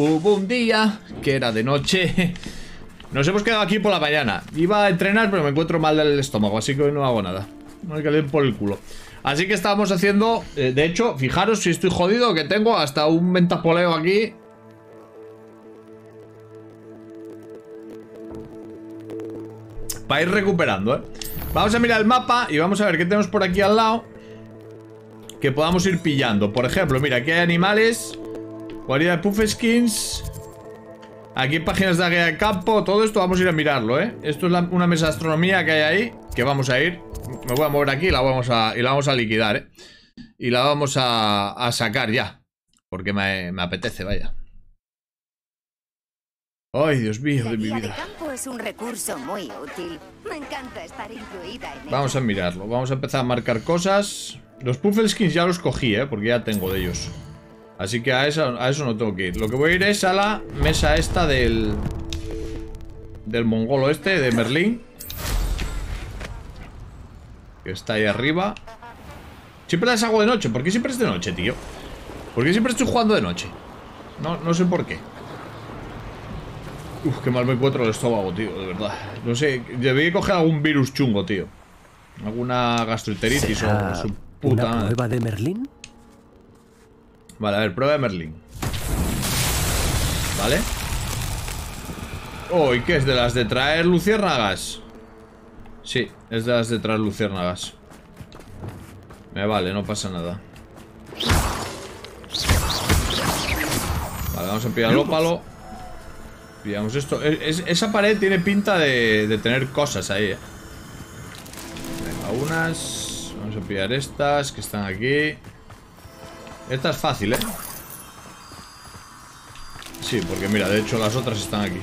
Hubo un día que era de noche. Nos hemos quedado aquí por la mañana. Iba a entrenar, pero me encuentro mal del estómago, así que hoy no hago nada. No hay que leer por el culo. Así que estábamos haciendo... de hecho, fijaros si estoy jodido, que tengo hasta un mentapoleo aquí. Para ir recuperando, ¿eh? Vamos a mirar el mapa y vamos a ver qué tenemos por aquí al lado que podamos ir pillando. Por ejemplo, mira, aquí hay animales. Guarida de Puff Skins. Aquí páginas de águila de campo. Todo esto vamos a ir a mirarlo, ¿eh? Esto es una mesa de astronomía que hay ahí, que vamos a ir. Me voy a mover aquí y la vamos a liquidar, ¿eh? Y la vamos a sacar ya, porque me apetece, vaya. Ay, Dios mío, de mi vida. Es un recurso muy útil. Me encanta estar incluida en vamos a mirarlo. Vamos a empezar a marcar cosas. Los Puff Skins ya los cogí, porque ya tengo de ellos. Así que a eso no tengo que ir. Lo que voy a ir es a la mesa esta del mongolo este, de Merlín, que está ahí arriba. Siempre las hago de noche. ¿Por qué siempre es de noche, tío? ¿Por qué siempre estoy jugando de noche? No sé por qué. Uf, qué mal me encuentro el estómago, tío, de verdad. No sé, debí coger algún virus chungo, tío. Alguna gastroenteritis o algo, su puta madre. ¿Prueba de Merlín? Vale, a ver, prueba de Merlín. Vale. Oh, ¿y qué es de las de traer luciérnagas? Sí, es de las de traer luciérnagas. Me vale, no pasa nada. Vale, vamos a pillar el ópalo. Pillamos esto. Esa pared tiene pinta de tener cosas ahí, ¿eh? Venga, unas. Vamos a pillar estas que están aquí. Esta es fácil, ¿eh? Sí, porque mira, de hecho las otras están aquí.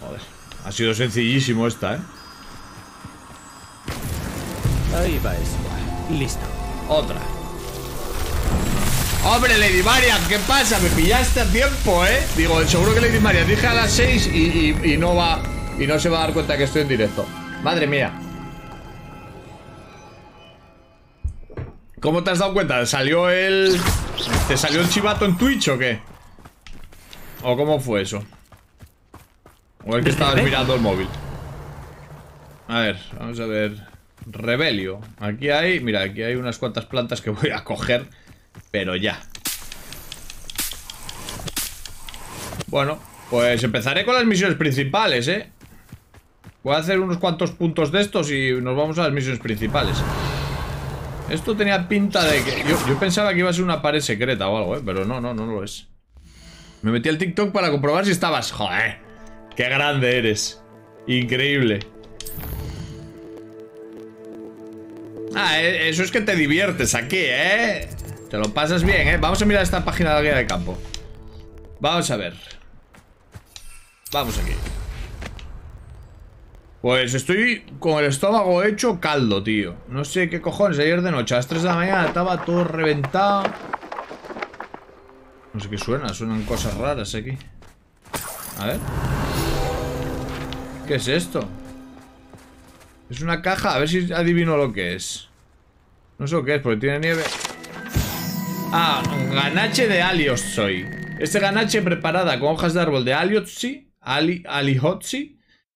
Joder, ha sido sencillísimo esta, ¿eh? Ahí va eso. Listo. Otra. ¡Hombre, Lady Marian! ¿Qué pasa? Me pillaste a tiempo, ¿eh? Digo, seguro que Lady Marian dije a las 6 y no va... Y no se va a dar cuenta que estoy en directo. ¡Madre mía! ¿Cómo te has dado cuenta? ¿Salió el... ¿Te salió el chivato en Twitch o qué? ¿O cómo fue eso? O el que estabas mirando el móvil. A ver, vamos a ver... Rebelio. Aquí hay... Mira, aquí hay unas cuantas plantas que voy a coger... Pero ya. Bueno, pues empezaré con las misiones principales, ¿eh? Voy a hacer unos cuantos puntos de estos y nos vamos a las misiones principales. Esto tenía pinta de que... Yo pensaba que iba a ser una pared secreta o algo, ¿eh? Pero no lo es. Me metí al TikTok para comprobar si estabas... ¡Joder! ¡Qué grande eres! Increíble. Ah, eso es que te diviertes aquí, ¿eh? Te lo pasas bien, ¿eh? Vamos a mirar esta página de guía de campo. Vamos a ver. Vamos aquí. Pues estoy con el estómago hecho caldo, tío. No sé qué cojones. Ayer de noche a las 3 de la mañana estaba todo reventado. No sé qué suena. Suenan cosas raras aquí. A ver. ¿Qué es esto? Es una caja. A ver si adivino lo que es. No sé lo que es porque tiene nieve. Ah, ganache de Aliotsi. Este ganache preparada con hojas de árbol de Aliotsi,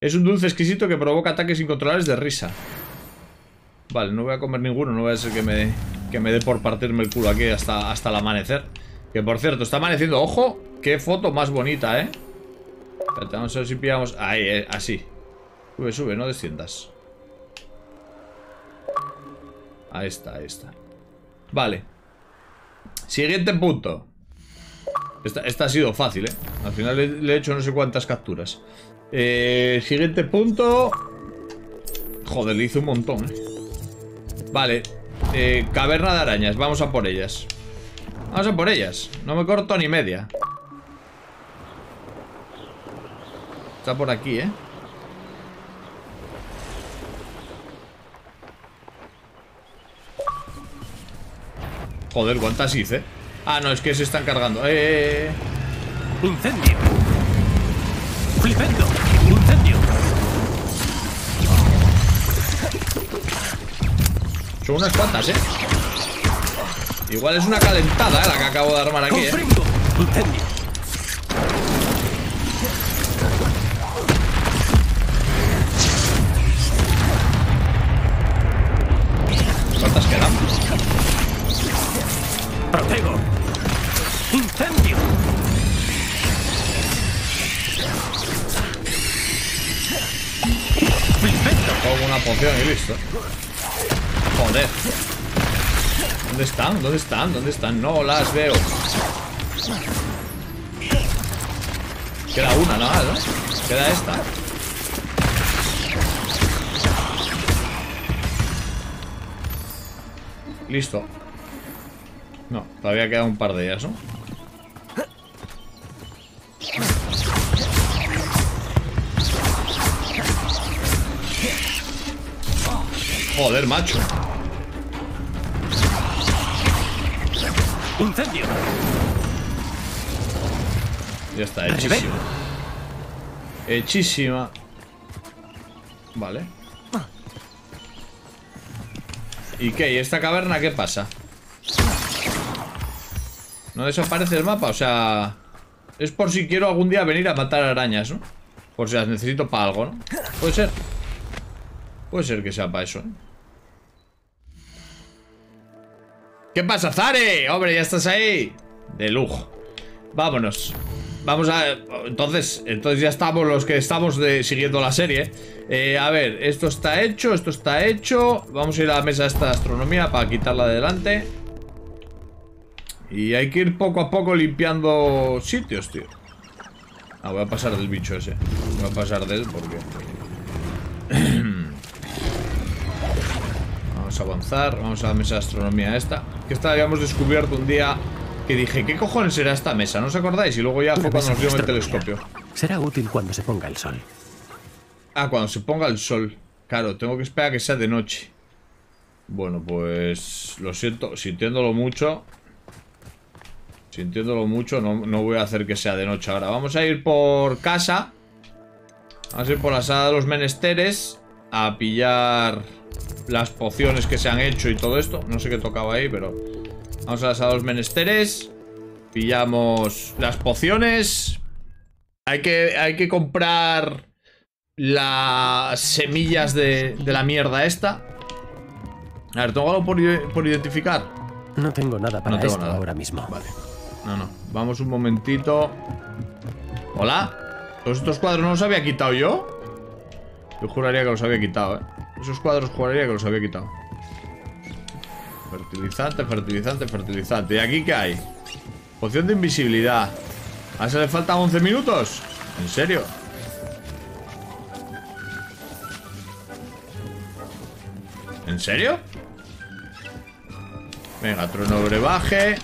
es un dulce exquisito que provoca ataques incontrolables de risa. Vale, no voy a comer ninguno, no voy a ser que me dé por partirme el culo aquí hasta el amanecer. Que por cierto, está amaneciendo. Ojo, qué foto más bonita, ¿eh? Espérate, vamos a ver si pillamos... Ahí, así. Sube, sube, no desciendas. Ahí está, ahí está. Vale. Siguiente punto. Esta ha sido fácil, ¿eh? Al final le he hecho no sé cuántas capturas. Siguiente punto. Joder, le hice un montón, ¿eh? Vale. Caverna de arañas. Vamos a por ellas. Vamos a por ellas. No me corto ni media. Está por aquí, ¿eh? Joder, cuántas hice. Ah, no, es que se están cargando. Incendio. Flipendo. Incendio. Son unas cuantas, ¿eh? Igual es una calentada, la que acabo de armar aquí, ¿eh? Incendio. ¿Cuántas quedan? Protego. Incendio. Perfecto. Pongo una poción y listo. Joder. ¿Dónde están? ¿Dónde están? ¿Dónde están? No las veo. Queda una, ¿no? Queda esta. Listo. No, todavía queda un par de ellas, ¿no? Joder, macho. Incendio. Ya está, hechísima. Hechísima. Vale. ¿Y qué? ¿Y esta caverna qué pasa? ¿No desaparece el mapa? O sea, es por si quiero algún día venir a matar arañas, ¿no? Por si las necesito para algo, ¿no? Puede ser. Puede ser que sea para eso, ¿eh? ¿Qué pasa, Zare? Hombre, ya estás ahí. De lujo. Vámonos. Vamos a... Entonces ya estamos los que estamos siguiendo la serie. A ver, esto está hecho, esto está hecho. Vamos a ir a la mesa esta de astronomía para quitarla de delante. Y hay que ir poco a poco limpiando sitios, tío. Ah, voy a pasar del bicho ese. Voy a pasar de él porque... Vamos a avanzar, vamos a la mesa de astronomía esta. Que esta habíamos descubierto un día... Que dije, ¿qué cojones será esta mesa? ¿No os acordáis? Y luego ya fue cuando nos dio el telescopio. Será útil cuando se ponga el sol. Ah, cuando se ponga el sol. Claro, tengo que esperar a que sea de noche. Bueno, pues... Lo siento, sintiéndolo mucho, no voy a hacer que sea de noche ahora. Vamos a ir por casa. Vamos a ir por la sala de los menesteres. A pillar las pociones que se han hecho y todo esto. No sé qué tocaba ahí, pero... Vamos a las a los menesteres. Pillamos las pociones. Hay que comprar las semillas de la mierda esta. A ver, ¿tengo algo por identificar? No tengo nada para esto ahora mismo. Vale. No. Vamos un momentito. ¿Hola? ¿Todos estos cuadros no los había quitado yo? Yo juraría que los había quitado, ¿eh? Esos cuadros juraría que los había quitado. Fertilizante. ¿Y aquí qué hay? Poción de invisibilidad. ¿A esa le faltan 11 minutos? ¿En serio? ¿En serio? Venga, trono brebaje.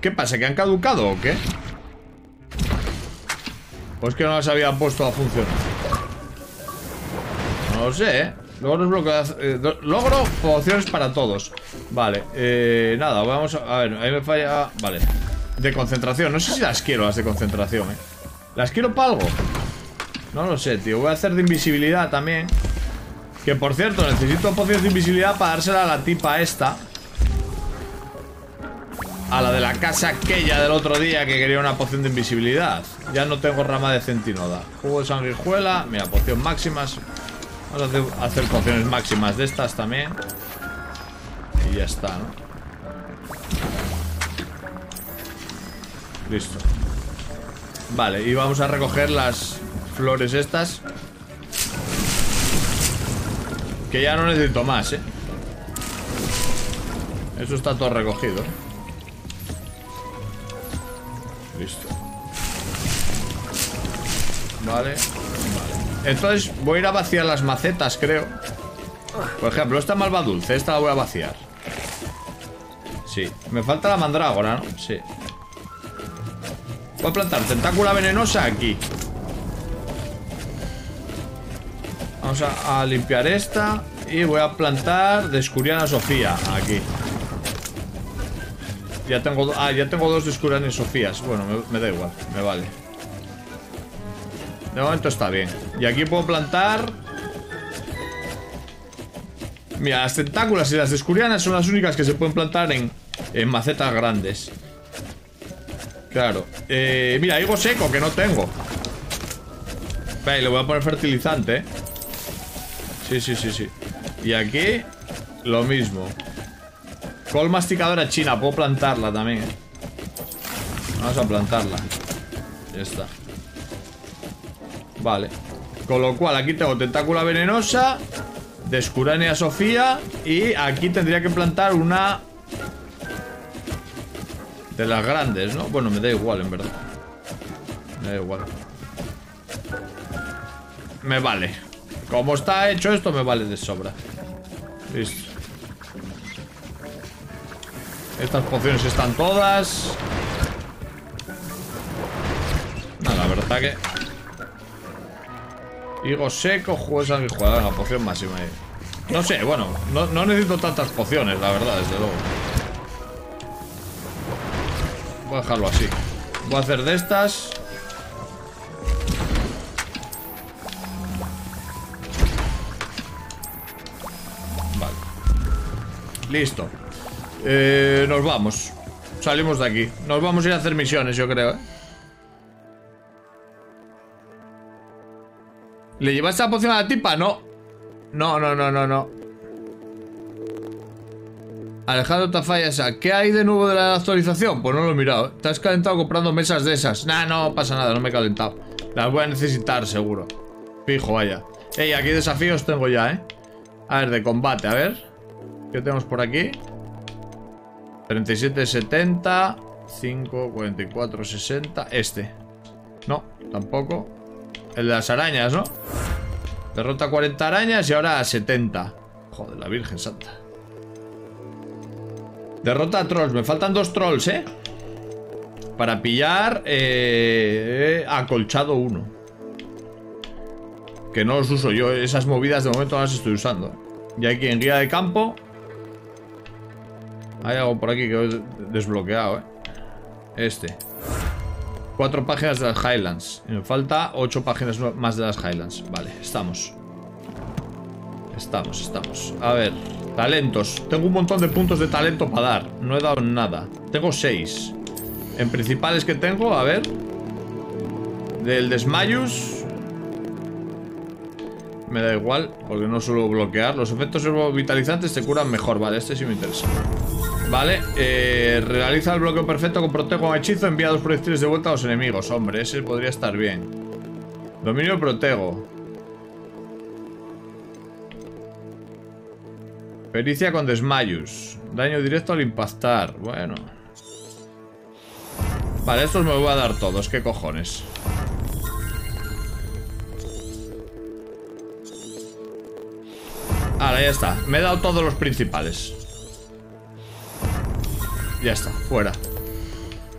¿Qué pasa? ¿Que han caducado o qué? Pues que no las habían puesto a funcionar. No lo sé, ¿eh? Logro pociones para todos. Vale, nada, vamos a ver, ahí me falla... Vale, de concentración, no sé si las quiero, las de concentración, ¿eh? ¿Las quiero para algo? No lo sé, tío, voy a hacer de invisibilidad también. Que, por cierto, necesito pociones de invisibilidad para dársela a la tipa esta. A la de la casa aquella del otro día que quería una poción de invisibilidad. Ya no tengo rama de centinoda. Jugo de sanguijuela, mira, poción máximas. Vamos a hacer pociones máximas de estas también. Y ya está, ¿no? Listo. Vale, y vamos a recoger las flores estas. Que ya no necesito más, ¿eh? Eso está todo recogido. Listo. Vale. Entonces voy a ir a vaciar las macetas, creo. Por ejemplo, esta malva dulce, esta la voy a vaciar. Sí, me falta la mandrágora, ¿no? Sí. Voy a plantar tentácula venenosa aquí. Vamos a limpiar esta. Y voy a plantar descuriana Sofía aquí. Ya tengo dos descurianas Sofías. Bueno, me da igual, me vale. De momento está bien. Y aquí puedo plantar Mira, las tentáculas y las escurianas son las únicas que se pueden plantar en macetas grandes. Claro. Mira, higo seco, que no tengo. Vale, le voy a poner fertilizante, ¿eh? Sí, sí, sí, sí. Y aquí, lo mismo. Col masticadora china, puedo plantarla también, ¿eh? Vamos a plantarla. Ya está. Vale. Con lo cual, aquí tengo tentácula venenosa, descurania Sofía, y aquí tendría que plantar una de las grandes, ¿no? Bueno, me da igual, en verdad. Me da igual. Me vale. Como está hecho esto, me vale de sobra. Listo. Estas pociones están todas. No, la verdad que... higo seco, juego de sanguijuela. Venga, poción máxima ahí. No sé, bueno, no necesito tantas pociones, la verdad, desde luego. Voy a dejarlo así. Voy a hacer de estas. Vale. Listo. Nos vamos. Salimos de aquí. Nos vamos a ir a hacer misiones, yo creo, ¿eh? ¿Le llevaste la poción a la tipa? No. No. Alejandro Tafayasa, ¿qué hay de nuevo de la actualización? Pues no lo he mirado, ¿eh? Te has calentado comprando mesas de esas. Nah, no pasa nada, no me he calentado. Las voy a necesitar, seguro. Fijo, vaya. Ey, aquí desafíos tengo ya, ¿eh? A ver, de combate, a ver. ¿Qué tenemos por aquí? 37,70. 5, 44, 60. Este. No, tampoco. El de las arañas, ¿no? Derrota 40 arañas y ahora 70. Joder, la Virgen Santa. Derrota a trolls. Me faltan 2 trolls, ¿eh? Para pillar acolchado 1. Que no los uso yo. Esas movidas de momento no las estoy usando. Y aquí en guía de campo... hay algo por aquí que he desbloqueado, ¿eh? Este. 4 páginas de las Highlands. Y me falta 8 páginas más de las Highlands. Vale, estamos. Estamos. A ver, talentos. Tengo un montón de puntos de talento para dar. No he dado nada. Tengo 6. En principales que tengo, a ver. Del desmayus. Me da igual, porque no suelo bloquear. Los efectos vitalizantes te curan mejor. Vale, este sí me interesa. Vale, realiza el bloqueo perfecto con protego o hechizo, envía 2 proyectiles de vuelta a los enemigos. Hombre, ese podría estar bien. Dominio protego. Pericia con desmayus. Daño directo al impactar. Bueno. Vale, estos me los voy a dar todos, qué cojones. Ahora ya está, me he dado todos los principales. Ya está, fuera.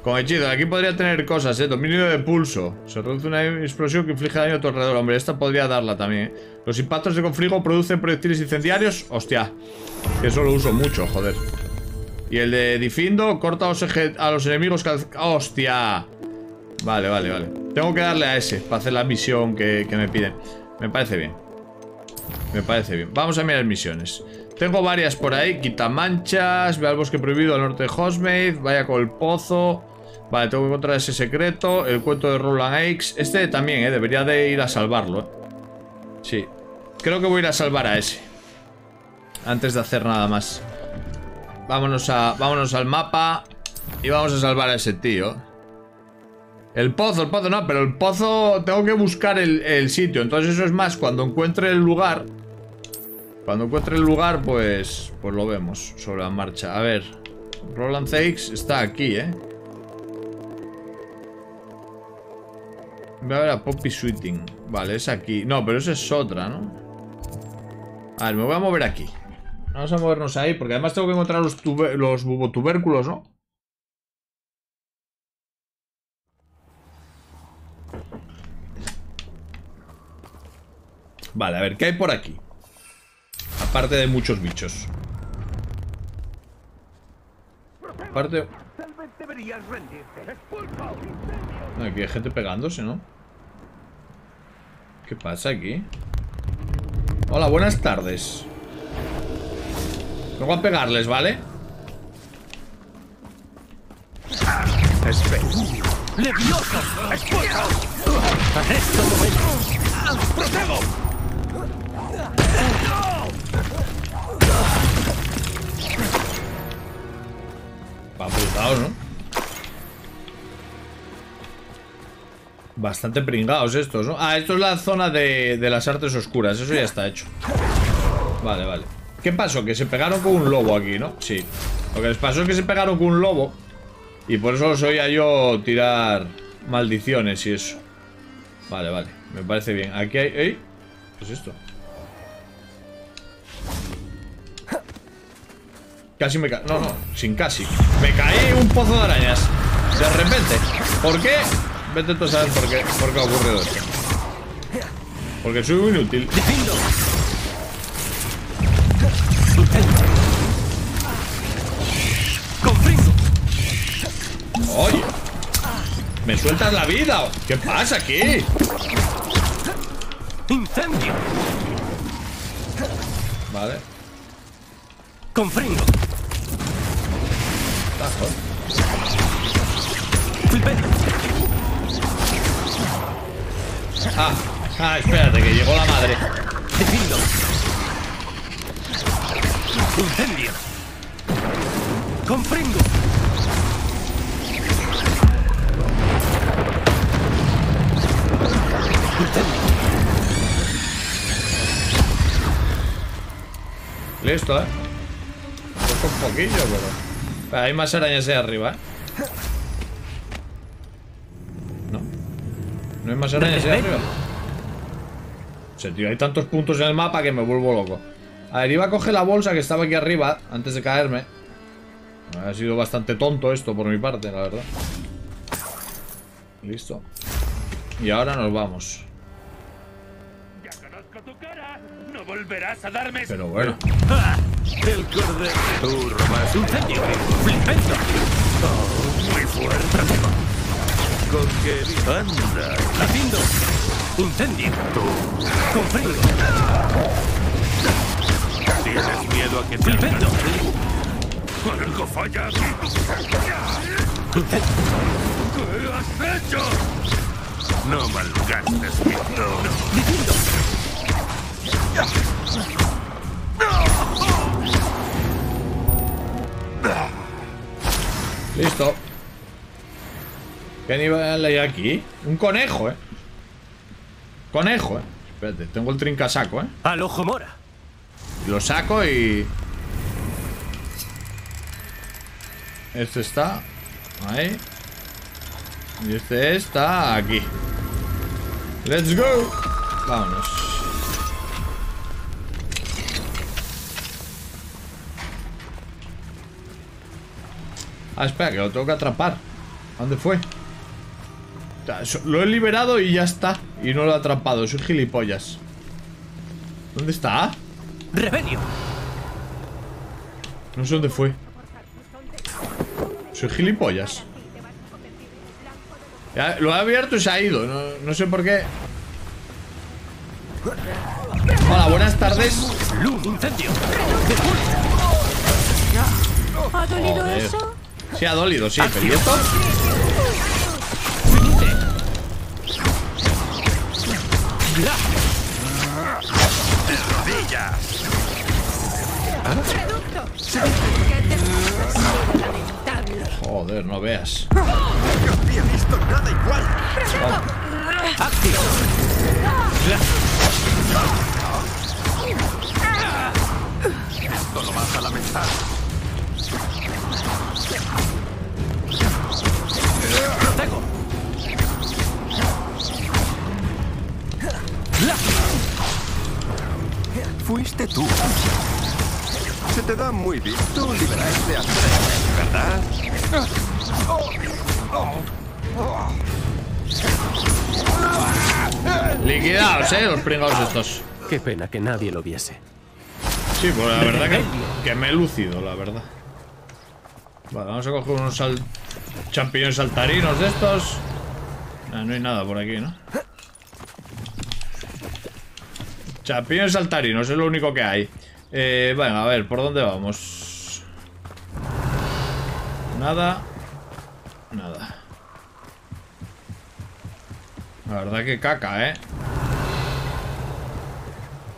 Con hechizo, aquí podría tener cosas, ¿eh? Dominio de pulso. Se reduce una explosión que inflige daño a tu alrededor. Hombre, esta podría darla también, ¿eh? Los impactos de confligo producen proyectiles incendiarios. Hostia, eso lo uso mucho, joder. Y el de Difindo, corta a los enemigos. Hostia. Vale. Tengo que darle a ese para hacer la misión que me piden. Me parece bien. Vamos a mirar misiones. Tengo varias por ahí. Quitamanchas. Ve al bosque prohibido al norte de Hogsmeade. Vaya con el pozo. Vale, tengo que encontrar ese secreto. El cuento de Roland Oakes. Este también, debería de ir a salvarlo, Sí. Creo que voy a ir a salvar a ese antes de hacer nada más. Vámonos al mapa y vamos a salvar a ese tío. El pozo no, pero el pozo tengo que buscar el sitio. Entonces eso es más, cuando encuentre el lugar, pues lo vemos sobre la marcha. A ver, Roland Oakes está aquí, Voy a ver a Poppy Sweeting. Vale, es aquí. No, pero esa es otra, ¿no? A ver, me voy a mover aquí. Vamos a movernos ahí, porque además tengo que encontrar los bubotubérculos, ¿no? Vale, a ver, ¿qué hay por aquí? Aparte de muchos bichos. Aparte... aquí hay gente pegándose, ¿no? ¿Qué pasa aquí? Hola, buenas tardes. Luego a pegarles, ¿vale? ¡Levioso! ¡Espuerzo! ¡Esto no es! ¡Protego! Va pringados, ¿no? Bastante pringados estos, ¿no? Ah, esto es la zona de las artes oscuras. Eso ya está hecho. Vale, vale. ¿Qué pasó? Que se pegaron con un lobo aquí, ¿no? Sí. Lo que les pasó es que se pegaron con un lobo. Y por eso os oía yo tirar maldiciones y eso. Vale, vale. Me parece bien. Aquí hay... ¿Eh? ¿Qué es esto? Casi me caí. No, no. Sin casi. Me caí un pozo de arañas. De repente. ¿Por qué? Vete tú a saber por qué. ¿Por qué ha ocurrido esto? Porque soy muy inútil. Oye, me sueltas la vida. ¿Qué pasa aquí? Incendio. Vale. Confringo. Ah, ah, espérate que llegó la madre. Incendio. Confringo. Listo, ¿eh? Toco un poquillo, pero... Hay más arañas ahí arriba, ¿eh? No. No hay más arañas ahí arriba. Se tío, hay tantos puntos en el mapa que me vuelvo loco. A ver, iba a coger la bolsa que estaba aquí arriba antes de caerme. Ha sido bastante tonto esto por mi parte, la verdad. Listo. Y ahora nos vamos. Ya conozco tu cara. No volverás a darme. Pero bueno. ¡Ah! El cordero. Tú robas un incendio. Flipendo. Oh, muy fuerte. Con que anda. Latindo. Incendio. Tú. Con frío. Tienes miedo a que te flipendo. Con algo falla. ¿Qué has hecho? No malgastes mi trono. Listo. ¿Qué nivel hay aquí? Un conejo, ¿eh? Conejo, ¿eh? Espérate, tengo el trincasaco, ¿eh? Al ojo mora. Lo saco y... Este está... Ahí. Y este está aquí. Let's go. Vámonos. Ah, espera, que lo tengo que atrapar. ¿A dónde fue? Lo he liberado y ya está. Y no lo he atrapado, soy gilipollas. ¿Dónde está? Rebelio. No sé dónde fue. Soy gilipollas. Ya, lo ha abierto y se ha ido, no sé por qué. Hola, buenas tardes. Luz, incendio. ¿Ha dolido eso? Sí, ha dolido, sí, pero esto. Rodillas. Joder, no veas. No había visto nada igual. Activo. Esto lo vas a lamentar. Lo tengo. Fuiste tú. Se te da muy bien. Tú liberaste a tres, ¿verdad? Liquidaos, los pringados estos. Qué pena que nadie lo viese. Sí, pues la verdad que me he lucido, la verdad. Vale, vamos a coger unos champiñones saltarinos de estos. No hay nada por aquí, ¿no? Champiñones saltarinos es lo único que hay. Venga, a ver, ¿por dónde vamos? Nada. Nada. La verdad que caca, ¿eh?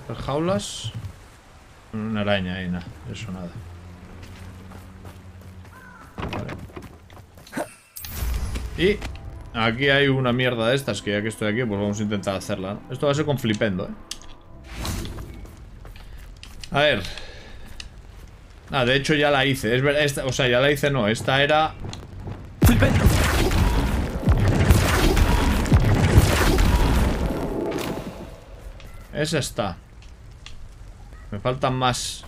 Las jaulas. Una araña ahí, nada. Eso, nada. Vale. Y aquí hay una mierda de estas que ya que estoy aquí, pues vamos a intentar hacerla, ¿no? Esto va a ser con flipendo, ¿eh? A ver. Ah, de hecho ya la hice. Es verdad, esta, o sea, ya la hice no. Esta era... ¡Flipendo! Esa está. Me faltan más.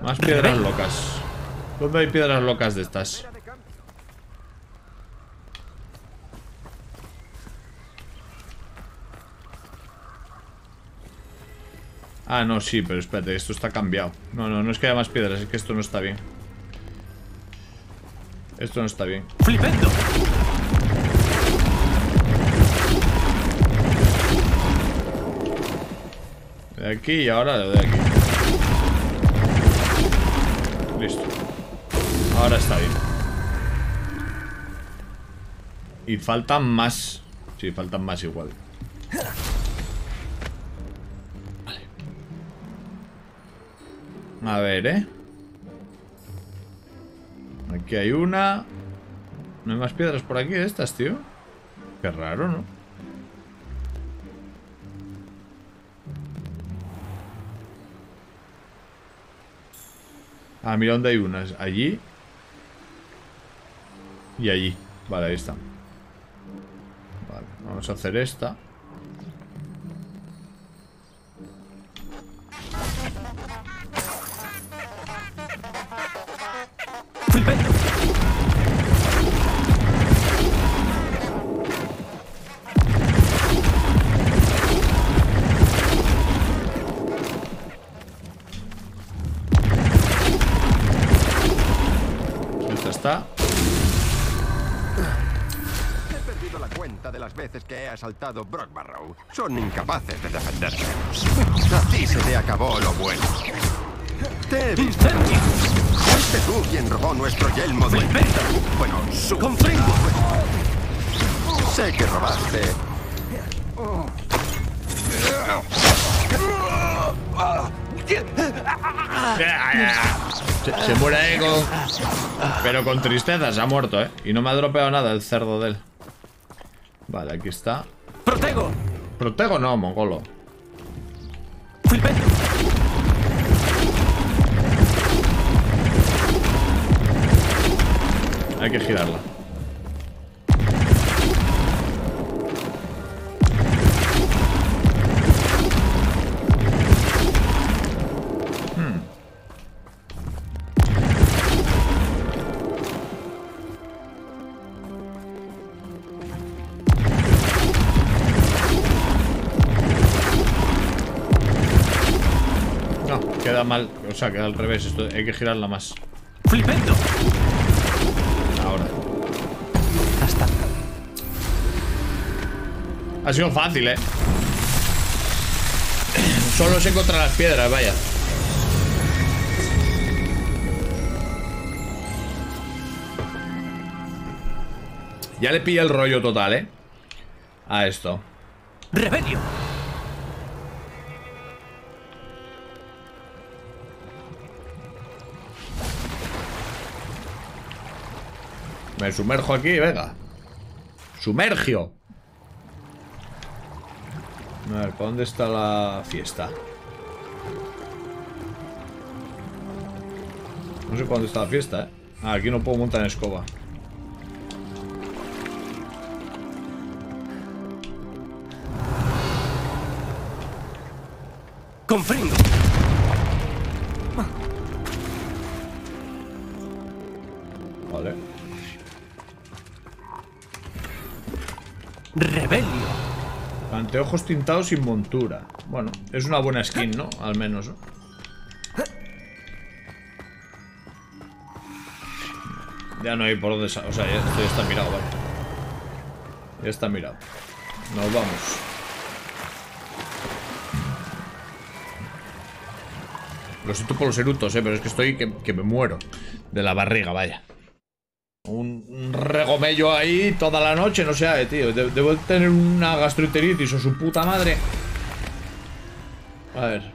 Más piedras locas. ¿Dónde hay piedras locas de estas? Ah, no, sí, pero espérate, esto está cambiado. No, no, no es que haya más piedras, es que esto no está bien. Esto no está bien. ¡Flipendo! De aquí y ahora le doy aquí. Listo. Ahora está bien. Y faltan más. Sí, faltan más igual. A ver, Aquí hay una. No hay más piedras por aquí de estas, tío. Qué raro, ¿no? Ah, mira dónde hay unas. Allí. Y allí. Vale, ahí están. Vale, vamos a hacer esta. Saltado Brock Barrow. Son incapaces de defenderse. A ti se te acabó lo bueno. Te he visto. Fuiste tú quien robó nuestro yelmo de... Bueno, su... ¡Confringo! Sé que robaste. Se muere Ego. Pero con tristeza se ha muerto, ¿eh? Y no me ha dropeado nada el cerdo de él. Vale, aquí está. ¡Protego! Protego no, mongolo. ¡Flipendo! Hay que girarla. Queda mal, o sea, queda al revés. Esto hay que girarla más. ¡Flipendo! Ahora. Hasta. Ha sido fácil, ¿eh? Solo se encuentran las piedras, vaya. Ya le pilla el rollo total, ¿eh? A esto. ¡Remedio! Me sumerjo aquí, venga. ¡Sumergio! A ver, ¿para dónde está la fiesta? No sé para dónde está la fiesta, ¿eh? Ah, aquí no puedo montar en escoba. ¡Confringo! Vale. Rebelio. Anteojos tintados sin montura. Bueno, es una buena skin, ¿no? Al menos, ¿no? Ya no hay por dónde... O sea, ya está mirado, vale. Ya está mirado. Nos vamos. Lo siento por los erutos, pero es que estoy que me muero de la barriga, vaya. Un regomello ahí toda la noche, no sé, tío. Debo tener una gastroenteritis o su puta madre. A ver.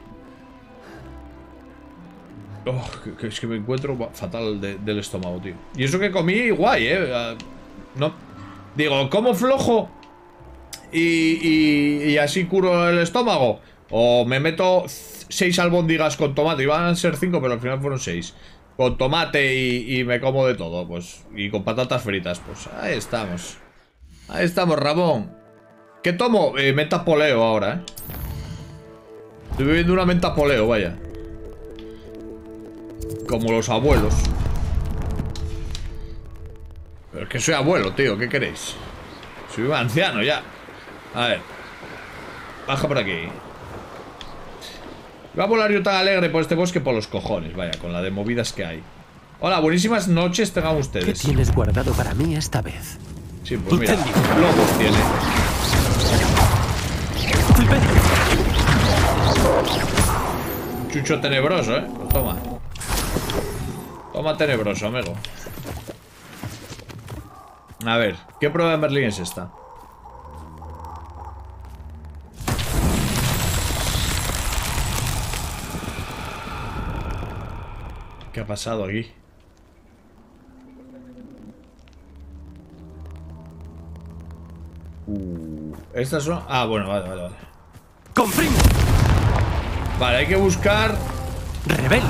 Oh, es que me encuentro fatal del estómago, tío. Y eso que comí, guay, no. Digo, como flojo y así curo el estómago. O me meto 6 albóndigas con tomate. Iban a ser 5, pero al final fueron 6. Con tomate y me como de todo, pues. Y con patatas fritas, pues. Ahí estamos. Ahí estamos, Ramón. ¿Qué tomo? Menta poleo ahora, Estoy bebiendo una menta poleo, vaya. Como los abuelos. Pero es que soy abuelo, tío, ¿qué queréis? Soy un anciano ya. A ver. Baja por aquí. Va a volar yo tan alegre por este bosque por los cojones, vaya, con la de movidas que hay. Hola, buenísimas noches tengan ustedes. ¿Qué tienes guardado para mí esta vez? Sí, pues mira, lobos tiene. Chucho tenebroso, Pues toma. Toma tenebroso, amigo. A ver, ¿qué prueba de Merlín es esta? ¿Qué ha pasado aquí? Estas son... Ah, bueno, vale. ¡Confirmo! Vale, hay que buscar... ¡Rebelde!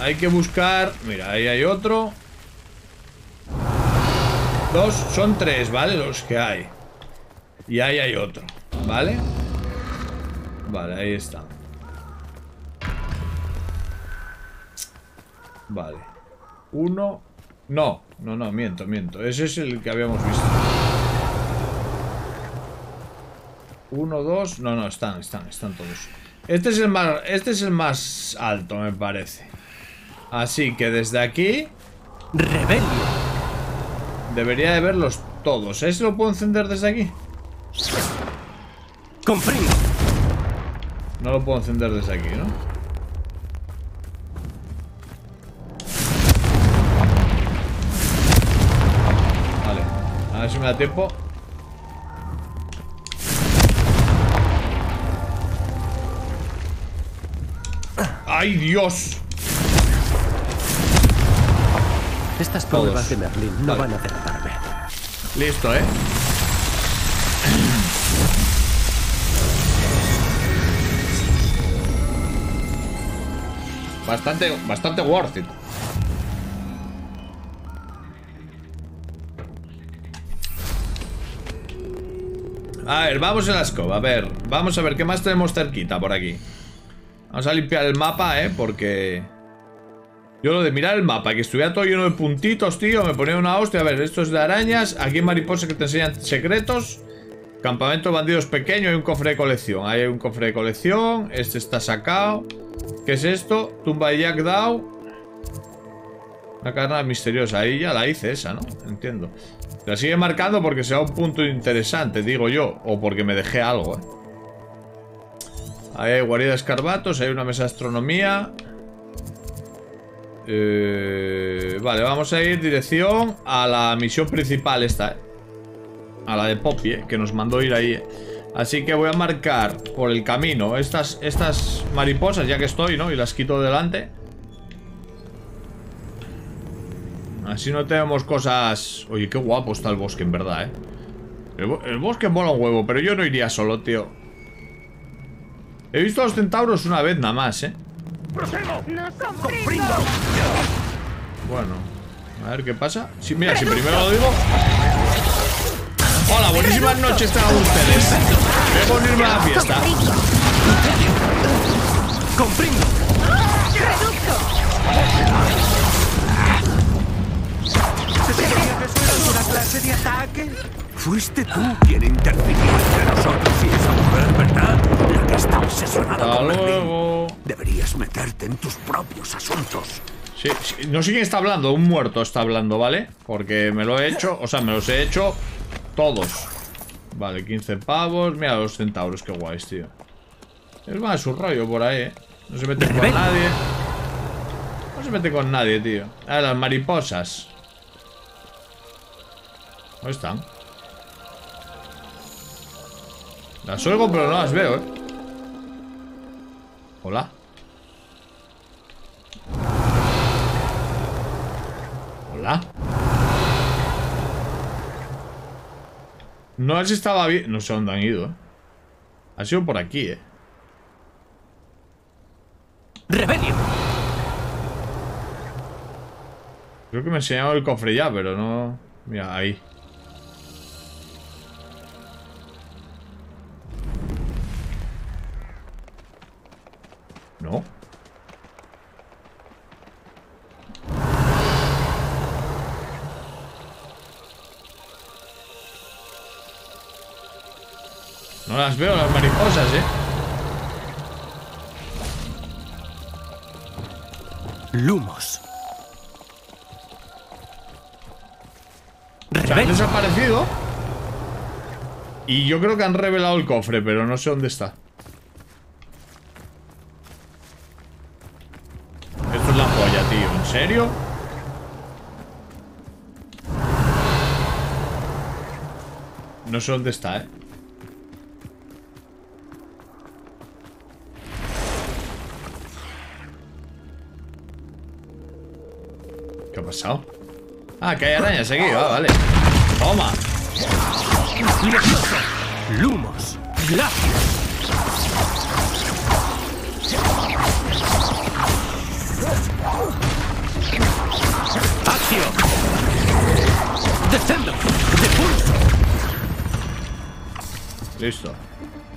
Hay que buscar... Mira, ahí hay otro. 2, son 3, ¿vale? Los que hay. Y ahí hay otro, ¿vale? Vale, ahí está. Vale. 1. No, miento. Ese es el que habíamos visto. 1, 2. No, están todos. Este es el más alto, me parece. Así que desde aquí. ¡Rebelde! Debería de verlos todos. ¿Ese lo puedo encender desde aquí? ¡Comprime! No lo puedo encender desde aquí, ¿no? A ver si me da tiempo. ¡Ay, Dios! Estas pruebas de Merlín no van a derrotarme. Listo, Bastante worth it. A ver, vamos en la escoba, a ver. Vamos a ver qué más tenemos cerquita por aquí. Vamos a limpiar el mapa, porque... Yo lo de mirar el mapa, que estuviera todo lleno de puntitos, tío. Me ponía una hostia, a ver, esto es de arañas. Aquí hay mariposas que te enseñan secretos. Campamento de bandidos pequeño. Hay un cofre de colección, ahí hay un cofre de colección. Este está sacado. ¿Qué es esto? Tumba de Jack Dow. Una carne misteriosa, ahí ya la hice esa, ¿no? Entiendo. La sigue marcando porque sea un punto interesante, digo yo. O porque me dejé algo, Ahí hay guarida de escarbatos, hay una mesa de astronomía. Vale, vamos a ir dirección a la misión principal esta, A la de Poppy, que nos mandó ir ahí, Así que voy a marcar por el camino estas mariposas, ya que estoy, ¿no? Y las quito delante. Así no tenemos cosas... Oye, qué guapo está el bosque, en verdad, El bosque mola un huevo, pero yo no iría solo, tío. He visto a los centauros una vez nada más, Bueno, a ver qué pasa. Sí, mira, si primero lo digo... Hola, buenísimas noches tengan ustedes. Debemos irme a la fiesta. Comprendo. Clase de ataque. Fuiste tú quien intervino entre nosotros y esa mujer, ¿verdad? La que está obsesionada con Merlín. Deberías meterte en tus propios asuntos. Sí, no sé quién está hablando, un muerto está hablando, ¿vale? Porque me lo he hecho, o sea, me los he hecho todos. Vale, 15 pavos. Mira los centauros, qué guays, tío. Él va a su rollo por ahí, ¿eh? No se mete con nadie. No se mete con nadie, tío. Ah, las mariposas. ¿Dónde están? Las oigo, pero no las veo, ¿eh? Hola. Hola. No sé si estaba bien. No sé dónde han ido, ¿eh? Ha sido por aquí, ¿eh? ¡Rebelio! Creo que me enseñaba el cofre ya, pero no... Mira, ahí. No. No las veo, las mariposas, ¿eh? Lumos. O sea, han desaparecido. Y yo creo que han revelado el cofre, pero no sé dónde está. Esto es la polla, tío. ¿En serio? No sé dónde está, ¿eh? Pasado. Ah, que hay arañas aquí. Ah, vale. Toma. Lumos. Acción. Descendo. De pulso. Listo.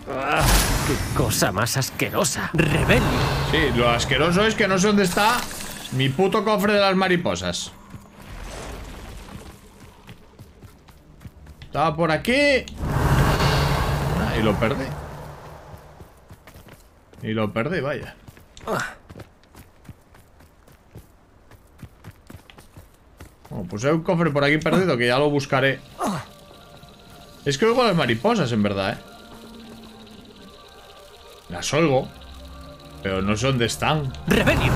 Ah, qué cosa más asquerosa. Rebelio. Sí, lo asqueroso es que no sé dónde está mi puto cofre de las mariposas. Estaba por aquí. Ah, y lo perdí. Y lo perdí, vaya. Bueno, pues hay un cofre por aquí perdido que ya lo buscaré. Es que oigo las mariposas, en verdad, ¿eh? Las oigo, pero no sé dónde están. ¡Rebelio!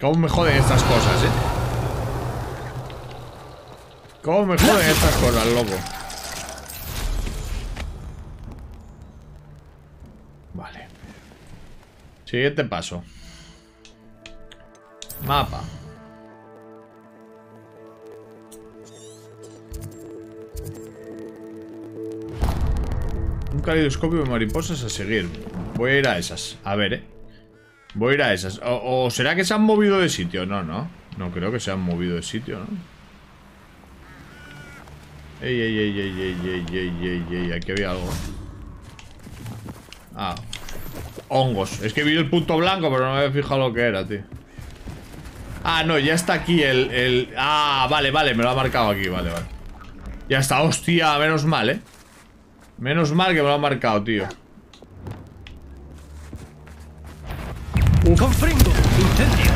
¿Cómo me joden estas cosas, eh? ¿Cómo me joden estas cosas, loco? Vale. Siguiente paso. Mapa. Un caleidoscopio de mariposas a seguir. Voy a ir a esas. A ver, eh. Voy a ir a esas. ¿O será que se han movido de sitio? No, no. No creo que se han movido de sitio, ¿no? Ey, ey, ey, ey, ey, ey, ey, ey, ey. Aquí había algo. Ah. Hongos. Es que vi el punto blanco, pero no me había fijado lo que era, tío. Ah, no, ya está aquí el... Ah, vale, vale. Me lo ha marcado aquí. Vale, vale. Ya está. Hostia, menos mal, ¿eh? Menos mal que me lo ha marcado, tío. Confringo, incendio.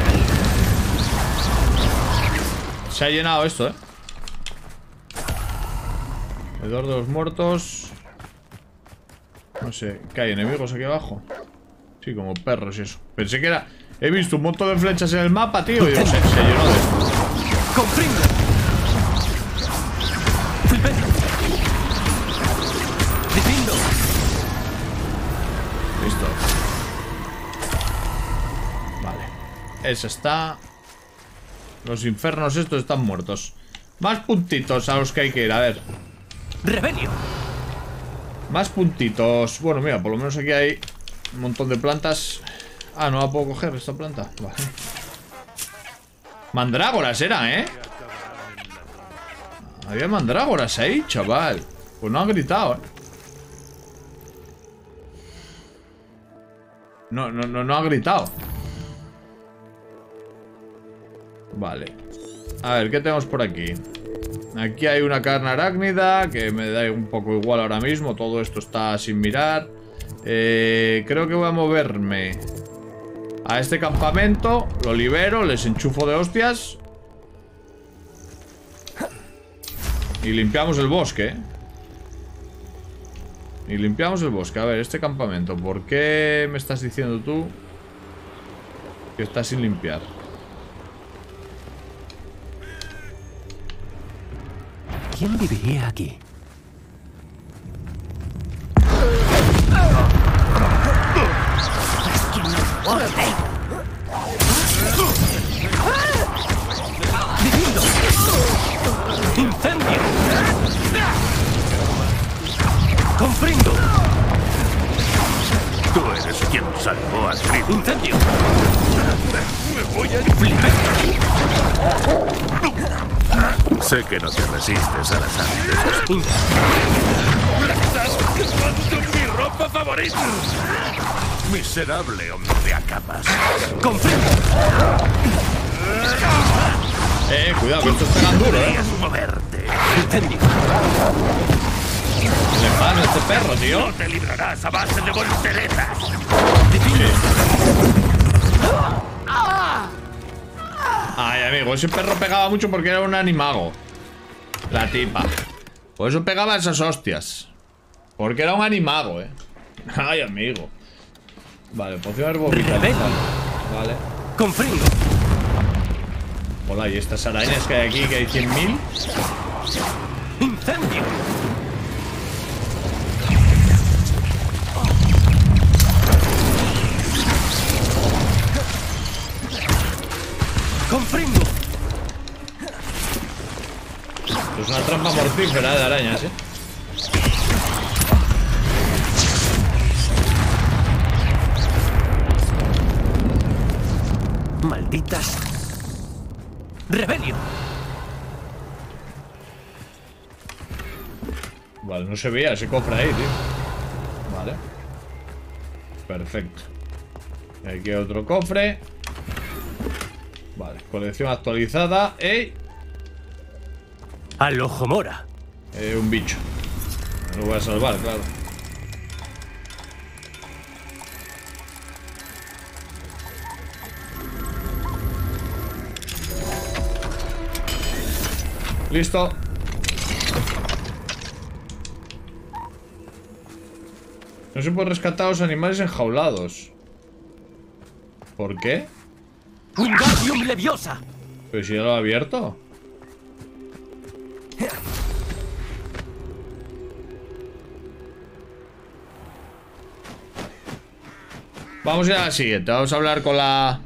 Se ha llenado esto, ¿eh? Alrededor de los muertos. No sé, ¿qué hay? ¿Enemigos aquí abajo? Sí, como perros y eso. Pensé que era... He visto un montón de flechas en el mapa, tío. Y digo, se llenó de esto. Confringo. Flipendo. Diciendo. Listo. Esa está. Los infernos estos están muertos. Más puntitos a los que hay que ir, a ver. Rebelio. Más puntitos. Bueno, mira, por lo menos aquí hay un montón de plantas. Ah, no la puedo coger esta planta. Vale. Mandrágoras eran, ¿eh? Había mandrágoras ahí, chaval. Pues no han gritado, ¿eh? No han gritado. Vale. A ver, ¿qué tenemos por aquí? Aquí hay una carne arácnida, que me da un poco igual ahora mismo. Todo esto está sin mirar. Creo que voy a moverme a este campamento. Lo libero, les enchufo de hostias y limpiamos el bosque. Y limpiamos el bosque. A ver, este campamento, ¿por qué me estás diciendo tú que está sin limpiar? ¿Quién viviría aquí? ¡Incendio! ¡Comprendo! Tú eres quien salvó a Fritz. ¡Incendio! ¡Me voy a flipar! Sé que no te resistes a las artes. ¡Estás quemando mi ropa favorita! ¡Miserable hombre a capas! ¡Comprendo! Cuidado, que esto es tan duro, ¿eh? Moverte. ¡Incendio! Le mano a este perro, tío. No te librarás a base de volteretas. Ay, amigo, ese perro pegaba mucho porque era un animago. La tipa. Por eso pegaba esas hostias. Porque era un animago, eh. Ay, amigo. Vale, poción herbovita. Vale. Con frío. Hola, ¿y estas arañas que hay aquí, que hay 100.000? ¡Incendio! ¡Comprendo! Esto es una trampa mortífera de arañas, ¿eh? Malditas... ¡Rebelio! Vale, no se veía ese cofre ahí, tío. Vale. Perfecto. Aquí hay otro cofre. Vale, colección actualizada. ¡Ey! Al ojo mora. Un bicho. Lo voy a salvar, claro. Listo. No se puede rescatar a los animales enjaulados. ¿Por qué? ¡Wingardium Leviosa! Pero si ya lo ha abierto. Vamos a ir a la siguiente. Vamos a hablar con la...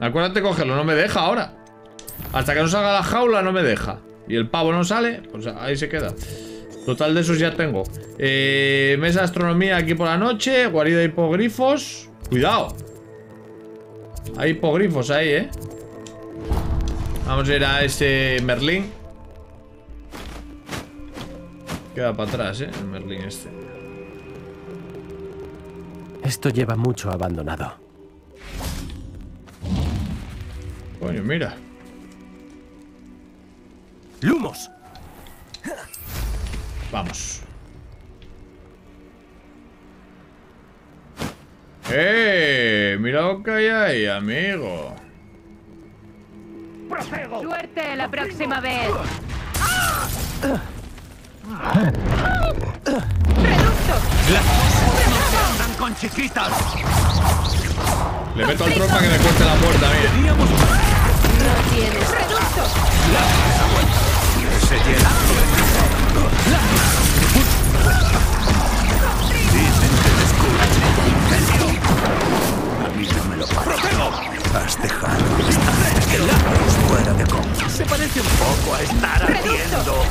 Acuérdate de cogerlo, no me deja ahora. Hasta que no salga la jaula no me deja. Y el pavo no sale, pues ahí se queda. Total de esos ya tengo. Mesa de astronomía aquí por la noche. Guarida de hipogrifos. Cuidado. Hay hipogrifos ahí, ¿eh? Vamos a ir a ese Merlín. Queda para atrás, ¿eh? El Merlín este. Esto lleva mucho abandonado. Coño, mira. ¡Lumos! Vamos. Mira lo que hay ahí, amigo. Suerte la próxima vez. ¡Reducto! ¡Las cosas no se andan con chiquitas! Le meto al trompa que me corte la puerta, mire. No tienes. ¡Reducto! ¡Se llena! Dicen que me escuchan. A mí no me lo protejo. Has dejado esta que la fuera de compra. Se parece un poco a estar haciendo.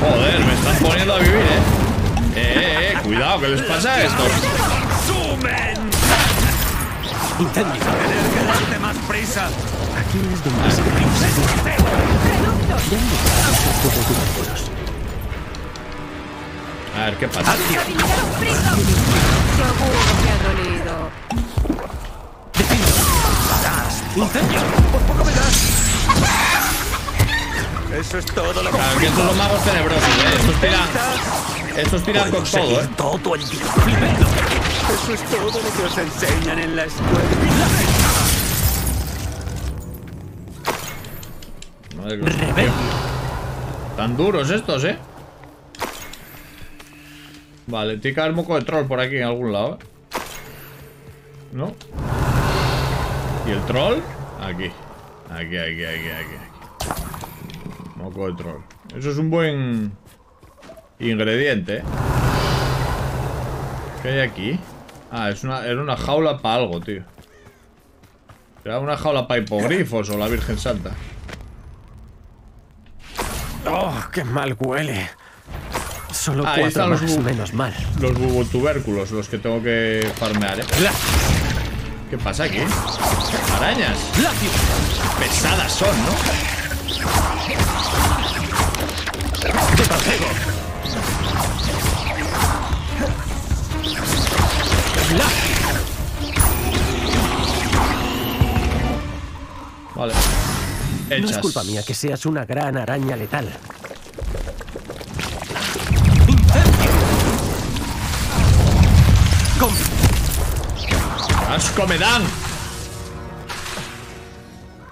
Joder, me están poniendo a vivir, eh. Cuidado, ¿qué les pasa a estos? ¡Sumen! Incendio. Tienes que darte más prisa. Aquí es donde se consigue. A ver, ¿qué pasa? Seguro que ha dolido. ¡Incendio! ¡Por poco me das! Eso es todo lo que... Claro, que estos son magos tenebrosos, Estos tiran con todo, todo el día. Eso es todo lo que os enseñan en la escuela. Madre mía. Tan duros estos, Vale, tica el moco de troll por aquí en algún lado, ¿no? ¿Y el troll? Aquí. Aquí. Moco de troll. Eso es un buen ingrediente. ¿Qué hay aquí? Ah, era una jaula para algo, tío. Era una jaula para hipogrifos o la Virgen Santa. ¡Oh, qué mal huele! Solo ahí están los menos mal. Los bubotubérculos, los que tengo que farmear, ¿Qué pasa aquí? Arañas. Pesadas son, ¿no? Vale. Hechas. No es culpa mía que seas una gran araña letal. ¡Asco me dan!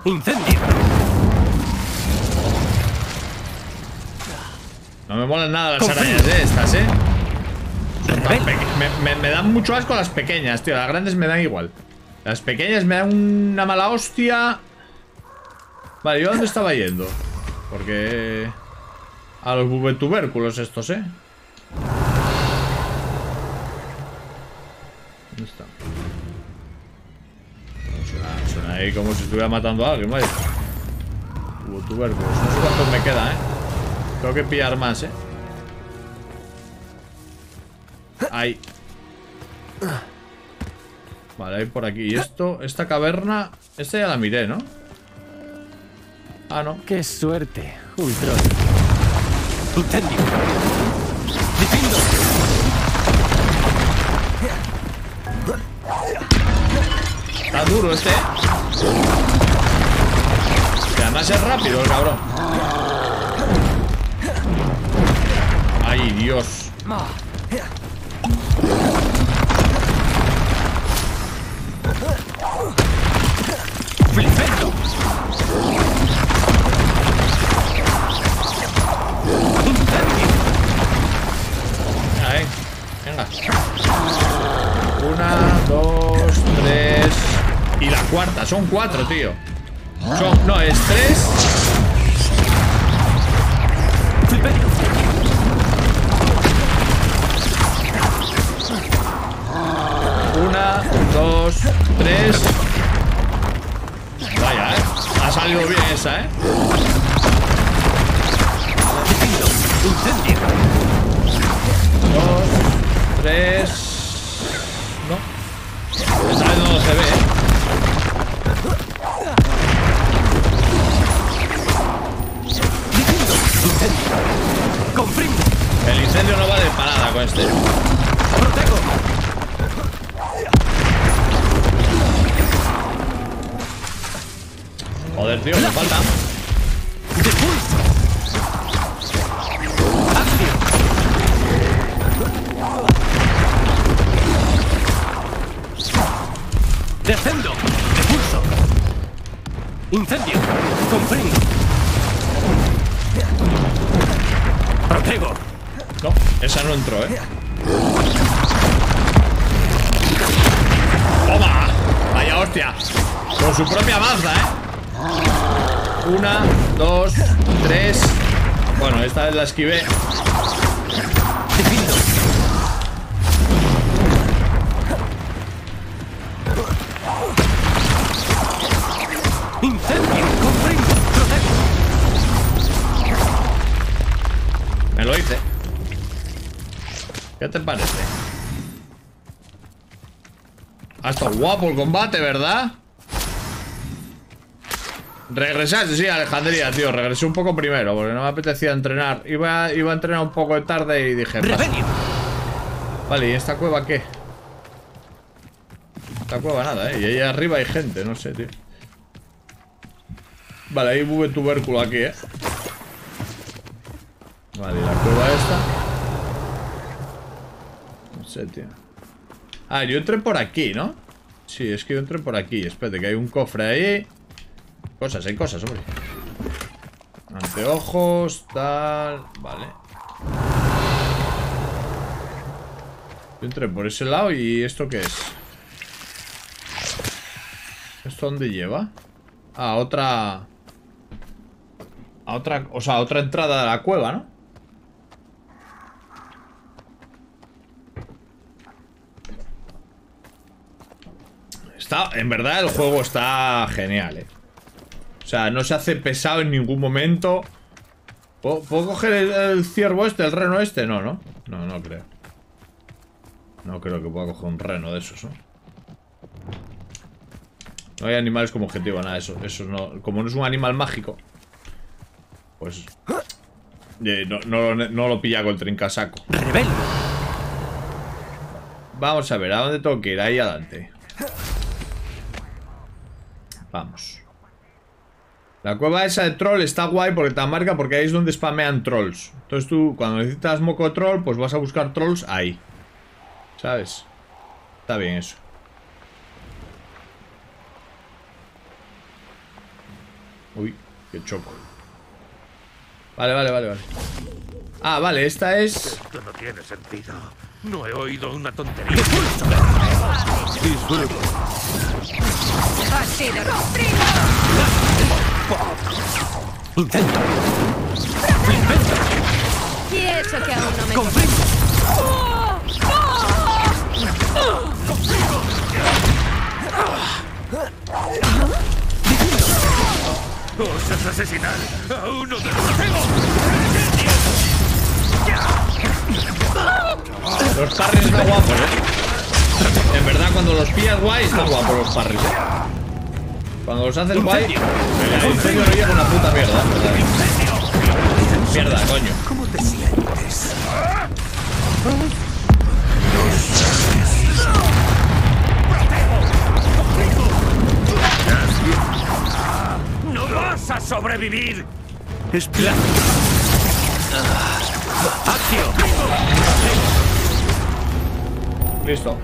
¡Incendio! No me molan nada las arañas de estas, Me dan mucho asco las pequeñas, tío. Las grandes me dan igual. Las pequeñas me dan una mala hostia. Vale, ¿yo dónde estaba yendo? Porque... a los bubetubérculos estos, ¿Dónde están? Suena ahí como si estuviera matando a alguien, vaya. Hubo tubérculos. No sé cuántos me quedan, Tengo que pillar más, Ahí. Vale, ahí por aquí. Y esto, esta caverna. Esta ya la miré, ¿no? Ah, no. Qué suerte. Un troll. Incendio. Diciendo. Está duro Que además es rápido el cabrón. Ay, Dios. Flipendo. Venga. Una, dos, tres. Y la cuarta, son cuatro, tío. Son, no, es tres. Una, dos, tres. Vaya, ha salido bien esa, Dos, tres. No. Esta vez no se ve, El incendio no vale para nada con este. ¡Protejo! Joder, tío, me falta. Descendo. Repulso. Incendio. Comprendo. Protego. No, esa no entró, ¡Toma! Vaya hostia. Con su propia baza, Una, dos, tres. Bueno, esta vez la esquivé. Incendio, comprendo, protego. Me lo hice. ¿Qué te parece? Hasta guapo el combate, ¿verdad? Regresaste, sí, Alejandría, tío. Regresé un poco primero, porque no me apetecía entrenar. Iba a entrenar un poco de tarde y dije... Paso. Vale, ¿y esta cueva qué? Esta cueva nada, Y ahí arriba hay gente, no sé, tío. Vale, hay bube tubérculo aquí, Vale, la cueva esta. No sé, tío. Ah, yo entré por aquí, ¿no? Sí, es que yo entré por aquí. Espérate, que hay un cofre ahí. Cosas, hay cosas, hombre. Anteojos, tal... Vale. Yo entré por ese lado y... ¿Esto qué es? ¿Esto dónde lleva? Ah, otra... A otra... O sea, a otra entrada de la cueva, ¿no? Está... En verdad el juego está genial, ¿eh? O sea, no se hace pesado en ningún momento. ¿Puedo coger el ciervo este, el reno este? No, ¿no? No, no creo. No creo que pueda coger un reno de esos, ¿no? No hay animales como objetivo, nada, eso no. Como no es un animal mágico, pues no lo pilla con el trincasaco. ¡Rebel! Vamos a ver, ¿a dónde tengo que ir? Ahí adelante. Vamos. La cueva esa de troll está guay porque te marca, porque ahí es donde spamean trolls. Entonces tú, cuando necesitas moco troll, pues vas a buscar trolls ahí, ¿sabes? Está bien eso. Uy, qué choco. Vale. Ah, vale, esta es... Esto no tiene sentido. No he oído una tontería. Disfruto. ¡Has sido comprimido! ¡Intento! ¡Invento! Y eso que aún no me... ¡Comprimido! ¡Comprimido! ¡Os has asesinado a uno de los cegos! Los parries están guapos, ¿eh? En verdad, cuando los pillas guay, están guapos los parries, ¿eh? Cuando los haces guay... El incendio no llega una puta mierda, ¿eh? Mierda, coño. ¿Cómo te sientes? ¡No vas a sobrevivir! ¡Es plan! ¡Acción! Listo.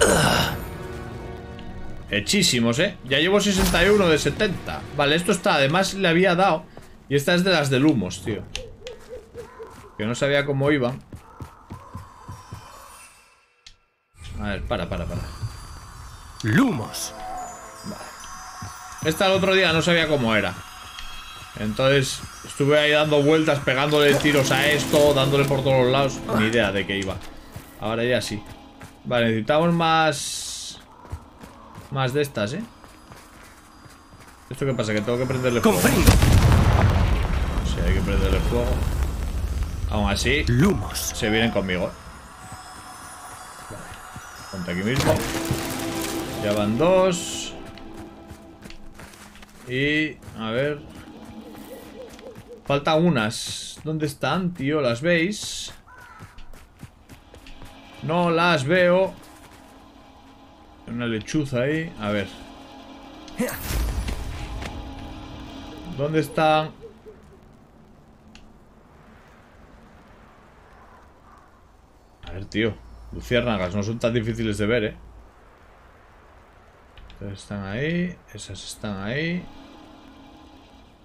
Hechísimos, ¿eh? Ya llevo 61 de 70. Vale, esto está... Además le había dado... Y esta es de las del humos, tío. Que no sabía cómo iba. A ver, para. ¡Lumos! Vale. Esta el otro día no sabía cómo era. Entonces estuve ahí dando vueltas, pegándole tiros a esto, dándole por todos los lados. Ni idea de qué iba. Ahora ya sí. Vale, necesitamos más... Más de estas, ¿eh? ¿Esto qué pasa? Que tengo que prenderle fuego. Sí, hay que prenderle fuego. Aún así, lumos. Se vienen conmigo. Vale. Ponte aquí mismo. Ya van dos. Y... a ver... Faltan unas. ¿Dónde están, tío? ¿Las veis? No las veo. Una lechuza ahí. A ver. ¿Dónde están? A ver, tío. Luciérnagas. No son tan difíciles de ver, ¿eh? Entonces están ahí. Esas están ahí.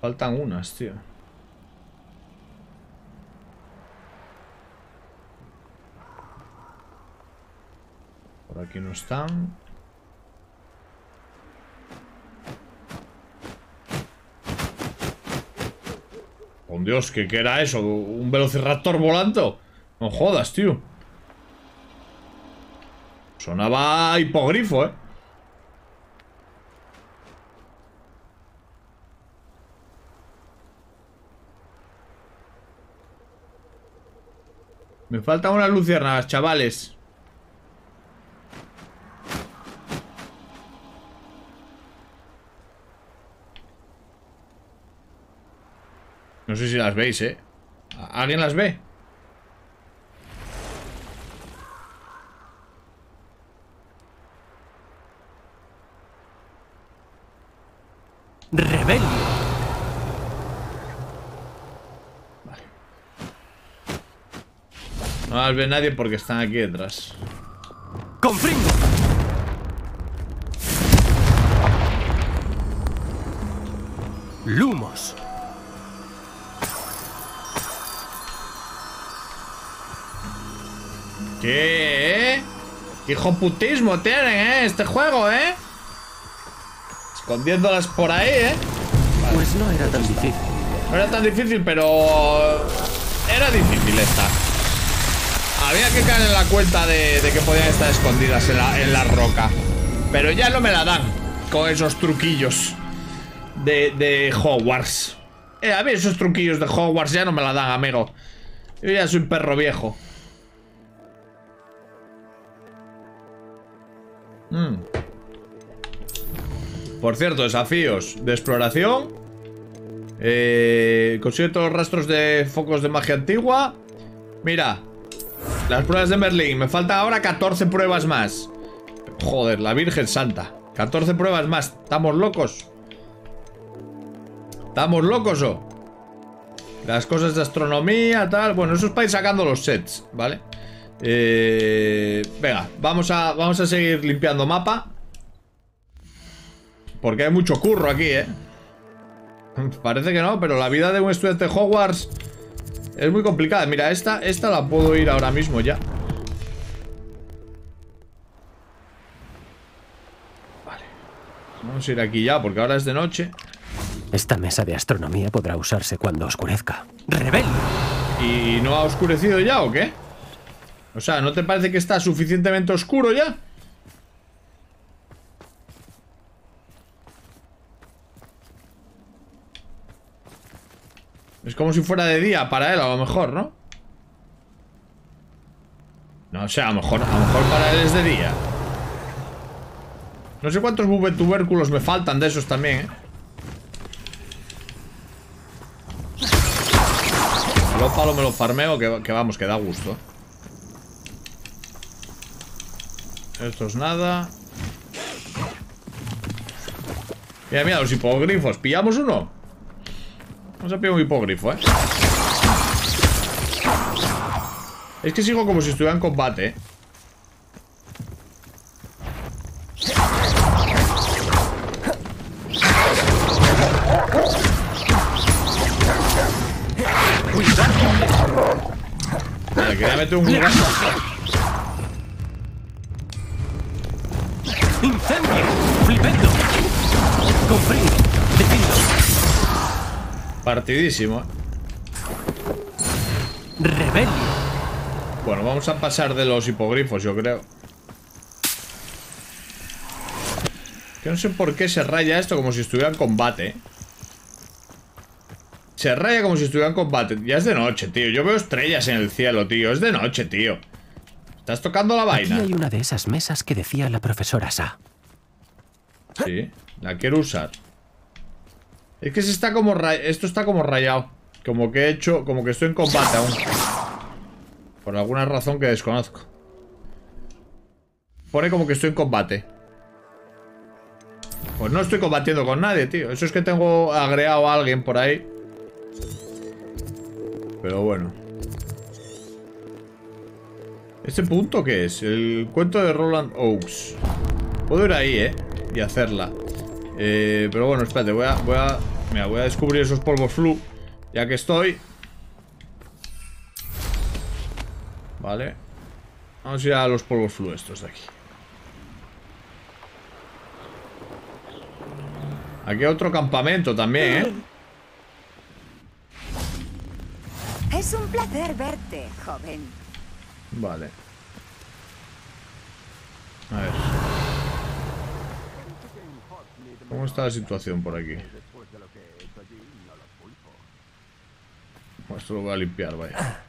Faltan unas, tío. Por aquí no están. Con Dios, ¿qué era eso? ¿Un velociraptor volando? No jodas, tío. Sonaba a hipogrifo, ¿eh? Me faltan unas luciérnagas, chavales. No sé si las veis, ¿eh? ¿Alguien las ve? Rebel. Vale. No las ve nadie porque están aquí detrás. ¡Confringo! Lumos. ¿Qué? ¿Qué hijoputismo tienen, este juego, Escondiéndolas por ahí, Vale. Pues no era tan difícil. No era tan difícil, pero... Era difícil esta. Había que caer en la cuenta de que podían estar escondidas en la roca. Pero ya no me la dan con esos truquillos de Hogwarts. A mí esos truquillos de Hogwarts ya no me la dan, amigo. Yo ya soy un perro viejo. Por cierto, desafíos de exploración. Consigue todos los rastros de focos de magia antigua. Mira, las pruebas de Merlín. Me faltan ahora 14 pruebas más. Joder, la Virgen Santa. 14 pruebas más. ¿Estamos locos? ¿Estamos locos o? Las cosas de astronomía, tal. Bueno, eso es para ir sacando los sets, ¿vale? Venga, vamos a seguir limpiando mapa. Porque hay mucho curro aquí, Parece que no, pero la vida de un estudiante de Hogwarts es muy complicada. Mira, esta la puedo ir ahora mismo ya. Vale. Vamos a ir aquí ya, porque ahora es de noche. Esta mesa de astronomía podrá usarse cuando oscurezca. ¡Rebel! ¿Y no ha oscurecido ya o qué? O sea, ¿no te parece que está suficientemente oscuro ya? Es como si fuera de día para él, a lo mejor, ¿no? No, o sea, a lo mejor para él es de día. No sé cuántos bubetubérculos me faltan de esos también, Lo palo, me lo farmeo, que vamos, que da gusto. Esto es nada. Mira, mira, los hipogrifos. ¿Pillamos uno? Vamos a pillar un hipogrifo, Es que sigo como si estuviera en combate, Vale, quería meter un gato. Incendio, flipendo, comprimido, definido. Partidísimo. Rebelio. Bueno, vamos a pasar de los hipogrifos, yo creo. Que no sé por qué se raya esto como si estuviera en combate. Se raya como si estuviera en combate. Ya es de noche, tío. Yo veo estrellas en el cielo, tío. Es de noche, tío. Estás tocando la vaina. Aquí hay una de esas mesas que decía la profesora Sa. Sí, la quiero usar. Es que se está como esto está como rayado. Como que he hecho, como que estoy en combate aún. Por alguna razón que desconozco. Pone como que estoy en combate. Pues no estoy combatiendo con nadie, tío. Eso es que tengo agregado a alguien por ahí. Pero bueno. ¿Este punto qué es? El cuento de Roland Oakes. Puedo ir ahí, y hacerla. Pero bueno, espérate, voy a descubrir esos polvos flu. Ya que estoy. Vale. Vamos a ir a los polvos flu estos de aquí. Aquí hay otro campamento también, Es un placer verte, joven. Vale. A ver. ¿Cómo está la situación por aquí? Bueno, esto lo voy a limpiar, vaya.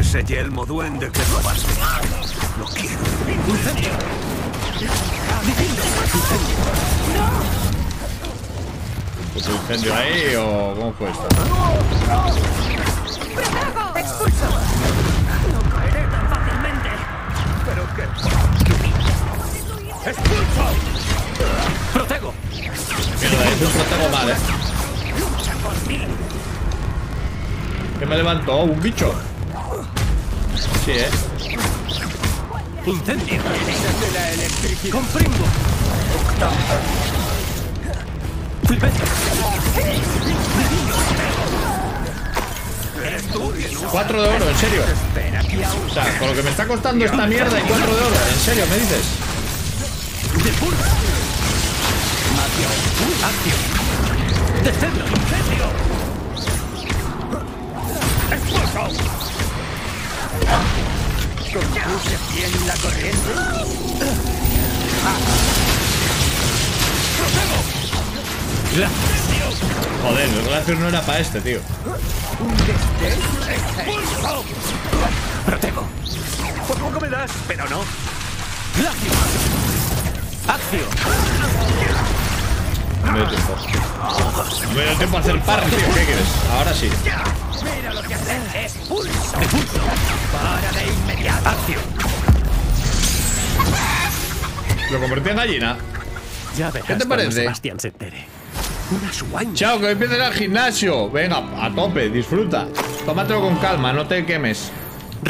Ese yelmo duende que robaste. Lo quiero. Incendio. ¿Puso incendio ahí o cómo fue esto? ¡Predago! ¡Expulso! ¡No caeré tan ¡Expulso! ¡Protego! Mierda, es un protego mal, ¡Lucha por mí! ¿Qué me levantó? ¿Un bicho? Sí, ¡Incendio! ¡Comprendo! ¡Flipete! ¡4 de oro, en serio! O sea, con lo que me está costando esta mierda y 4 de oro, en serio, ¿me dices? Compuse bien la corriente. Joder, el glaciar no era para este, tío. Protego. Por poco me das, pero no. Glaciar. Acción. No me dio tiempo. No me dio tiempo a hacer par, tío. ¿Qué quieres? Ahora sí. Mira lo que hacer es pulso. Para de inmediato. Acción. Lo convertí en gallina. Ya verás. ¿Qué te parece? Sebastián se entere. Chao, que hoy empiezas al gimnasio. Venga, a tope, disfruta. Tómatelo con calma, no te quemes.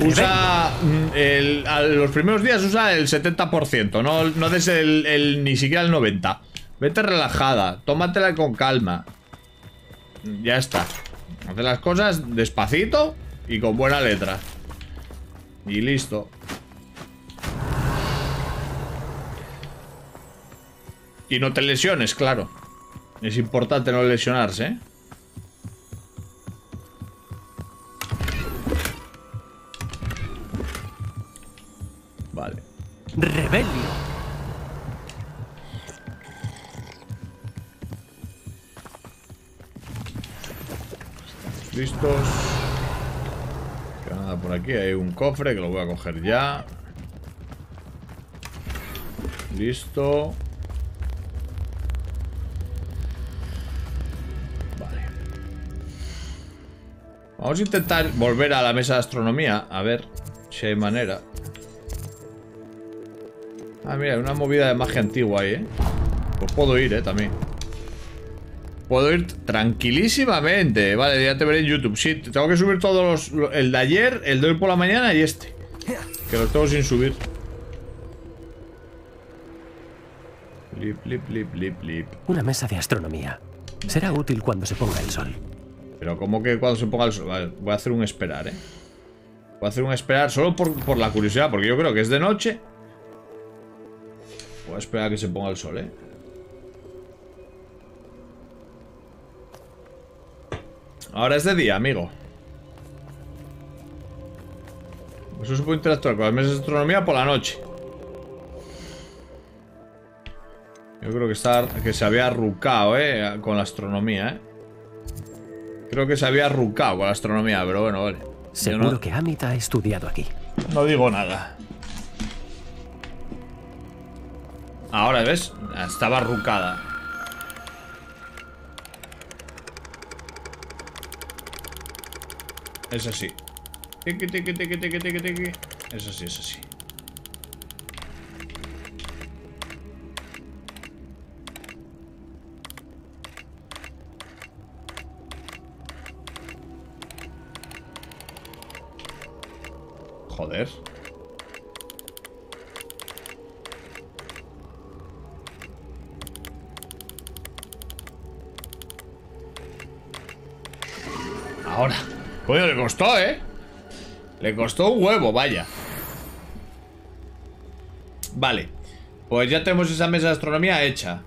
Usa el, a los primeros días usa el 70%. No des ni siquiera el 90%. Vete relajada, tómatela con calma. Ya está. Hacer las cosas despacito y con buena letra. Y listo. Y no te lesiones, claro. Es importante no lesionarse, ¿eh? Vale. Rebelio. Listos. Que nada, por aquí hay un cofre que lo voy a coger ya. Listo. Vale. Vamos a intentar volver a la mesa de astronomía. A ver si hay manera. Ah, mira, hay una movida de magia antigua ahí, ¿eh? Pues puedo ir, también. Puedo ir tranquilísimamente. Vale, ya te veré en YouTube. Sí, tengo que subir todos los... El de ayer, el de hoy por la mañana y este. Que los tengo sin subir. Lip, lip, lip, lip, lip. Una mesa de astronomía. Será útil cuando se ponga el sol. Pero ¿cómo que cuando se ponga el sol? Vale, voy a hacer un esperar, ¿eh? Voy a hacer un esperar solo por la curiosidad. Porque yo creo que es de noche. Voy a esperar a que se ponga el sol, ¿eh? Ahora es de día, amigo. Eso se puede interactuar con las mesas de astronomía por la noche. Yo creo que, se había arrucado, con la astronomía, Creo que se había arrucado con la astronomía, pero bueno, vale. Seguro que Amit ha estudiado aquí. No digo nada. Ahora, ¿ves? Estaba arrucada. Es así. Tiki, tiki, tiki, tiki, tiki, tiki. Es así, es así. Joder. Ahora. Coño, le costó, Le costó un huevo, vaya. Vale. Pues ya tenemos esa mesa de astronomía hecha.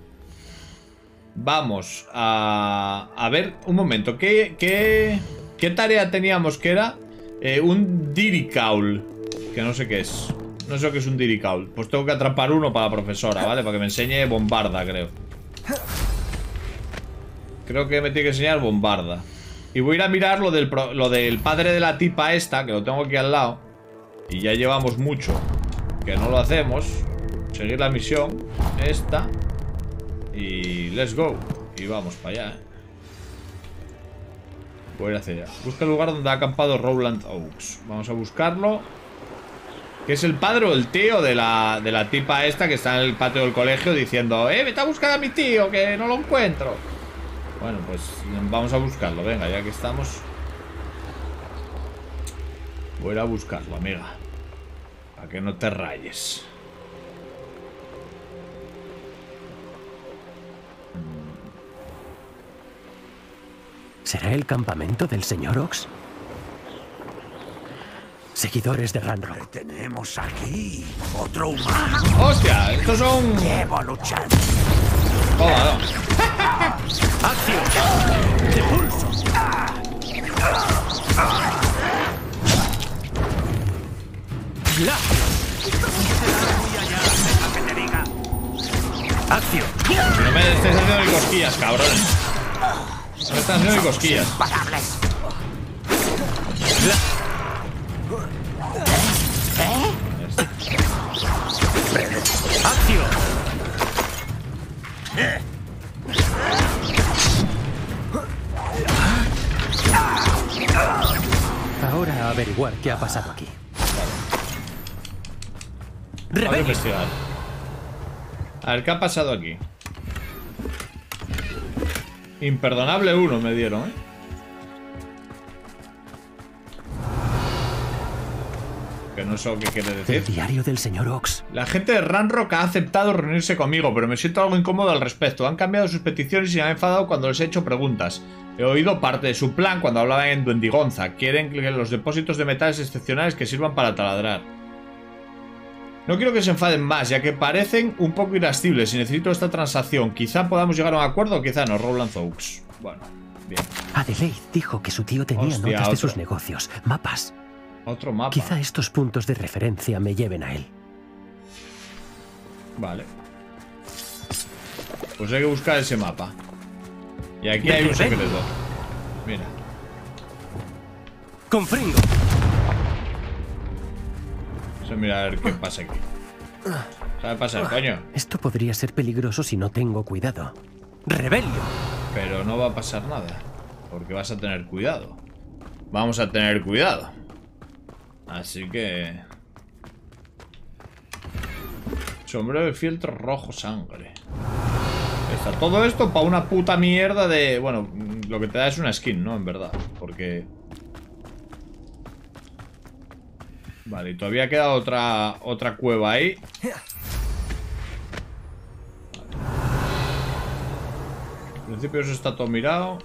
Vamos a... ver, un momento. ¿Qué tarea teníamos que era? Un Diricaul. Que no sé qué es. No sé qué es un Diricaul. Pues tengo que atrapar uno para la profesora, ¿vale? Para que me enseñe bombarda, creo. Creo que me tiene que enseñar bombarda. Y voy a ir a mirar lo del padre de la tipa esta, que lo tengo aquí al lado. Y ya llevamos mucho que no lo hacemos. Seguir la misión esta. Y let's go. Y vamos para allá, Voy a ir hacia allá. Busca el lugar donde ha acampado Roland Oakes. Vamos a buscarlo. Que es el padre o el tío de la tipa esta que está en el patio del colegio diciendo: vete a buscar a mi tío, que no lo encuentro. Bueno, pues vamos a buscarlo, venga, ya que estamos. Voy a buscarlo, amiga, para que no te rayes. ¿Será el campamento del señor Ox? Seguidores de Ranrok. Tenemos aquí otro humano. ¡Hostia! Estos son... Llevo luchando. Toma, no. ¡Acción! ¡De pulso! ¡La! ¡Acción! No me estés haciendo ni cosquillas, cabrón. No me estás haciendo ni cosquillas. ¡La! ¡Acción! Ahora a averiguar qué ha pasado aquí. Vale. Hay que investigar. A ver, ¿qué ha pasado aquí? Imperdonable 1 me dieron, ¿eh? Que no sé qué quiere decir. El diario del señor Ox. La gente de Ranrok ha aceptado reunirse conmigo, pero me siento algo incómodo al respecto. Han cambiado sus peticiones y me han enfadado cuando les he hecho preguntas. He oído parte de su plan cuando hablaban en Duendigonza. Quieren que los depósitos de metales excepcionales que sirvan para taladrar. No quiero que se enfaden más, ya que parecen un poco irascibles y necesito esta transacción. Quizá podamos llegar a un acuerdo o quizá no. Roland Oakes. Bueno, bien. Adelaide dijo que su tío tenía notas de sus negocios. Mapas. Otro mapa. Quizá estos puntos de referencia me lleven a él. Vale. Pues hay que buscar ese mapa. Y aquí hay un secreto. Mira. Comprendo. Vamos a mirar a ver qué pasa aquí. ¿Sabe pasar, coño? Esto podría ser peligroso si no tengo cuidado. ¡Rebelio! Pero no va a pasar nada. Porque vas a tener cuidado. Vamos a tener cuidado. Así que... Sombrero de fieltro rojo sangre. Está todo esto para una puta mierda de... Bueno, lo que te da es una skin, ¿no? En verdad, porque... Vale, y todavía queda otra cueva ahí. Al principio eso está todo mirado.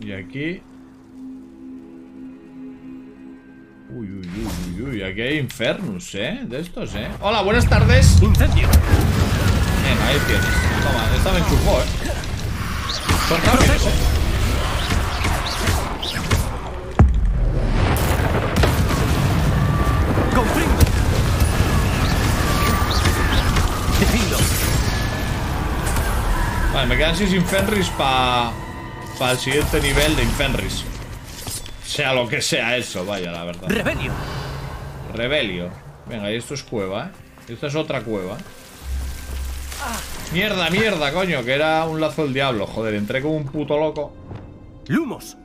Y aquí... Uy, uy, uy, uy, aquí hay Infernus, ¿eh? De estos, ¿eh? Hola, buenas tardes. Incendio. Venga, ahí tienes. Toma, esta me enchufó, ¿eh? Son rápidos, ¿eh? Conflicto. Defilo. Vale, me quedan 6 Infernus para el siguiente nivel de Infernus. Sea lo que sea eso, vaya, la verdad. Rebelio. Rebelio. Venga, y esto es cueva, ¿eh? Esta es otra cueva. Mierda, mierda, coño, que era un lazo del diablo. Joder, entré como un puto loco. Lumos.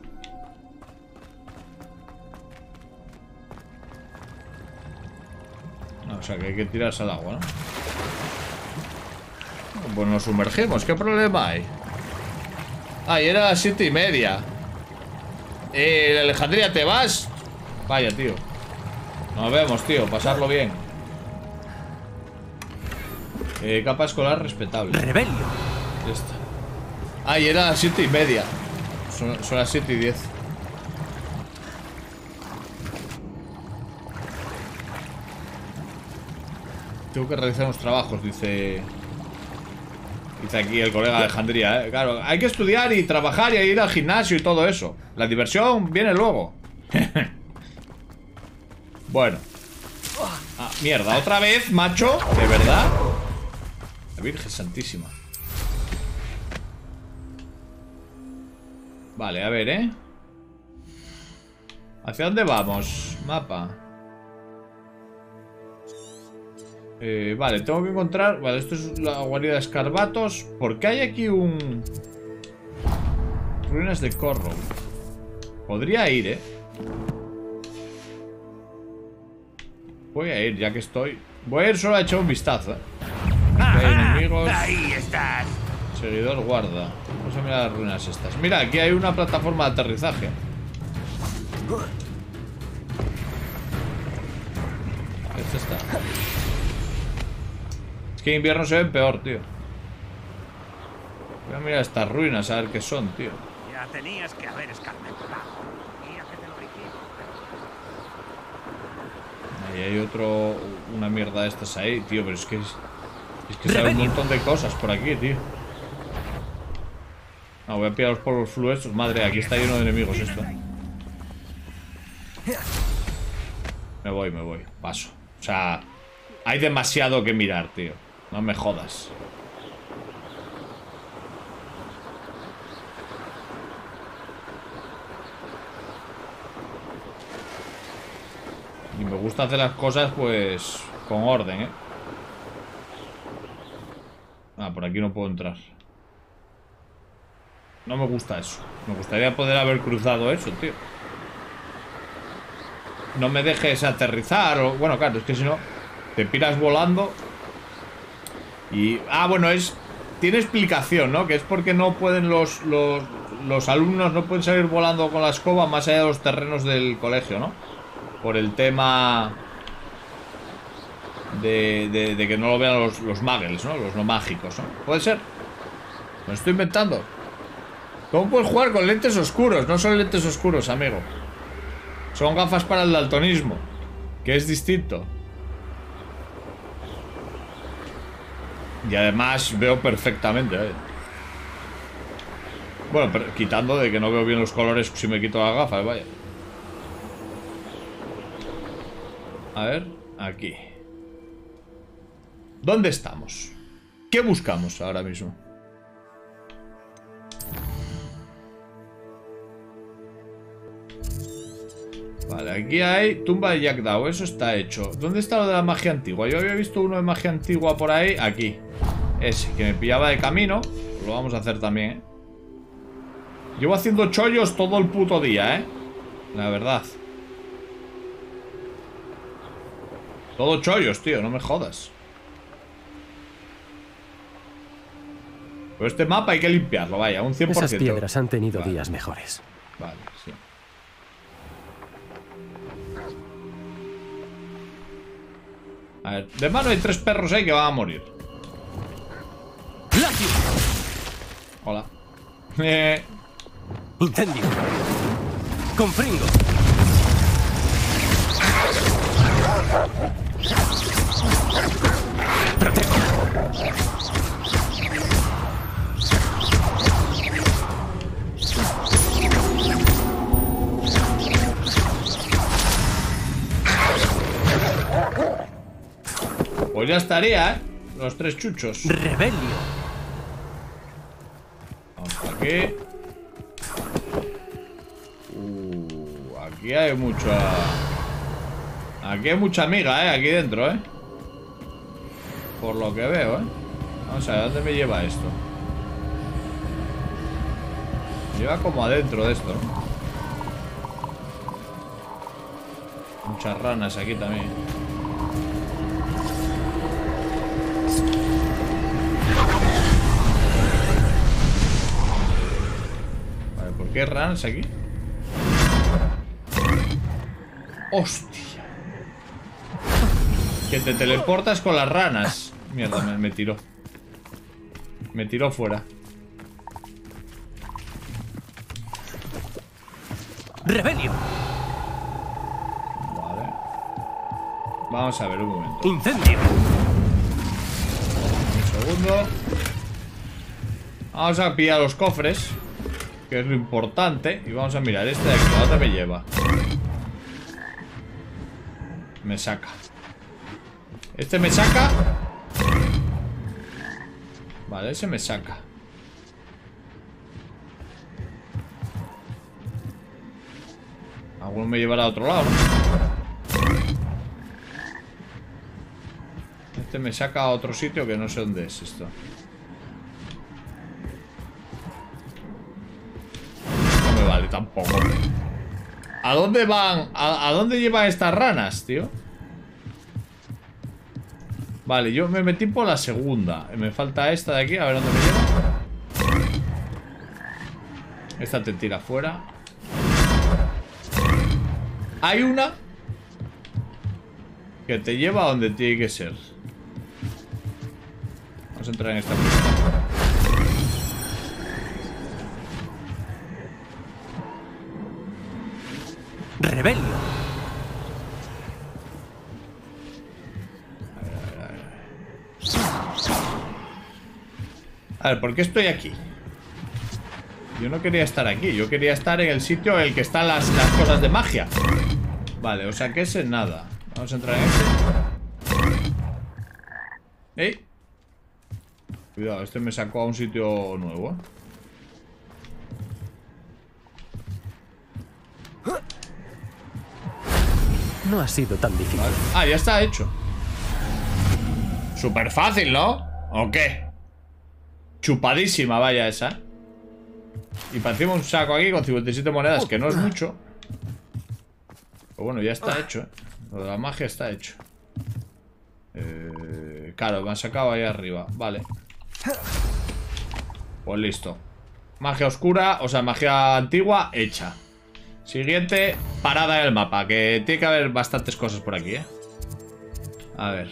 No, o sea, que hay que tirarse al agua, ¿no? Pues nos sumergimos, ¿qué problema hay? Ah, y era las 7:30. Alejandría, ¿te vas? Vaya, tío. Nos vemos, tío. Pasarlo bien. Capa escolar respetable. Rebelio. Ya está. Ah, y era las 7:30. Son las 7:10. Tengo que realizar unos trabajos, dice... Dice aquí el colega de Alejandría, ¿eh? Claro, hay que estudiar y trabajar y ir al gimnasio y todo eso. La diversión viene luego. Bueno. Ah, mierda, otra vez, macho. ¿De verdad? La Virgen Santísima. Vale, a ver, ¿eh? ¿Hacia dónde vamos? Mapa. Vale, tengo que encontrar... Vale, esto es la guarida de escarbatos. ¿Por qué hay aquí un...? Ruinas de Corro. Podría ir, ¿eh? Voy a ir, ya que estoy. Voy a ir solo a echar un vistazo. Aquí hay enemigos. Ahí estás. Seguidor guarda. Vamos a mirar las ruinas estas. Mira, aquí hay una plataforma de aterrizaje. Esta está. Es que en invierno se ven peor, tío. Voy a mirar estas ruinas, a ver qué son, tío. Ya tenías que haber escarmentado. Y hay otro... Una mierda de estas ahí, tío. Pero es que sale un montón de cosas por aquí, tío. No, voy a pillar los polvos fluorescentes. Madre, aquí está lleno de enemigos esto. Me voy. Paso. O sea, hay demasiado que mirar, tío. No me jodas. Y me gusta hacer las cosas, pues, con orden, ¿eh? Ah, por aquí no puedo entrar. No me gusta eso. Me gustaría poder haber cruzado eso, tío. No me dejes aterrizar o... Bueno, claro, es que si no, te piras volando. Y... Ah, bueno, es... Tiene explicación, ¿no? Que es porque no pueden los alumnos no pueden salir volando con la escoba más allá de los terrenos del colegio, ¿no? Por el tema de que no lo vean los muggles, ¿no? Los no mágicos, ¿no? ¿Puede ser? Me estoy inventando. ¿Cómo puedes jugar con lentes oscuros? No son lentes oscuros, amigo. Son gafas para el daltonismo, que es distinto. Y además veo perfectamente, ¿eh? Bueno, pero quitando de que no veo bien los colores si me quito las gafas, vaya. A ver, aquí. ¿Dónde estamos? ¿Qué buscamos ahora mismo? Vale, aquí hay tumba de Jack Dao. Eso está hecho. ¿Dónde está lo de la magia antigua? Yo había visto uno de magia antigua por ahí. Aquí. Ese, que me pillaba de camino. Pues lo vamos a hacer también, ¿eh? Llevo haciendo chollos todo el puto día, ¿eh? La verdad. Todo chollos, tío, no me jodas. Pero este mapa hay que limpiarlo, vaya, un 100%. Esas piedras han tenido días mejores. Vale, sí. A ver, de mano hay tres perros ahí que van a morir. Hola. Incendio. Compringo. Protejo. Pues ya estaría, ¿eh? Los tres chuchos. Rebelio. Vamos aquí. Aquí hay mucha... Aquí hay mucha miga, aquí dentro, por lo que veo, Vamos a ver, ¿dónde me lleva esto? Me lleva como adentro de esto, ¿no? Muchas ranas aquí también. Vale, ¿por qué ranas aquí? ¡Hostia! Que te teleportas con las ranas. Mierda, me tiró. Me tiró fuera. Rebelio. Vale. Vamos a ver un momento. Incendio. Un segundo. Vamos a pillar los cofres, que es lo importante. Y vamos a mirar este de aquí. ¿Dónde me lleva? Me saca. Este me saca. Vale, ese me saca. Alguno me llevará a otro lado, ¿no? Este me saca a otro sitio que no sé dónde es esto. No me vale tampoco. ¿A dónde van? ¿A dónde llevan estas ranas, tío? Vale, yo me metí por la segunda. Me falta esta de aquí, a ver dónde me lleva. Esta te tira fuera. Hay una que te lleva a donde tiene que ser. Vamos a entrar en esta pista. Rebelio. A ver, ¿por qué estoy aquí? Yo no quería estar aquí. Yo quería estar en el sitio en el que están las cosas de magia. Vale, o sea que ese nada. Vamos a entrar en este. ¡Ey! Cuidado, este me sacó a un sitio nuevo, ¿eh? No ha sido tan difícil. Vale. Ah, ya está hecho. Súper fácil, ¿no? ¿O qué? Chupadísima, vaya esa. Y partimos un saco aquí con 57 monedas, que no es mucho. Pero bueno, ya está hecho, ¿eh? Lo de la magia está hecho. Claro, me han sacado ahí arriba. Vale. Pues listo. Magia oscura, o sea, magia antigua hecha. Siguiente parada en el mapa, que tiene que haber bastantes cosas por aquí, ¿eh? A ver.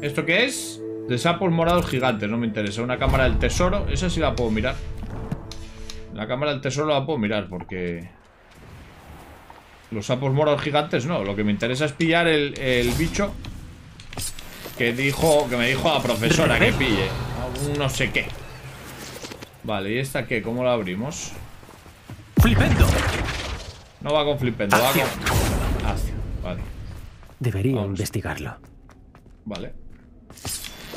¿Esto qué es? De sapos morados gigantes, no me interesa. Una cámara del tesoro, esa sí la puedo mirar. La cámara del tesoro la puedo mirar porque... los sapos morados gigantes no. Lo que me interesa es pillar el bicho que me dijo la profesora que pille. No sé qué. Vale, ¿y esta qué? ¿Cómo la abrimos? Flipendo. No va con flipendo, acción. Va con acción. Vale. Debería vamos. Investigarlo. Vale.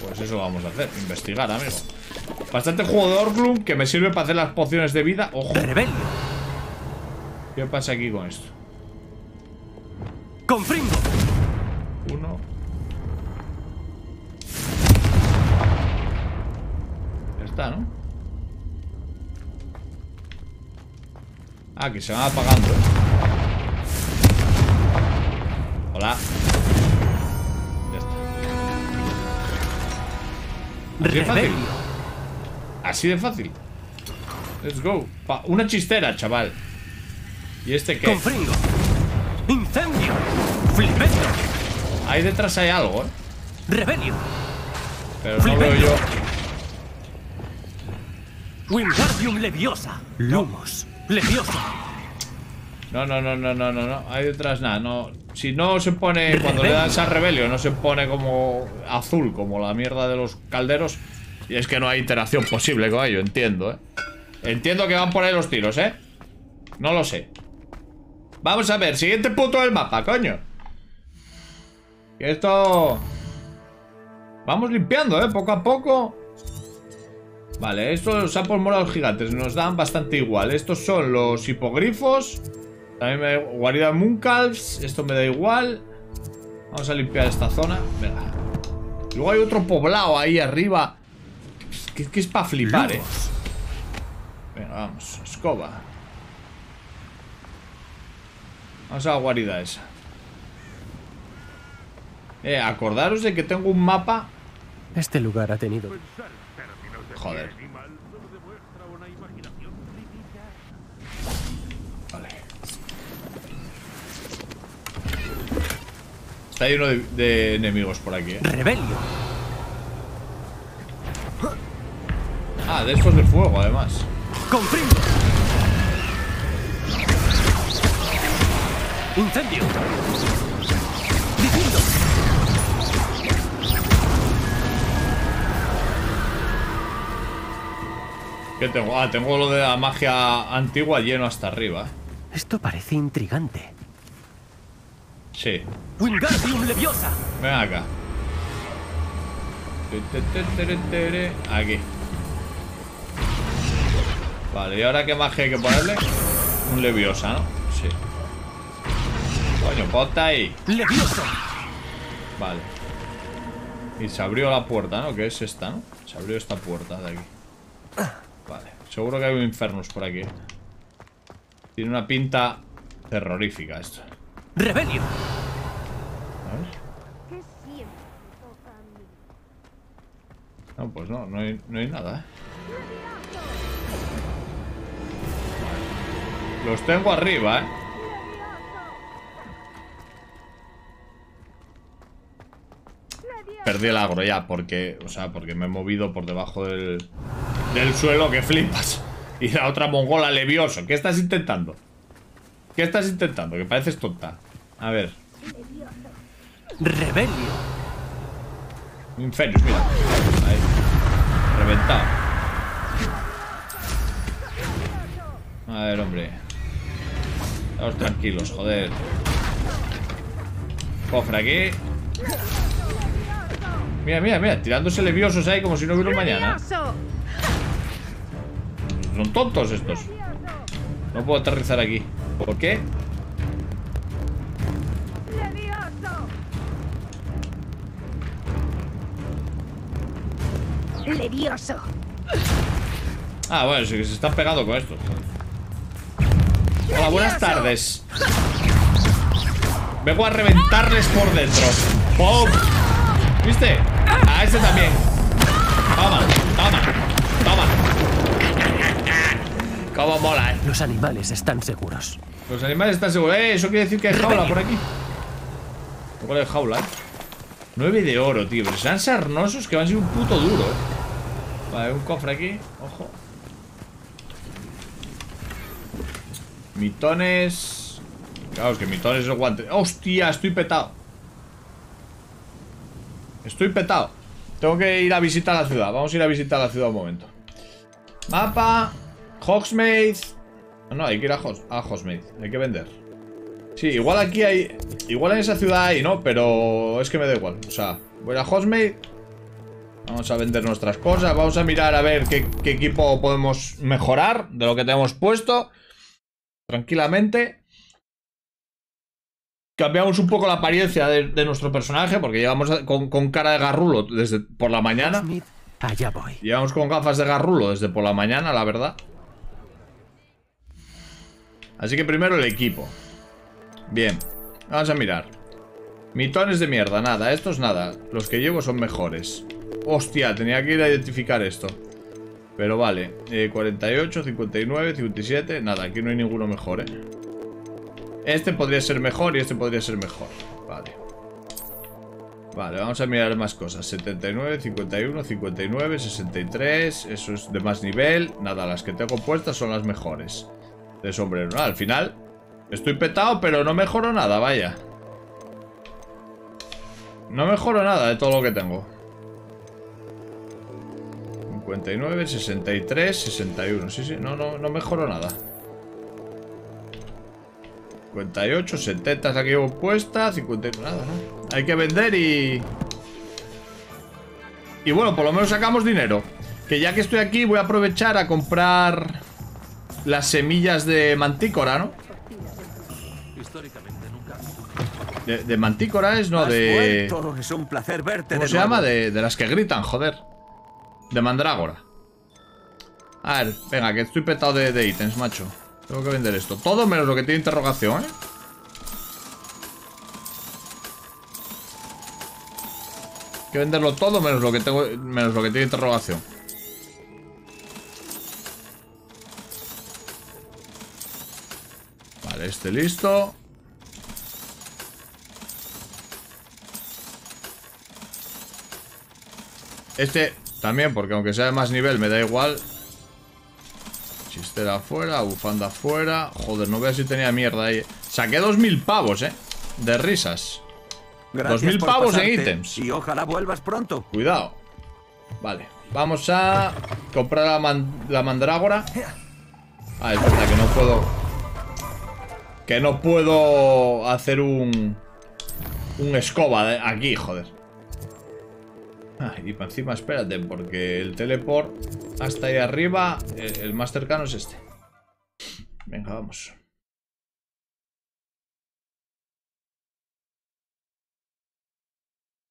Pues eso vamos a hacer, investigar, amigo. Bastante juego de Orglum que me sirve para hacer las pociones de vida. Ojo. Rebelio. ¿Qué pasa aquí con esto? Con fringo. Uno. Ya está, ¿no? Ah, que se van apagando. Hola. Ya está. Así de fácil. Así de fácil. Let's go. Una chistera, chaval. ¿Y este qué? Confringo. Incendio. Flipendo. Ahí detrás hay algo, ¿eh? Rebelio. Pero no veo yo. Wingardium Leviosa. Lumos. Leviosa. No. Ahí detrás nada. No. Si no se pone. Rebelio. Cuando le das a Rebelio, no se pone como azul, como la mierda de los calderos. Y es que no hay interacción posible con ello, entiendo, ¿eh? Entiendo que van por ahí los tiros, ¿eh? No lo sé. Vamos a ver, siguiente punto del mapa, coño. Que esto. Vamos limpiando, ¿eh? Poco a poco. Vale, estos sapos morados gigantes nos dan bastante igual. Estos son los hipogrifos. También me guarida Munkals. Esto me da igual. Vamos a limpiar esta zona. Venga. Luego hay otro poblado ahí arriba. Que es para flipar, ¿eh? Venga, vamos. Escoba. Vamos a la guarida esa. Acordaros de que tengo un mapa. Este lugar ha tenido... Joder. Vale. Está lleno de enemigos por aquí, ¿eh? Rebelio. Ah, de estos de fuego, además. Confringo. Incendio. Diciendo. Tengo, tengo lo de la magia antigua lleno hasta arriba. Esto parece intrigante. Sí. Wingardium Leviosa. Ven acá. Aquí. Vale, ¿y ahora qué magia hay que ponerle? Un Leviosa, ¿no? Sí. Coño, ponte ahí. Leviosa. Vale. Y se abrió la puerta, ¿no? Que es esta, ¿no? Se abrió esta puerta de aquí. Vale, seguro que hay un Infernus por aquí. Tiene una pinta terrorífica esto. Rebelio. A ver. No, pues no, no hay nada, ¿eh? Los tengo arriba, ¿eh? Perdí el agro ya, porque, o sea, porque me he movido por debajo del suelo, que flipas. Y la otra mongola levioso. ¿Qué estás intentando? ¿Qué estás intentando? Que pareces tonta. A ver. Rebelio. Infernus, mira. Ahí. Reventado. A ver, hombre. Estamos tranquilos, joder. Cofre aquí. Mira, mira, mira. Tirándose leviosos ahí como si no hubiera un mañana. Son tontos estos. No puedo aterrizar aquí. ¿Por qué? Levioso. Ah, bueno, sí que se están pegando con esto. Hola, buenas tardes. Vengo a reventarles por dentro. ¡Pum! ¿Viste? A este también. Toma, toma, toma. Cómo mola, ¿eh? Los animales están seguros. Los animales están seguros. Eso quiere decir que hay jaula por aquí. ¿Cuál es jaula, eh? 9 de oro, tío. Pero sean sarnosos que van a ser un puto duro, eh. Vale, un cofre aquí. Ojo. Mitones. Claro, es que mitones son guantes. ¡Hostia! Estoy petado. Estoy petado. Tengo que ir a visitar la ciudad. Vamos a ir a visitar la ciudad un momento. Mapa. Hogsmeade. No, hay que ir a Hogsmeade. Hay que vender. Sí, igual aquí hay... Igual en esa ciudad hay, ¿no? Pero es que me da igual. O sea, voy a Hogsmeade. Vamos a vender nuestras cosas. Vamos a mirar a ver qué equipo podemos mejorar de lo que tenemos puesto. Tranquilamente. Cambiamos un poco la apariencia de nuestro personaje, porque llevamos con cara de garrulo desde por la mañana. Allá voy. Llevamos con gafas de garrulo desde por la mañana, la verdad. Así que primero el equipo. Bien, vamos a mirar. Mitones de mierda, nada, estos nada. Los que llevo son mejores. Hostia, tenía que ir a identificar esto. Pero vale, 48, 59, 57. Nada, aquí no hay ninguno mejor, eh. Este podría ser mejor y este podría ser mejor. Vale. Vale, vamos a mirar más cosas. 79, 51, 59, 63. Eso es de más nivel. Nada, las que tengo puestas son las mejores. De sombrero, ¿no? Al final estoy petado, pero no mejoro nada, vaya. No mejoro nada de todo lo que tengo. 59, 63, 61. Sí, sí, no mejoro nada. 58, 70 es la que llevo puesta. 59, nada, ¿no? Hay que vender y... Y bueno, por lo menos sacamos dinero. Que ya que estoy aquí voy a aprovechar a comprar las semillas de mantícora, ¿no? De mantícora es, no, de... Es un placer verte. ¿Cómo se llama? De las que gritan, joder. De mandrágora. A ver, venga, que estoy petado de ítems, macho. Tengo que vender esto. Todo menos lo que tiene interrogación, ¿eh? Hay que venderlo todo menos lo que tengo, menos lo que tiene interrogación. Vale, este listo. Este también, porque aunque sea de más nivel me da igual. Chistera afuera, bufanda afuera. Joder, no veo si tenía mierda ahí. Saqué 2000 pavos, de risas. Gracias. 2000 pavos en ítems. Y ojalá vuelvas pronto. Cuidado. Vale, vamos a comprar la mandrágora. Ah, es verdad que no puedo. Que no puedo hacer un escoba aquí, joder. Ah, y para encima, espérate, porque el teleport hasta ahí arriba, el más cercano es este. Venga, vamos.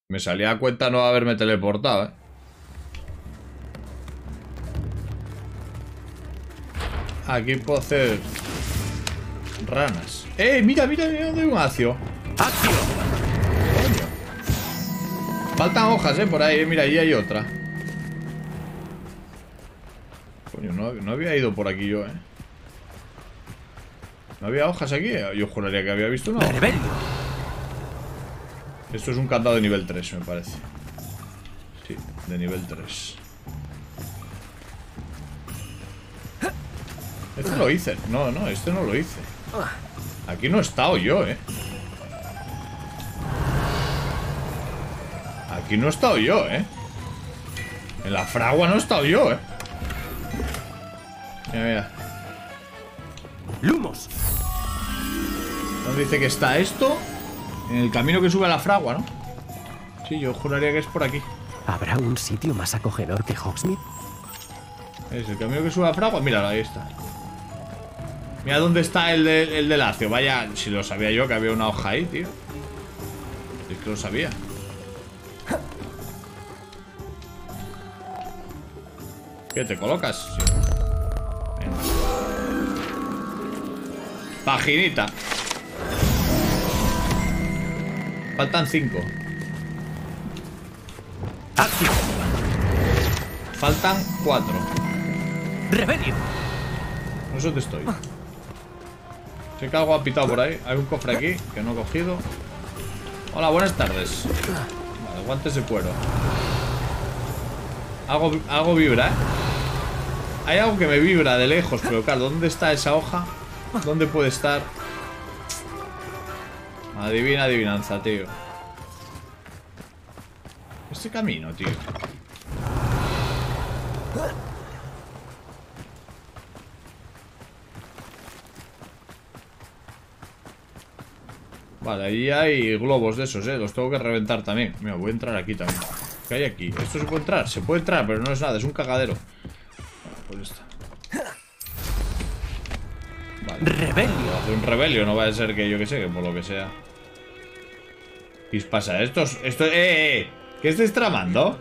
Me salía a cuenta no haberme teleportado, ¿eh? Aquí puedo hacer ranas. ¡Eh! Mira, mira, mira, donde hay un accio. ¡Accio! Faltan hojas, por ahí, mira, ahí hay otra. Coño, no había ido por aquí yo, ¿eh? ¿No había hojas aquí? Yo juraría que había visto una hoja. ¡Rebelde! Esto es un candado de nivel 3, me parece. Sí, de nivel 3. Este lo hice. No, este no lo hice. Aquí no he estado yo, ¿eh? Aquí no he estado yo, ¿eh? En la fragua no he estado yo, ¿eh? Mira. ¡Lumos! ¿Dónde dice que está esto? En el camino que sube a la fragua, ¿no? Sí, yo juraría que es por aquí. ¿Habrá un sitio más acogedor que Hogsmeade? Es el camino que sube a la fragua. Míralo, ahí está. Mira dónde está el de Lacio. Vaya, si lo sabía yo que había una hoja ahí, tío. Es que lo sabía. ¿Qué te colocas? Sí. Venga. Paginita. Faltan 5. Acción. Faltan 4. Rebelio. Eso te estoy. Sé que algo ha pitado por ahí. Hay un cofre aquí que no he cogido. Hola, buenas tardes. Vale, guantes de cuero. Algo vibra, ¿eh? Hay algo que me vibra de lejos, pero claro, ¿dónde está esa hoja? ¿Dónde puede estar? Adivina, adivinanza, tío. Este camino, tío. Vale, ahí hay globos de esos, los tengo que reventar también. Mira, voy a entrar aquí también. ¿Qué hay aquí? Esto se puede entrar, pero no es nada, es un cagadero. Pues está. Vale. Rebelio. Hace un rebelio, no vaya a ser que yo que sé, que por lo que sea. ¿Qué os pasa? Estos, ¿qué estáis tramando?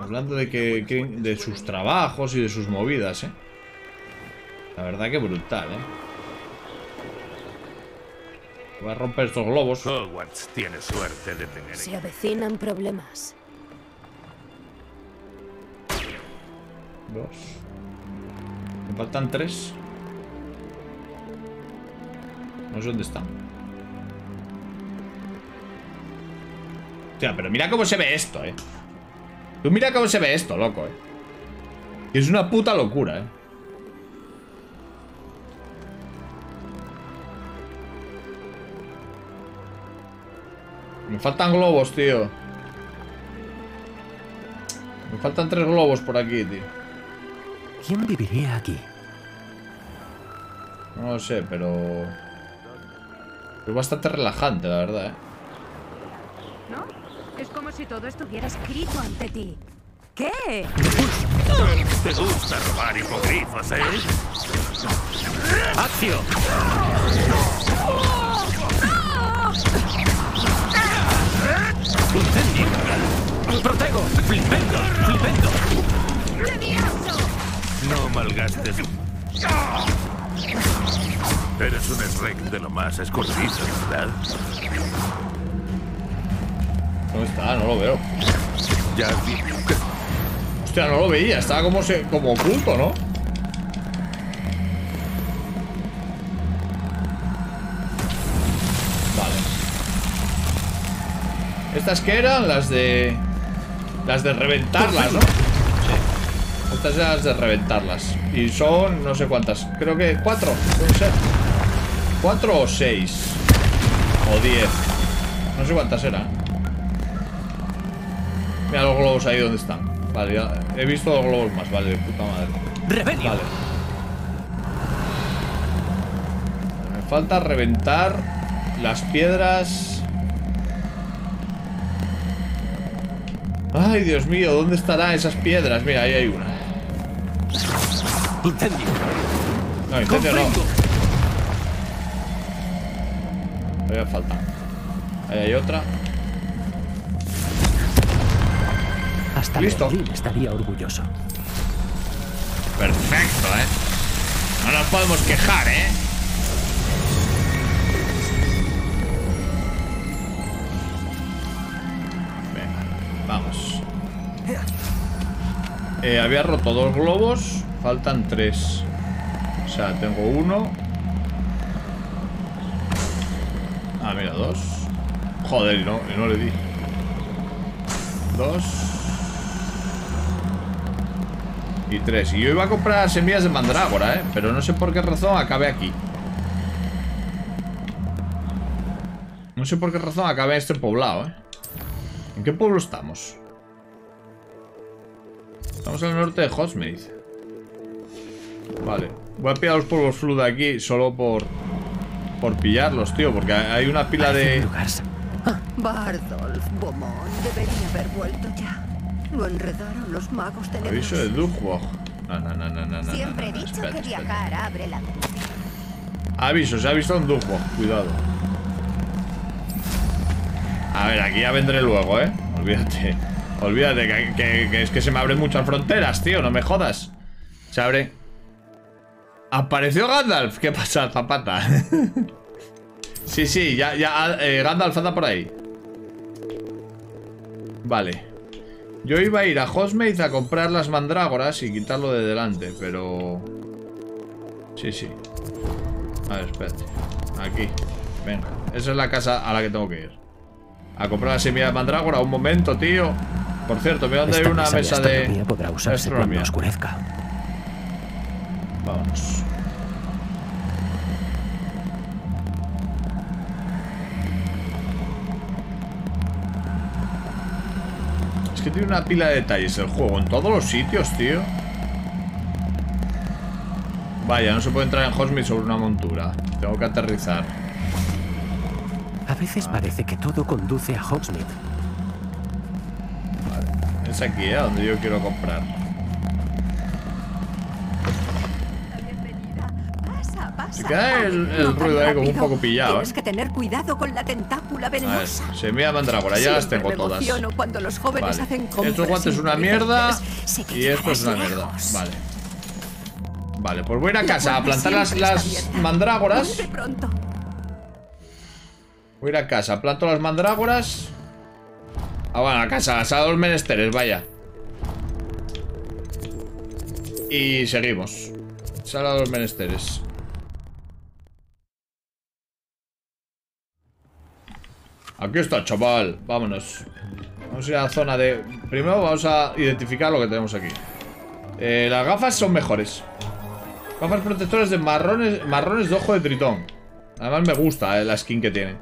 Hablando de que de sus trabajos y de sus movidas, La verdad que brutal, Voy a romper estos globos. Hogwarts tiene suerte de tener. Se avecinan problemas. 2. Me faltan 3. No sé dónde están. Hostia, pero mira cómo se ve esto, Tú mira cómo se ve esto, loco, Es una puta locura, Me faltan globos, tío. Me faltan 3 globos por aquí, tío. ¿Quién viviría aquí? No lo sé, pero... es bastante relajante, la verdad, ¿No? Es como si todo estuviera escrito ante ti. ¿Qué? ¿Te gusta robar hipogrifos, ¡Acción! ¡Incendio! ¡Protego! ¡Flipendo! ¡Flipendo! No malgastes. Eres un esrec de lo más escurridizo, ¿verdad? ¿Dónde está? No lo veo. Ya vi. Hostia, no lo veía. Estaba como oculto, ¿no? Estas que eran las de reventarlas, ¿no? Sí. Estas eran las de reventarlas. Y son no sé cuántas. Creo que 4, puede ser. 4 o 6. O 10. No sé cuántas eran. Mira los globos ahí donde están. Vale, ya he visto los globos más, vale, de puta madre. Rebelio. Vale. Me falta reventar las piedras. Ay, Dios mío, ¿dónde estarán esas piedras? Mira, ahí hay una. Incendio. No, incendio no. Todavía falta. Ahí hay otra. Hasta listo. Berlín estaría orgulloso. Perfecto, No nos podemos quejar, Había roto 2 globos. Faltan 3. O sea, tengo 1. Ah, mira, 2. Joder, no le di. 2 y 3. Y yo iba a comprar semillas de mandrágora, pero no sé por qué razón acabé aquí. No sé por qué razón acabé en este poblado, ¿En qué pueblo estamos? Estamos al norte de Hogsmeade. Vale, voy a pillar los polvos flu de aquí solo por pillarlos, tío, porque hay una pila de... Bardolf Beaumont debería haber vuelto ya. Lo enredaron los magos tenebrosos. Aviso de Dukwog. No. Siempre he dicho que viajar abre la mente. Aviso, se ha visto un Dukwog. Cuidado. A ver, aquí ya vendré luego, Olvídate. Olvídate que es que se me abren muchas fronteras, tío. No me jodas. Se abre. Apareció Gandalf. ¿Qué pasa, Zapata? Sí, ya, Gandalf anda por ahí. Vale. Yo iba a ir a Hogsmeade a comprar las mandrágoras y quitarlo de delante, pero... Sí. A ver, espérate. Aquí. Venga. Esa es la casa a la que tengo que ir. A comprar la semilla de mandrágora. Un momento, tío. Por cierto, mira dónde hay una mesa de... podrá usarse cuando oscurezca. Vámonos. Es que tiene una pila de detalles el juego, en todos los sitios, tío. Vaya, no se puede entrar en Hogsmeade sobre una montura. Tengo que aterrizar. A veces parece que todo conduce a Hogsmeade. Vale, es aquí, donde yo quiero comprar. Se queda el ruido ahí como un poco pillado. Tienes que tener cuidado con la tentácula venenosa. Semilla de mandrágora, ya las tengo todas. Estos guantes es una mierda y esto es una mierda. Vale. Vale, pues voy a ir a casa a plantar las mandrágoras. Voy a ir a casa, planto las mandrágoras. Bueno, a casa, a dos menesteres, vaya. Y seguimos. Sala de los menesteres. Aquí está, chaval. Vámonos. Vamos a ir a la zona de... Primero vamos a identificar lo que tenemos aquí. Las gafas son mejores. Gafas protectoras de marrones de ojo de tritón. Además me gusta la skin que tiene.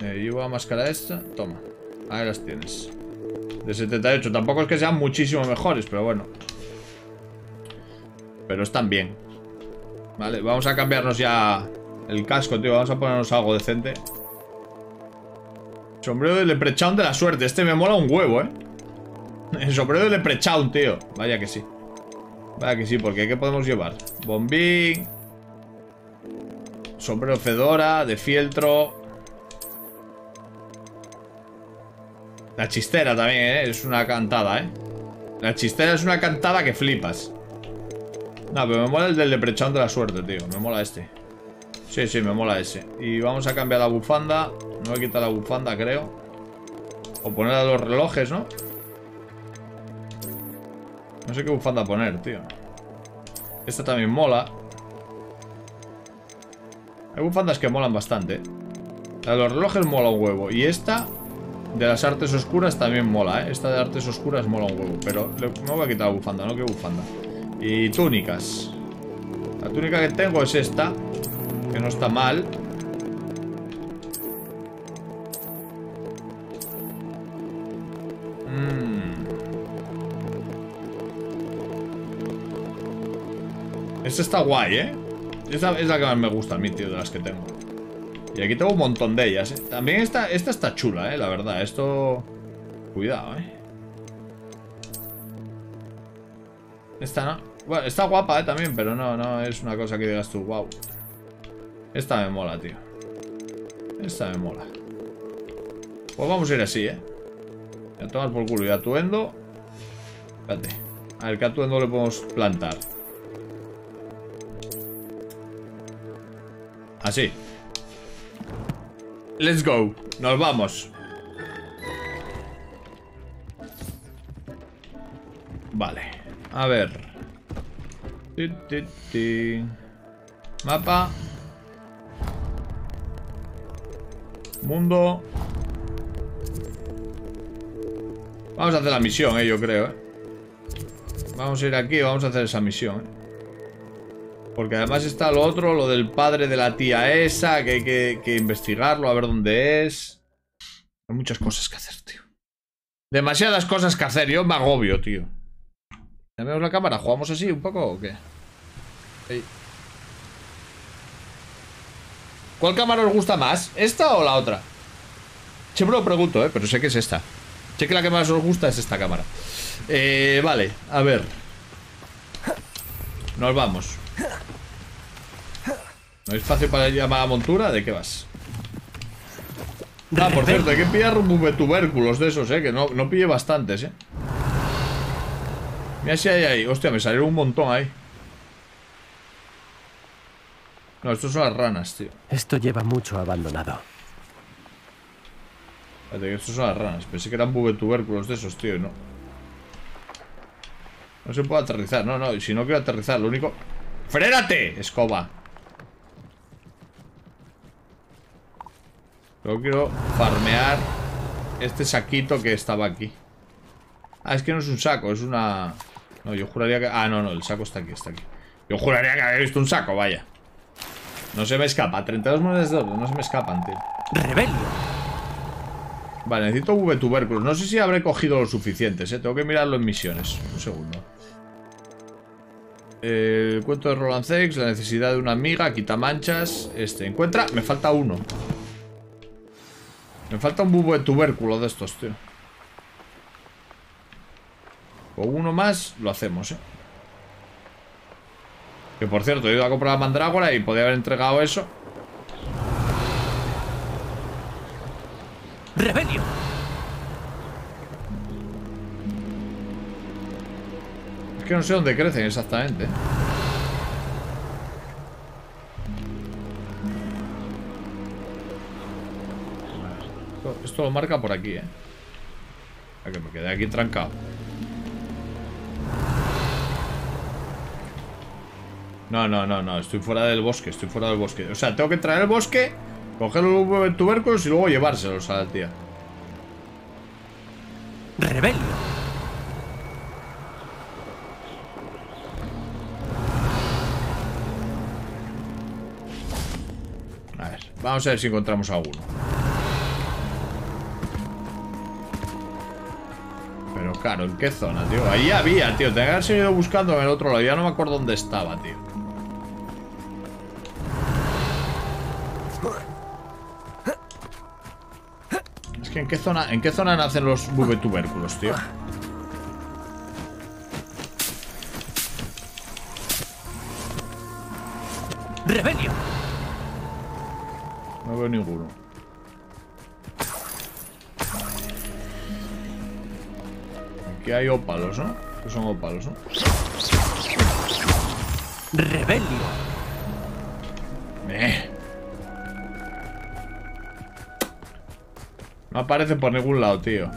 Llevo la máscara esta. Toma. Ahí las tienes. De 78. Tampoco es que sean muchísimo mejores, pero bueno. Pero están bien. Vale, vamos a cambiarnos ya... El casco, tío, vamos a ponernos algo decente. Sombrero de leprechaun de la suerte. Este me mola un huevo, El sombrero de leprechaun, tío. Vaya que sí. Vaya que sí, porque ¿qué podemos llevar? Bombín. Sombrero fedora, de fieltro. La chistera también, Es una cantada, La chistera es una cantada que flipas. No, pero me mola el del leprechaun de la suerte, tío. Me mola este. Sí, me mola ese. Y vamos a cambiar la bufanda. No voy a quitar la bufanda, creo. O poner a los relojes, ¿no? No sé qué bufanda poner, tío. Esta también mola. Hay bufandas que molan bastante. La de los relojes mola un huevo. Y esta de las artes oscuras también mola, Esta de artes oscuras mola un huevo. Pero no voy a quitar la bufanda, ¿no? ¿Qué bufanda? Y túnicas. La túnica que tengo es esta. Que no está mal. Esta está guay, Esta es la que más me gusta a mí, tío, de las que tengo. Y aquí tengo un montón de ellas, También esta está chula, la verdad. Esto... Cuidado, Esta no... Bueno, está guapa, también, pero no es una cosa que digas tú, wow. Esta me mola, tío. Esta me mola. Pues vamos a ir así, Ya tomas por culo. Y atuendo. Espérate. A ver, ¿qué atuendo le podemos plantar? Así. Let's go. Nos vamos. Vale, a ver. Mapa. Mundo. Vamos a hacer la misión, yo creo, Vamos a ir aquí, vamos a hacer esa misión, Porque además está lo otro, lo del padre de la tía esa, que hay que investigarlo, a ver dónde es. Hay muchas cosas que hacer, tío. Demasiadas cosas que hacer, yo me agobio, tío. ¿Llamemos la cámara? ¿Jugamos así un poco o qué? Ahí. ¿Cuál cámara os gusta más? ¿Esta o la otra? Siempre lo pregunto, pero sé que es esta. Sé que la que más os gusta es esta cámara. Vale, a ver. Nos vamos. ¿No hay espacio para llamar a montura? ¿De qué vas? Ah, por cierto, hay que pillar tubérculos de esos, que no pille bastantes, Mira si hay ahí. Hostia, me salieron un montón ahí. No, estos son las ranas, tío. Esto lleva mucho abandonado. Espérate, que estos son las ranas. Pensé que eran tubérculos de esos, tío, no. No se puede aterrizar, no. Y si no quiero aterrizar, lo único... ¡Frénate, escoba! Luego quiero farmear este saquito que estaba aquí. Ah, es que no es un saco, es una... No, yo juraría que... Ah, no, el saco está aquí, Yo juraría que había visto un saco, vaya. No se me escapa, 32 monedas de oro, no se me escapan, tío. ¡Rebelde! Vale, necesito tubérculos. No sé si habré cogido lo suficientes, Tengo que mirarlo en misiones. Un segundo. El cuento de Roland Oakes, la necesidad de una amiga, quita manchas. Encuentra. Me falta uno. Me falta un tubérculo de estos, tío. Con uno más lo hacemos, Que por cierto, he ido a comprar la mandrágora y podía haber entregado eso. ¡Rebelio! Es que no sé dónde crecen exactamente. Esto lo marca por aquí, A que me quedé aquí trancado. No, estoy fuera del bosque, O sea, tengo que traer el bosque, coger los tubérculos y luego llevárselos a la tía. Rebelde. A ver, vamos a ver si encontramos alguno. Pero claro, ¿en qué zona, tío? Ahí había, tío, tenía que haber seguido buscando en el otro lado, ya no me acuerdo dónde estaba, tío. ¿En qué zona nacen los tubérculos, tío? ¡Rebelio! No veo ninguno. Aquí hay ópalos, ¿no? Que son ópalos, ¿no? ¡Rebelio! No aparece por ningún lado, tío.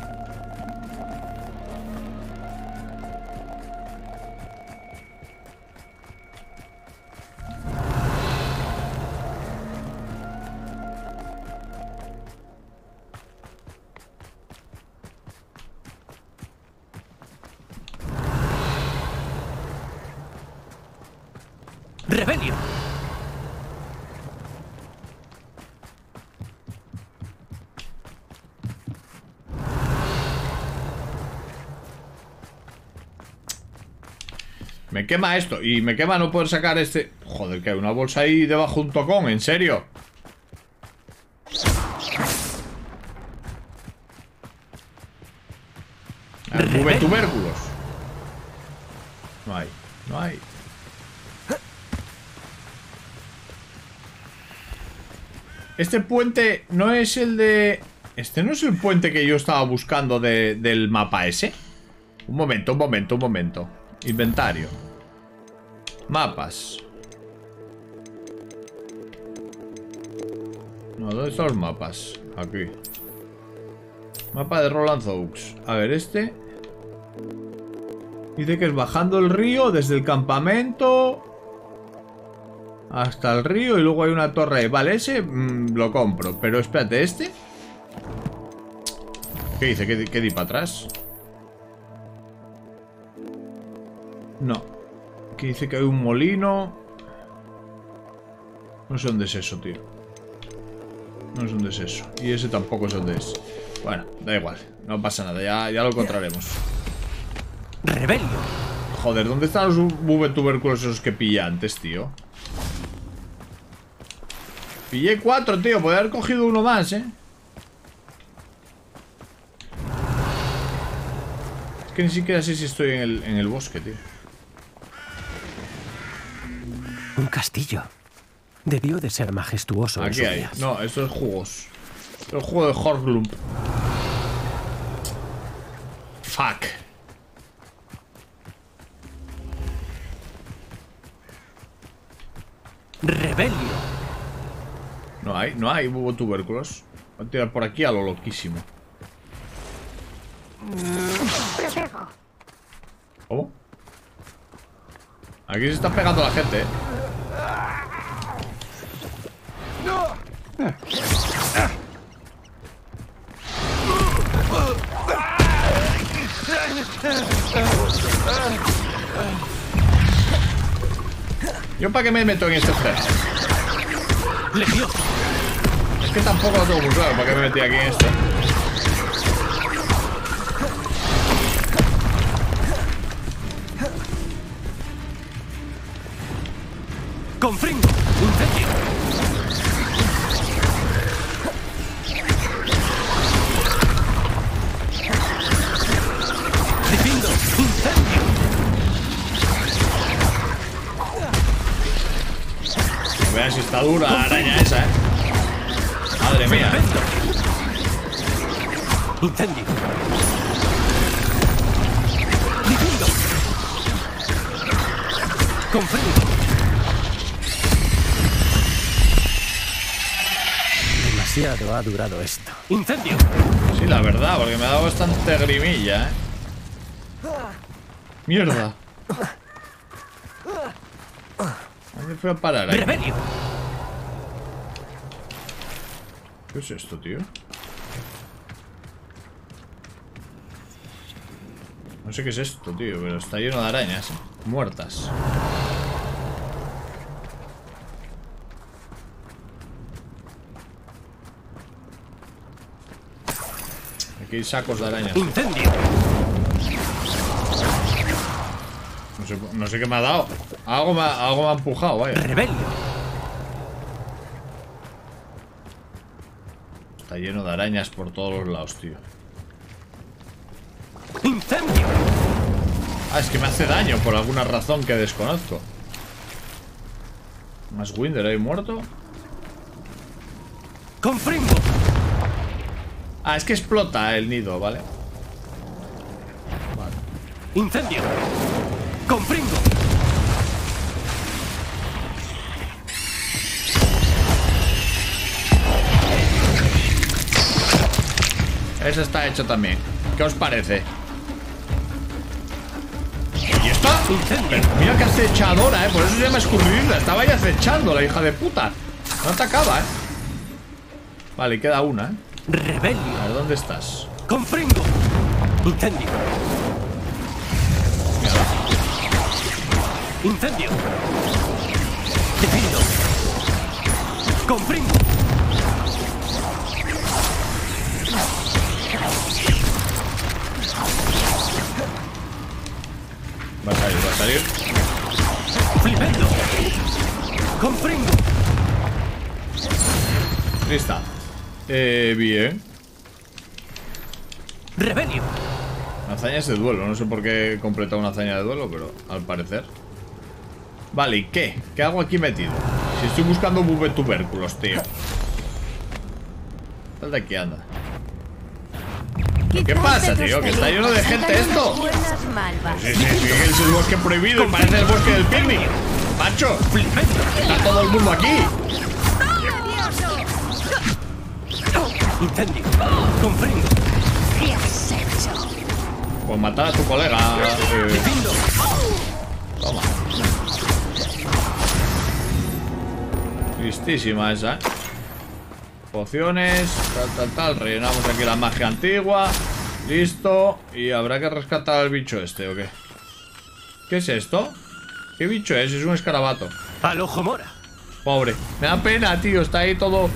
Me quema esto, y me quema no poder sacar este... Joder, que hay una bolsa ahí debajo un tocón, ¿en serio? Tubérculos. No hay. Este puente no es el de... Este no es el puente que yo estaba buscando del mapa ese. Un momento. Inventario. Mapas. No, ¿dónde están los mapas? Aquí. Mapa de Roland Oakes. A ver, este. Dice que es bajando el río desde el campamento hasta el río y luego hay una torre. Vale, ese lo compro. Pero espérate, ¿este? ¿Qué dice? ¿Qué di para atrás? No. Que dice que hay un molino. No sé dónde es eso, tío. No sé dónde es eso. Y ese tampoco sé dónde es. Bueno, da igual. No pasa nada. Ya lo encontraremos. Rebelde. Joder, ¿dónde están los tubérculos esos que pillé antes, tío? Pillé 4, tío. Podría haber cogido uno más, ¿eh? Es que ni siquiera sé si estoy en el bosque, tío. Un castillo. Debió de ser majestuoso. Aquí hay. Días. No, esto es jugos. Esto es juego de Horglump. Fuck. Rebelio. No hay bubo tubérculos. Voy a tirar por aquí a lo loquísimo. ¿Cómo? Aquí se está pegando la gente, ¿eh? ¿Yo para qué me meto en este test? Es que tampoco lo tengo muy claro. ¿Para qué me metí aquí en esto? Con fringo, incendio. Difindo, incendio. No veas si está dura la araña esa, ¿eh? Madre mía. Incendio. Difindo. Con fringo. Ha durado esto. ¡Incendio! Sí, la verdad, porque me ha dado bastante grimilla, ¿eh? ¡Mierda! ¿Dónde fue a parar ahí? ¡Rebelio! ¿Qué es esto, tío? No sé qué es esto, tío, pero está lleno de arañas muertas. Aquí hay sacos de arañas. ¡Incendio! No sé qué me ha dado. Algo me ha empujado, vaya. ¡Rebelio! Está lleno de arañas por todos los lados, tío. ¡Incendio! Ah, es que me hace daño por alguna razón que desconozco. Más Winder ahí muerto. ¡Con fringo! Ah, es que explota el nido, ¿vale? Vale. Incendio. Con fringo. Eso está hecho también. ¿Qué os parece? ¿Y esto? Incendio. Mira que acechadora, ¿eh? Por eso se llama escurridirla. Estaba ya acechando la hija de puta. No atacaba, ¿eh? Vale, queda una, ¿eh? Rebelio. A ver, ¿dónde estás? Con fringo. Incendio. Incendio. Definido. Con fringo. Va a salir. Flipendo. Con fringo. Lista. Bien. Rebelio. Hazañas de duelo. No sé por qué he completado una hazaña de duelo, pero al parecer. Vale, ¿y qué? ¿Qué hago aquí metido? Si estoy buscando bube tubérculos, tío. Sal de aquí, anda. ¿Qué pasa, tío? Que está lleno de gente esto. Sí, es el bosque prohibido y parece el bosque del picnic. Macho, está todo el mundo aquí. Incendio. Con fringo. Pues matar a tu colega. Toma. Listísima esa, ¿eh? Pociones, tal. Rellenamos aquí la magia antigua. Listo. Y habrá que rescatar al bicho este, ¿o qué? ¿Qué es esto? ¿Qué bicho es? Es un escarabato. Al ojo mora. Pobre. Me da pena, tío. Está ahí todo...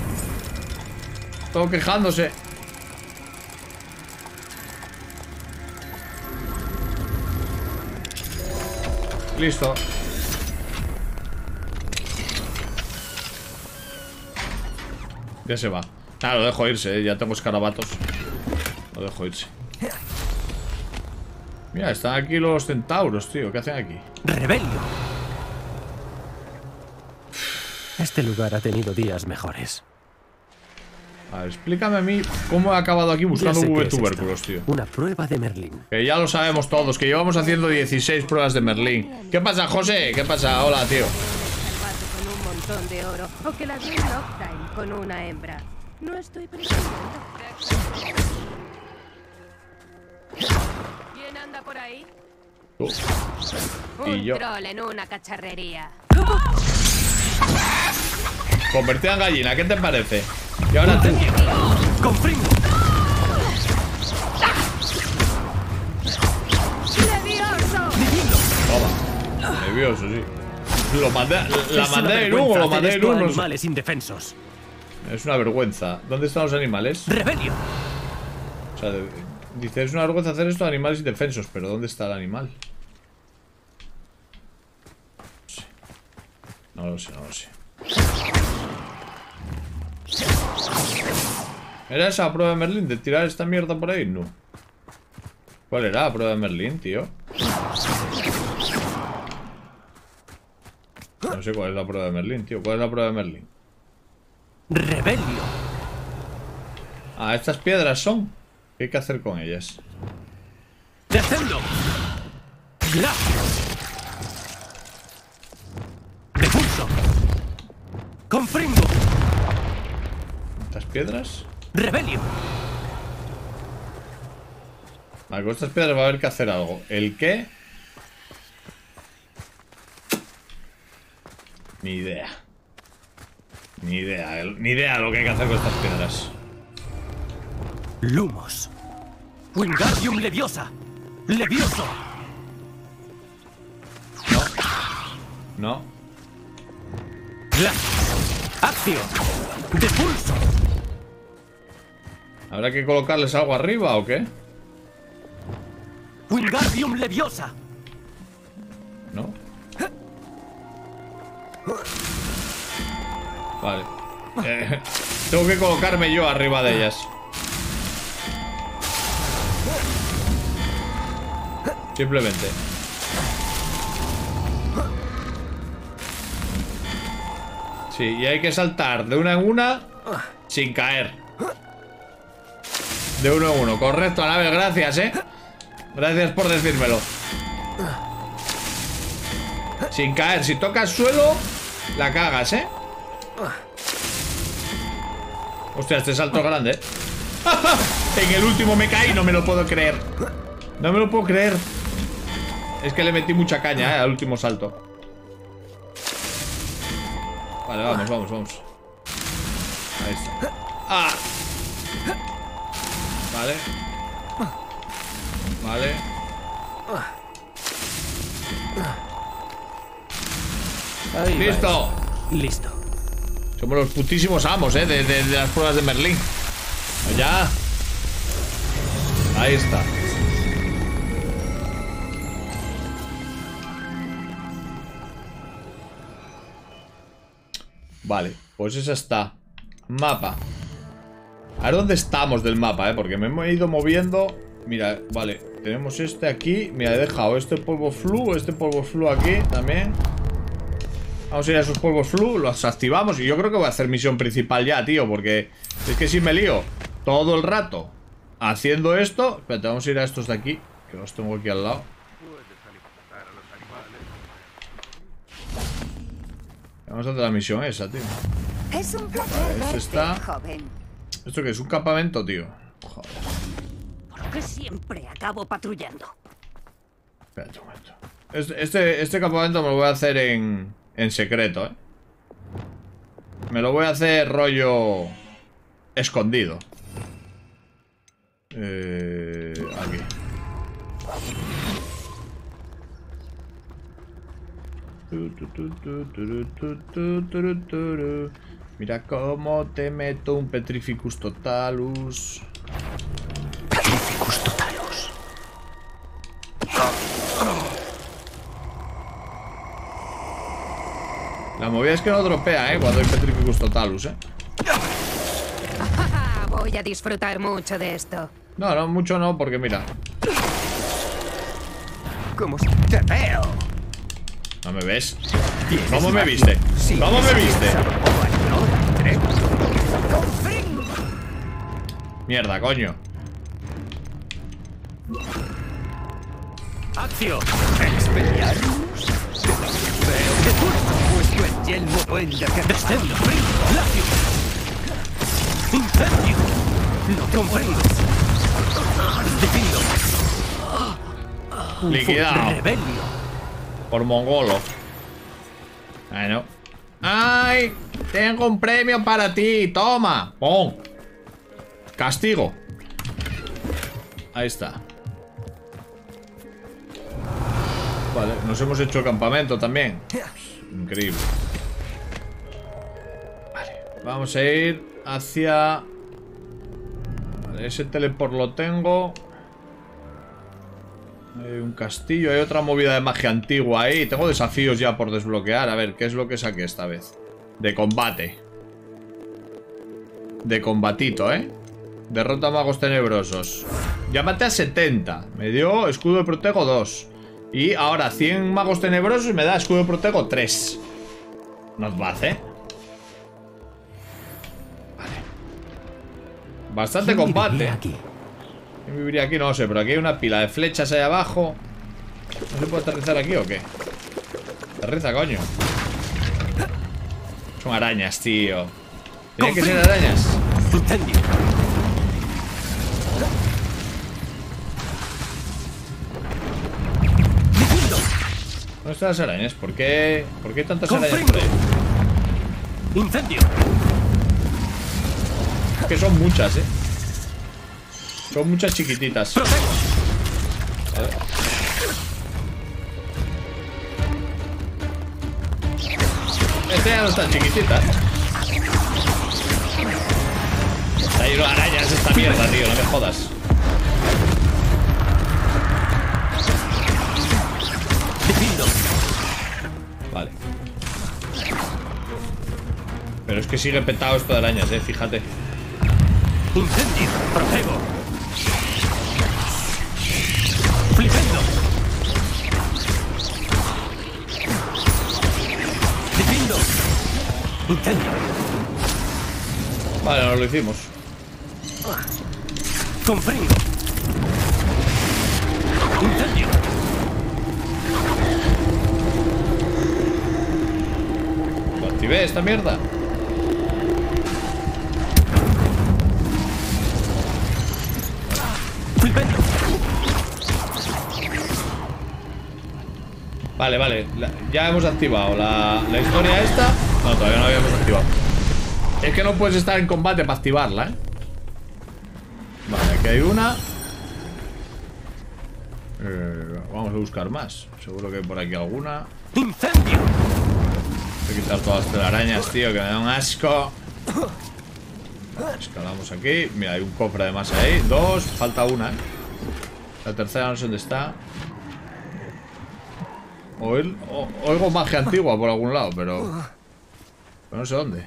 todo quejándose. Listo. Ya se va. Ah, lo dejo irse, ¿eh? Ya tengo escarabatos. Lo dejo irse. Mira, están aquí los centauros, tío. ¿Qué hacen aquí? ¡Rebelio! Este lugar ha tenido días mejores. A ver, explícame a mí cómo he acabado aquí buscando tubérculos, tío. Una prueba de Merlín. Que ya lo sabemos todos, que llevamos haciendo 16 pruebas de Merlín. ¿Qué pasa, José? ¿Qué pasa? Hola, tío. ¿Quién anda por ahí? Tú. Y yo. Un troll en una cacharrería. Convertida en gallina, ¿qué te parece? Y ahora te... ¡Confringo! Toma. Nervioso, sí. Lo mandé... la mandé en uno, lo mandé en uno. Animales indefensos. Es una vergüenza. ¿Dónde están los animales? ¡Rebelio! O sea, dice, es una vergüenza hacer esto a animales indefensos. Pero ¿dónde está el animal? No lo sé, no lo sé. ¿Era esa prueba de Merlín de tirar esta mierda por ahí? No. ¿Cuál era la prueba de Merlín, tío? No sé cuál es la prueba de Merlín, tío. ¿Cuál es la prueba de Merlín? Rebelio. Ah, estas piedras son. ¿Qué hay que hacer con ellas? ¡Descendo! ¡Gracias! ¡Repulso! ¡Confringo! ¿Estas piedras? ¡Rebelio! Vale, con estas piedras va a haber que hacer algo. ¿El qué? Ni idea. Ni idea lo que hay que hacer con estas piedras. Lumos. Wingardium Leviosa. Levioso. No. Acción. De pulso. ¿Habrá que colocarles algo arriba o qué? Wingardium Leviosa. No. Vale. Tengo que colocarme yo arriba de ellas. Simplemente. Sí, y hay que saltar de una en una sin caer. De uno en uno. Correcto, Anabel, gracias, ¿eh? Gracias por decírmelo. Sin caer. Si tocas suelo, la cagas, ¿eh? Hostia, este salto es grande, ¿eh? En el último me caí, no me lo puedo creer. No me lo puedo creer. Es que le metí mucha caña, ¿eh? Al último salto. Vale, vamos. Ahí está. ¡Ah! Vale. Ahí ¡listo! Listo. Somos los putísimos amos, ¿eh? De las pruebas de Merlín. ¡Ya! Ahí está. Vale, pues esa está. Mapa. A ver dónde estamos del mapa, ¿eh? Porque me he ido moviendo. Mira, vale, tenemos este aquí. Mira, he dejado este polvo flu aquí también. Vamos a ir a esos polvos flu, los activamos. Y yo creo que voy a hacer misión principal ya, tío. Porque es que si me lío todo el rato haciendo esto. Espérate, vamos a ir a estos de aquí, que los tengo aquí al lado. Vamos a hacer la misión esa, tío. Es un placer, vale, este está... joven. ¿Esto qué es? ¿Un campamento, tío? Joder. que siempre acabo patrullando. Espérate un momento. Este campamento me lo voy a hacer en secreto, ¿eh? Me lo voy a hacer rollo escondido. Aquí. Mira cómo te meto un Petrificus Totalus. Petrificus Totalus. La movida es que no dropea, cuando hay Petrificus Totalus, Voy a disfrutar mucho de esto. No, mucho no, porque mira. ¿Cómo te veo? ¿No me ves? ¿Cómo me viste? ¿Cómo me viste? Mierda, coño. Acción. Expelliarmus. Veo que tú puesto en yelmo puenda que descendo. Lacio. Incendio. No comprendo. Defino. Liquidado. Por mongolo. Ay, no. ¡Ay! Tengo un premio para ti. Toma. ¡Pum! Castigo. Ahí está. Vale, nos hemos hecho campamento también. Increíble. Vale, vamos a ir hacia... Vale, ese teleport lo tengo. Hay un castillo, hay otra movida de magia antigua ahí. Tengo desafíos ya por desbloquear. A ver, ¿qué es lo que saqué esta vez? De combate. De combatito, Derrota a magos tenebrosos. Ya maté a 70. Me dio escudo de protego 2. Y ahora 100 magos tenebrosos me da escudo de protego 3. Not bad, Vale. Bastante combate. ¿Quién viviría aquí? No lo sé, pero aquí hay una pila de flechas ahí abajo. ¿No se puede aterrizar aquí o qué? Aterriza, coño. Son arañas, tío. Tienen que ser arañas. ¿Dónde están las arañas? ¿Por qué hay tantas arañas por ahí? Incendio. Es que son muchas, Son muchas chiquititas. Vale. Esta ya no está chiquitita. Está lleno de arañas esta mierda, tío, no me jodas. Vale. Pero es que sigue petado esto de arañas, fíjate. Incendio, protego. Flipendo. Flipendo. Intento. Vale, nos lo hicimos. Comprendo. Incendio. Lo activé esta mierda. Flipendo. Vale, ya hemos activado la historia esta. No, todavía no la habíamos activado. Es que no puedes estar en combate para activarla, Vale, aquí hay una. Vamos a buscar más. Seguro que hay por aquí alguna. ¡Incendio! Voy a quitar todas las telarañas, tío, que me da un asco. Vale, escalamos aquí. Mira, hay un cofre además ahí. Dos, falta una, La tercera no sé dónde está. Oigo magia antigua por algún lado, pero no sé dónde.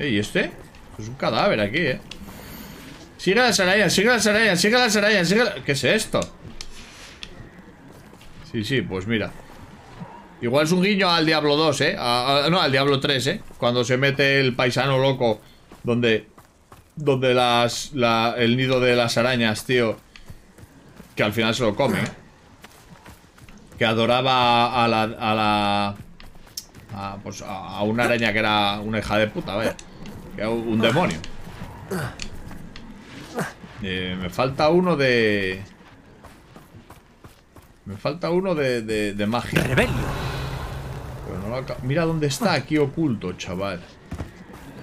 ¿Y este? Es un cadáver aquí, Sigue las arañas, sigue las arañas, sigue las arañas, sigue la... ¿Qué es esto? Sí, pues mira. Igual es un guiño al Diablo 2, No, al Diablo 3, Cuando se mete el paisano loco donde el nido de las arañas, tío. Que al final se lo come, Que adoraba a una araña que era una hija de puta, Que era un demonio. Me falta uno de... Me falta uno de magia. Rebelio. Pero no lo... Mira dónde está, aquí oculto, chaval.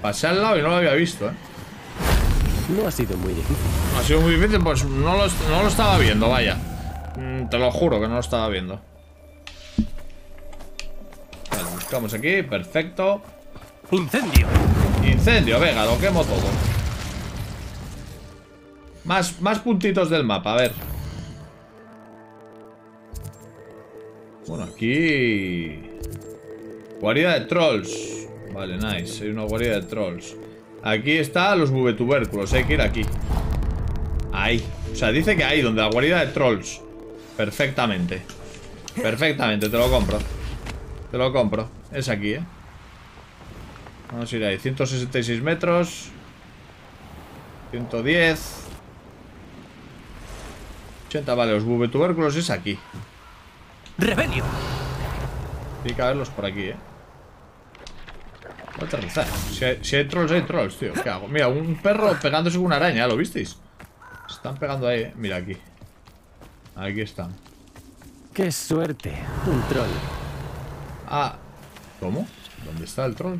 Pasé al lado y no lo había visto, ¿eh? No ha sido muy difícil. No ha sido muy difícil, pues no lo estaba viendo, vaya. Te lo juro que no lo estaba viendo. Vale, buscamos aquí, perfecto. Incendio. Incendio, venga, lo quemo todo. Más puntitos del mapa, a ver. Bueno, aquí... Guarida de trolls. Vale, nice, hay una guarida de trolls. Aquí está los bubetubérculos, hay que ir aquí. Ahí. O sea, dice que ahí, donde la guarida de trolls. Perfectamente. Perfectamente, te lo compro. Te lo compro. Es aquí, ¿eh? Vamos a ir ahí. 166 metros. 110. 80, vale, los bubetubérculos es aquí. Rebelio. Tiene que haberlos por aquí, ¿eh? Voy a aterrizar. Si hay trolls, hay trolls, tío. ¿Qué hago? Mira, un perro pegándose con una araña, ¿lo visteis? Se están pegando ahí, ¿eh? Mira, aquí. Aquí están. ¡Qué suerte! Un troll. Ah, ¿cómo? ¿Dónde está el troll?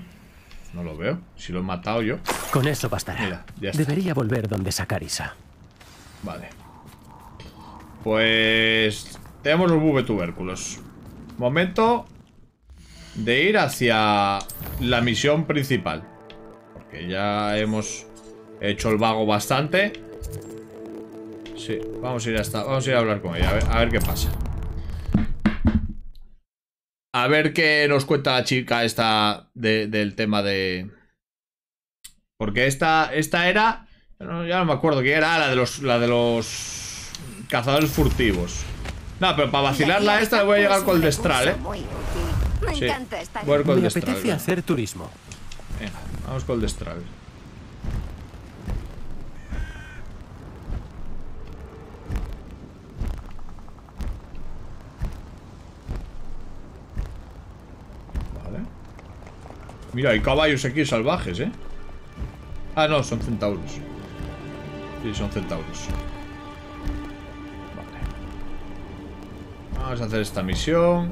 No lo veo. Si lo he matado yo. Con eso bastará. Mira, ya está. Debería volver donde Sacarisa. Vale. Pues... Tenemos los bubetubérculos. Momento de ir hacia la misión principal, porque ya hemos hecho el vago bastante. Sí, vamos a ir a hablar con ella, a ver qué pasa. A ver qué nos cuenta la chica esta del tema de... Porque esta era... Ya no me acuerdo quién era, la de los cazadores furtivos. No, pero para vacilarla esta le voy a llegar con el destral, ¿eh? Sí, voy a ir con el destral. Me apetece hacer turismo. Venga, vamos con el destral. Vale. Mira, hay caballos aquí salvajes, ¿eh? Ah, no, son centauros. Sí, son centauros. Vamos a hacer esta misión.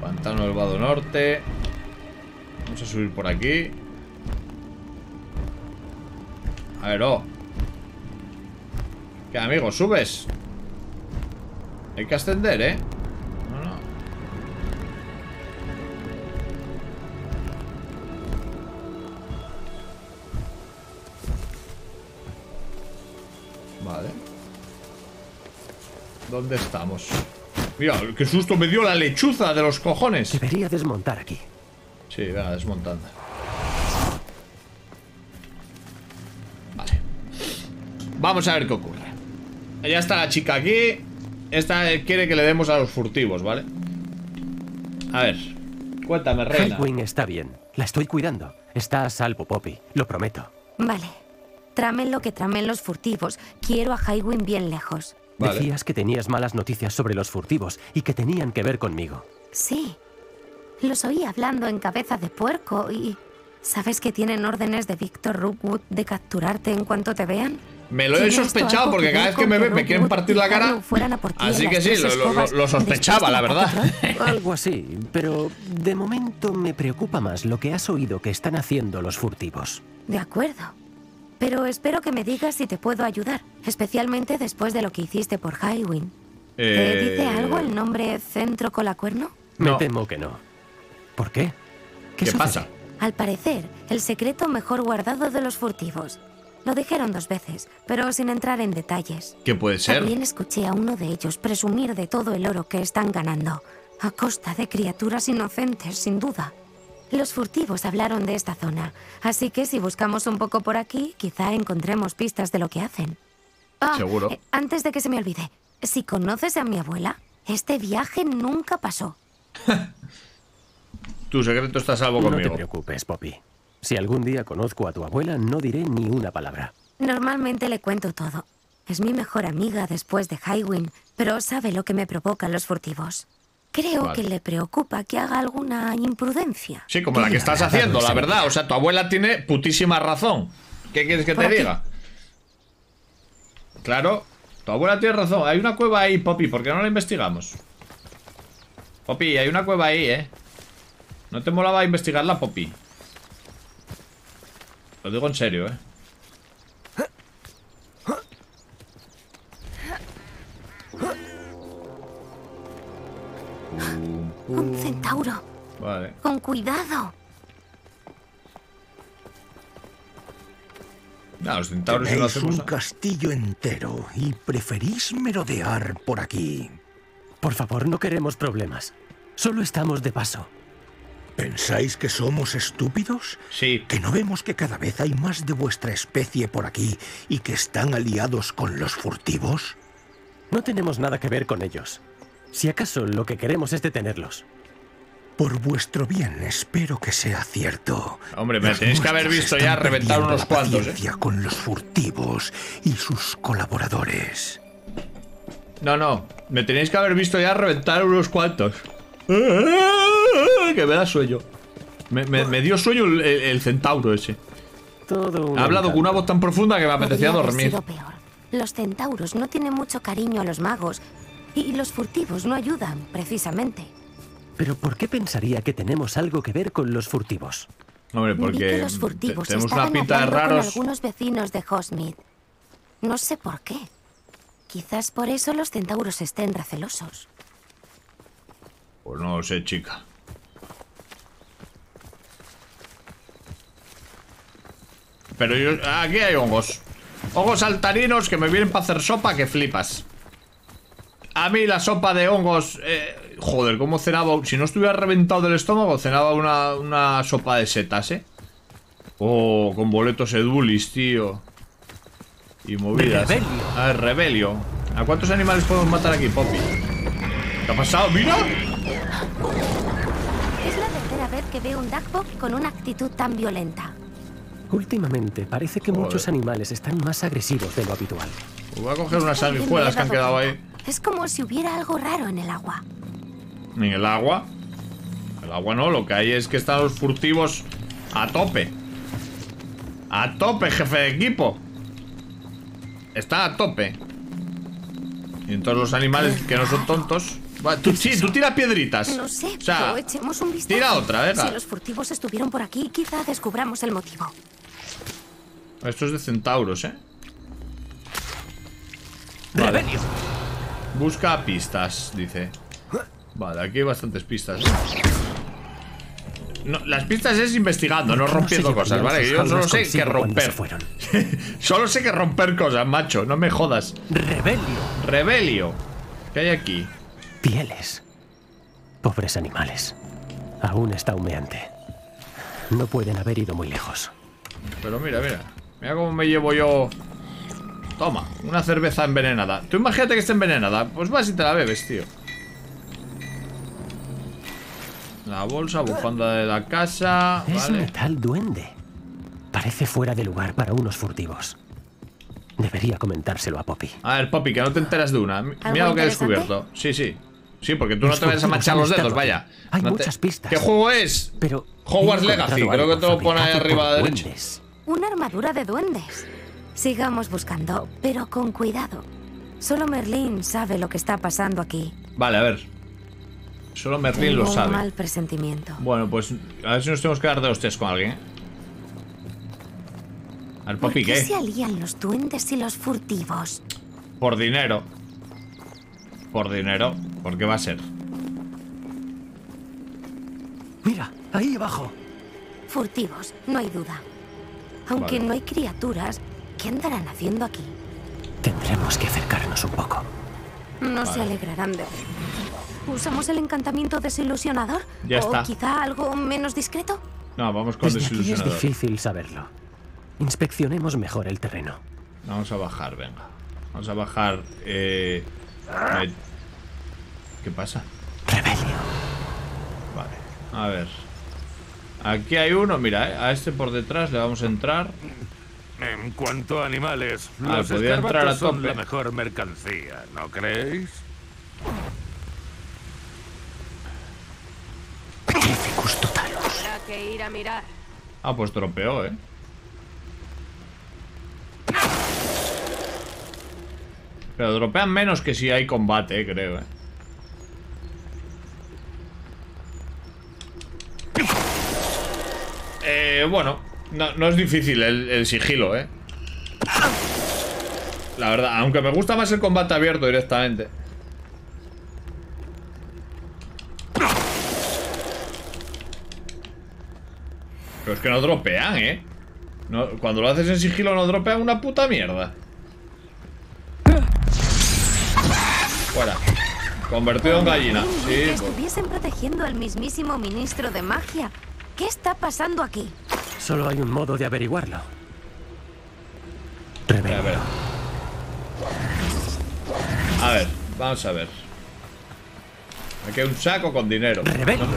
Pantano del Vado Norte. Vamos a subir por aquí. A ver, oh. ¿Qué, amigo? ¿Subes? Hay que ascender, ¿eh? No, no. Vale. ¿Dónde estamos? Mira, qué susto me dio la lechuza de los cojones. Debería desmontar aquí. Sí, venga, desmontando. Vale. Vamos a ver qué ocurre. Ya está la chica aquí. Esta quiere que le demos a los furtivos, ¿vale? A ver. Cuéntame, reina. Highwing está bien. La estoy cuidando. Está a salvo, Poppy. Lo prometo. Vale. Tramen lo que tramen los furtivos. Quiero a Highwing bien lejos. Vale. Decías que tenías malas noticias sobre los furtivos y que tenían que ver conmigo. Sí, los oí hablando en Cabeza de Puerco y... ¿Sabes que tienen órdenes de Victor Rookwood de capturarte en cuanto te vean? Me lo he sospechado porque cada vez que me ven me quieren partir la cara. Así que sí, lo sospechaba, la verdad. Algo así, pero de momento me preocupa más lo que has oído que están haciendo los furtivos. De acuerdo. Pero espero que me digas si te puedo ayudar, especialmente después de lo que hiciste por Highwing. ¿Te dice algo el nombre Centro Colacuerno? No. Me temo que no. ¿Por qué? ¿Qué pasa? Al parecer, el secreto mejor guardado de los furtivos. Lo dijeron 2 veces, pero sin entrar en detalles. ¿Qué puede ser? También escuché a uno de ellos presumir de todo el oro que están ganando, a costa de criaturas inocentes, sin duda. Los furtivos hablaron de esta zona, así que si buscamos un poco por aquí, quizá encontremos pistas de lo que hacen. Seguro. Antes de que se me olvide, si conoces a mi abuela, este viaje nunca pasó. Tu secreto está a salvo conmigo. No te preocupes, Poppy. Si algún día conozco a tu abuela, no diré ni una palabra. Normalmente le cuento todo. Es mi mejor amiga después de Highwing, pero sabe lo que me provocan los furtivos. Creo que le preocupa que haga alguna imprudencia. Sí, como la que estás haciendo, la verdad. O sea, tu abuela tiene putísima razón. ¿Qué quieres que te diga? Claro, tu abuela tiene razón. Hay una cueva ahí, Poppy, ¿por qué no la investigamos? Poppy, hay una cueva ahí, ¿eh? ¿No te molaba investigarla, Poppy? Lo digo en serio, ¿eh? Un centauro. Vale. Con cuidado. No, los centauros no hacen un castillo entero y preferís merodear por aquí. Por favor, no queremos problemas. Solo estamos de paso. ¿Pensáis que somos estúpidos? Sí. ¿Que no vemos que cada vez hay más de vuestra especie por aquí y que están aliados con los furtivos? No tenemos nada que ver con ellos. Si acaso lo que queremos es detenerlos. Por vuestro bien, espero que sea cierto. Hombre, me tenéis que haber visto ya reventar unos cuantos, ¿eh? Con los furtivos y sus colaboradores. No, no, me tenéis que haber visto ya reventar unos cuantos. Que me da sueño. Me dio sueño el centauro ese. Ha hablado con una voz tan profunda que me apetecía dormir. Los centauros no tienen mucho cariño a los magos. Y los furtivos no ayudan, precisamente. ¿Pero por qué pensaría que tenemos algo que ver con los furtivos? Hombre, porque los furtivos tenemos una pinta de raros. Con algunos vecinos de Hogsmeade. No sé por qué. Quizás por eso los centauros estén recelosos. Pues no lo sé, chica. Pero yo, aquí hay hongos. Hongos saltarinos que me vienen para hacer sopa que flipas. A mí la sopa de hongos... joder, ¿cómo cenaba? Si no estuviera reventado del estómago, cenaba una sopa de setas, ¿eh? Oh, con boletos edulis, tío. Y movidas. A ver, rebelio. ¿A cuántos animales podemos matar aquí, Poppy? ¿Qué ha pasado? ¡Mira! Es la tercera vez que veo un duckbo con una actitud tan violenta. Últimamente parece que muchos animales están más agresivos de lo habitual. Pues voy a coger unas sanguijuelas que han quedado ahí. Es como si hubiera algo raro en el agua. ¿En el agua? El agua no, lo que hay es que están los furtivos a tope. A tope, jefe de equipo. Está a tope. Y entonces los animales que no son tontos... Sí, tú tiras piedritas. No sé, pero echemos un vistazo. Tira otra, venga. Si los furtivos estuvieron por aquí, quizá descubramos el motivo. Esto es de centauros, ¿eh? Vale. Busca pistas, dice. Vale, aquí hay bastantes pistas. No, las pistas es investigando, no rompiendo cosas, ¿vale? Yo solo sé que romper. Solo sé que romper cosas, macho, no me jodas. Rebelio. ¿Qué hay aquí? Pieles. Pobres animales. Aún está humeante. No pueden haber ido muy lejos. Pero mira, mira. Mira cómo me llevo yo... Toma, una cerveza envenenada. Tú imagínate que esté envenenada. Pues vas y te la bebes, tío. La bolsa, bufanda de la casa. Es metal duende. Parece fuera de lugar para unos furtivos. Debería comentárselo a Poppy. A ver, Poppy, que no te enteras de una. Mira lo que he descubierto. Sí, sí. Sí, porque tú no te vas a manchar los dedos, vaya. Hay muchas pistas. ¿Qué juego es? Pero Hogwarts Legacy. Creo que te lo pone ahí arriba a la derecha. Una armadura de duendes. Sigamos buscando, pero con cuidado. Solo Merlín sabe lo que está pasando aquí. Vale, a ver. Solo Merlín lo sabe. Mal presentimiento. Bueno, pues a ver si nos tenemos que dar de hostias con alguien. Al Poppy, ¿qué? ¿Por qué se alían los duendes y los furtivos? Por dinero. Por dinero. ¿Por qué va a ser? Mira, ahí abajo. Furtivos, no hay duda. Aunque no hay criaturas... ¿Qué andarán haciendo aquí? Tendremos que acercarnos un poco. No se alegrarán de ver. ¿Usamos el encantamiento desilusionador? Ya está. ¿O quizá algo menos discreto? No, vamos con desilusionador. Es difícil saberlo. Inspeccionemos mejor el terreno. Vamos a bajar, venga. Vamos a bajar. ¿Qué pasa? Rebelio. Vale, a ver. Aquí hay uno, mira, a este por detrás le vamos a entrar. En cuanto a animales, los escarbatos son la mejor mercancía, ¿no creéis? Petrificus totalus. Ah, pues tropeó, ¿eh? Pero dropean menos que si hay combate, creo, bueno, no es difícil el sigilo, la verdad, aunque me gusta más el combate abierto directamente. Pero es que no dropean, no, cuando lo haces en sigilo no dropean una puta mierda. Fuera. Convertido en gallina. Sí, que estuviesen protegiendo al mismísimo ministro de magia. ¿Qué está pasando aquí? Solo hay un modo de averiguarlo. Revela. A ver, vamos a ver. Aquí hay un saco con dinero.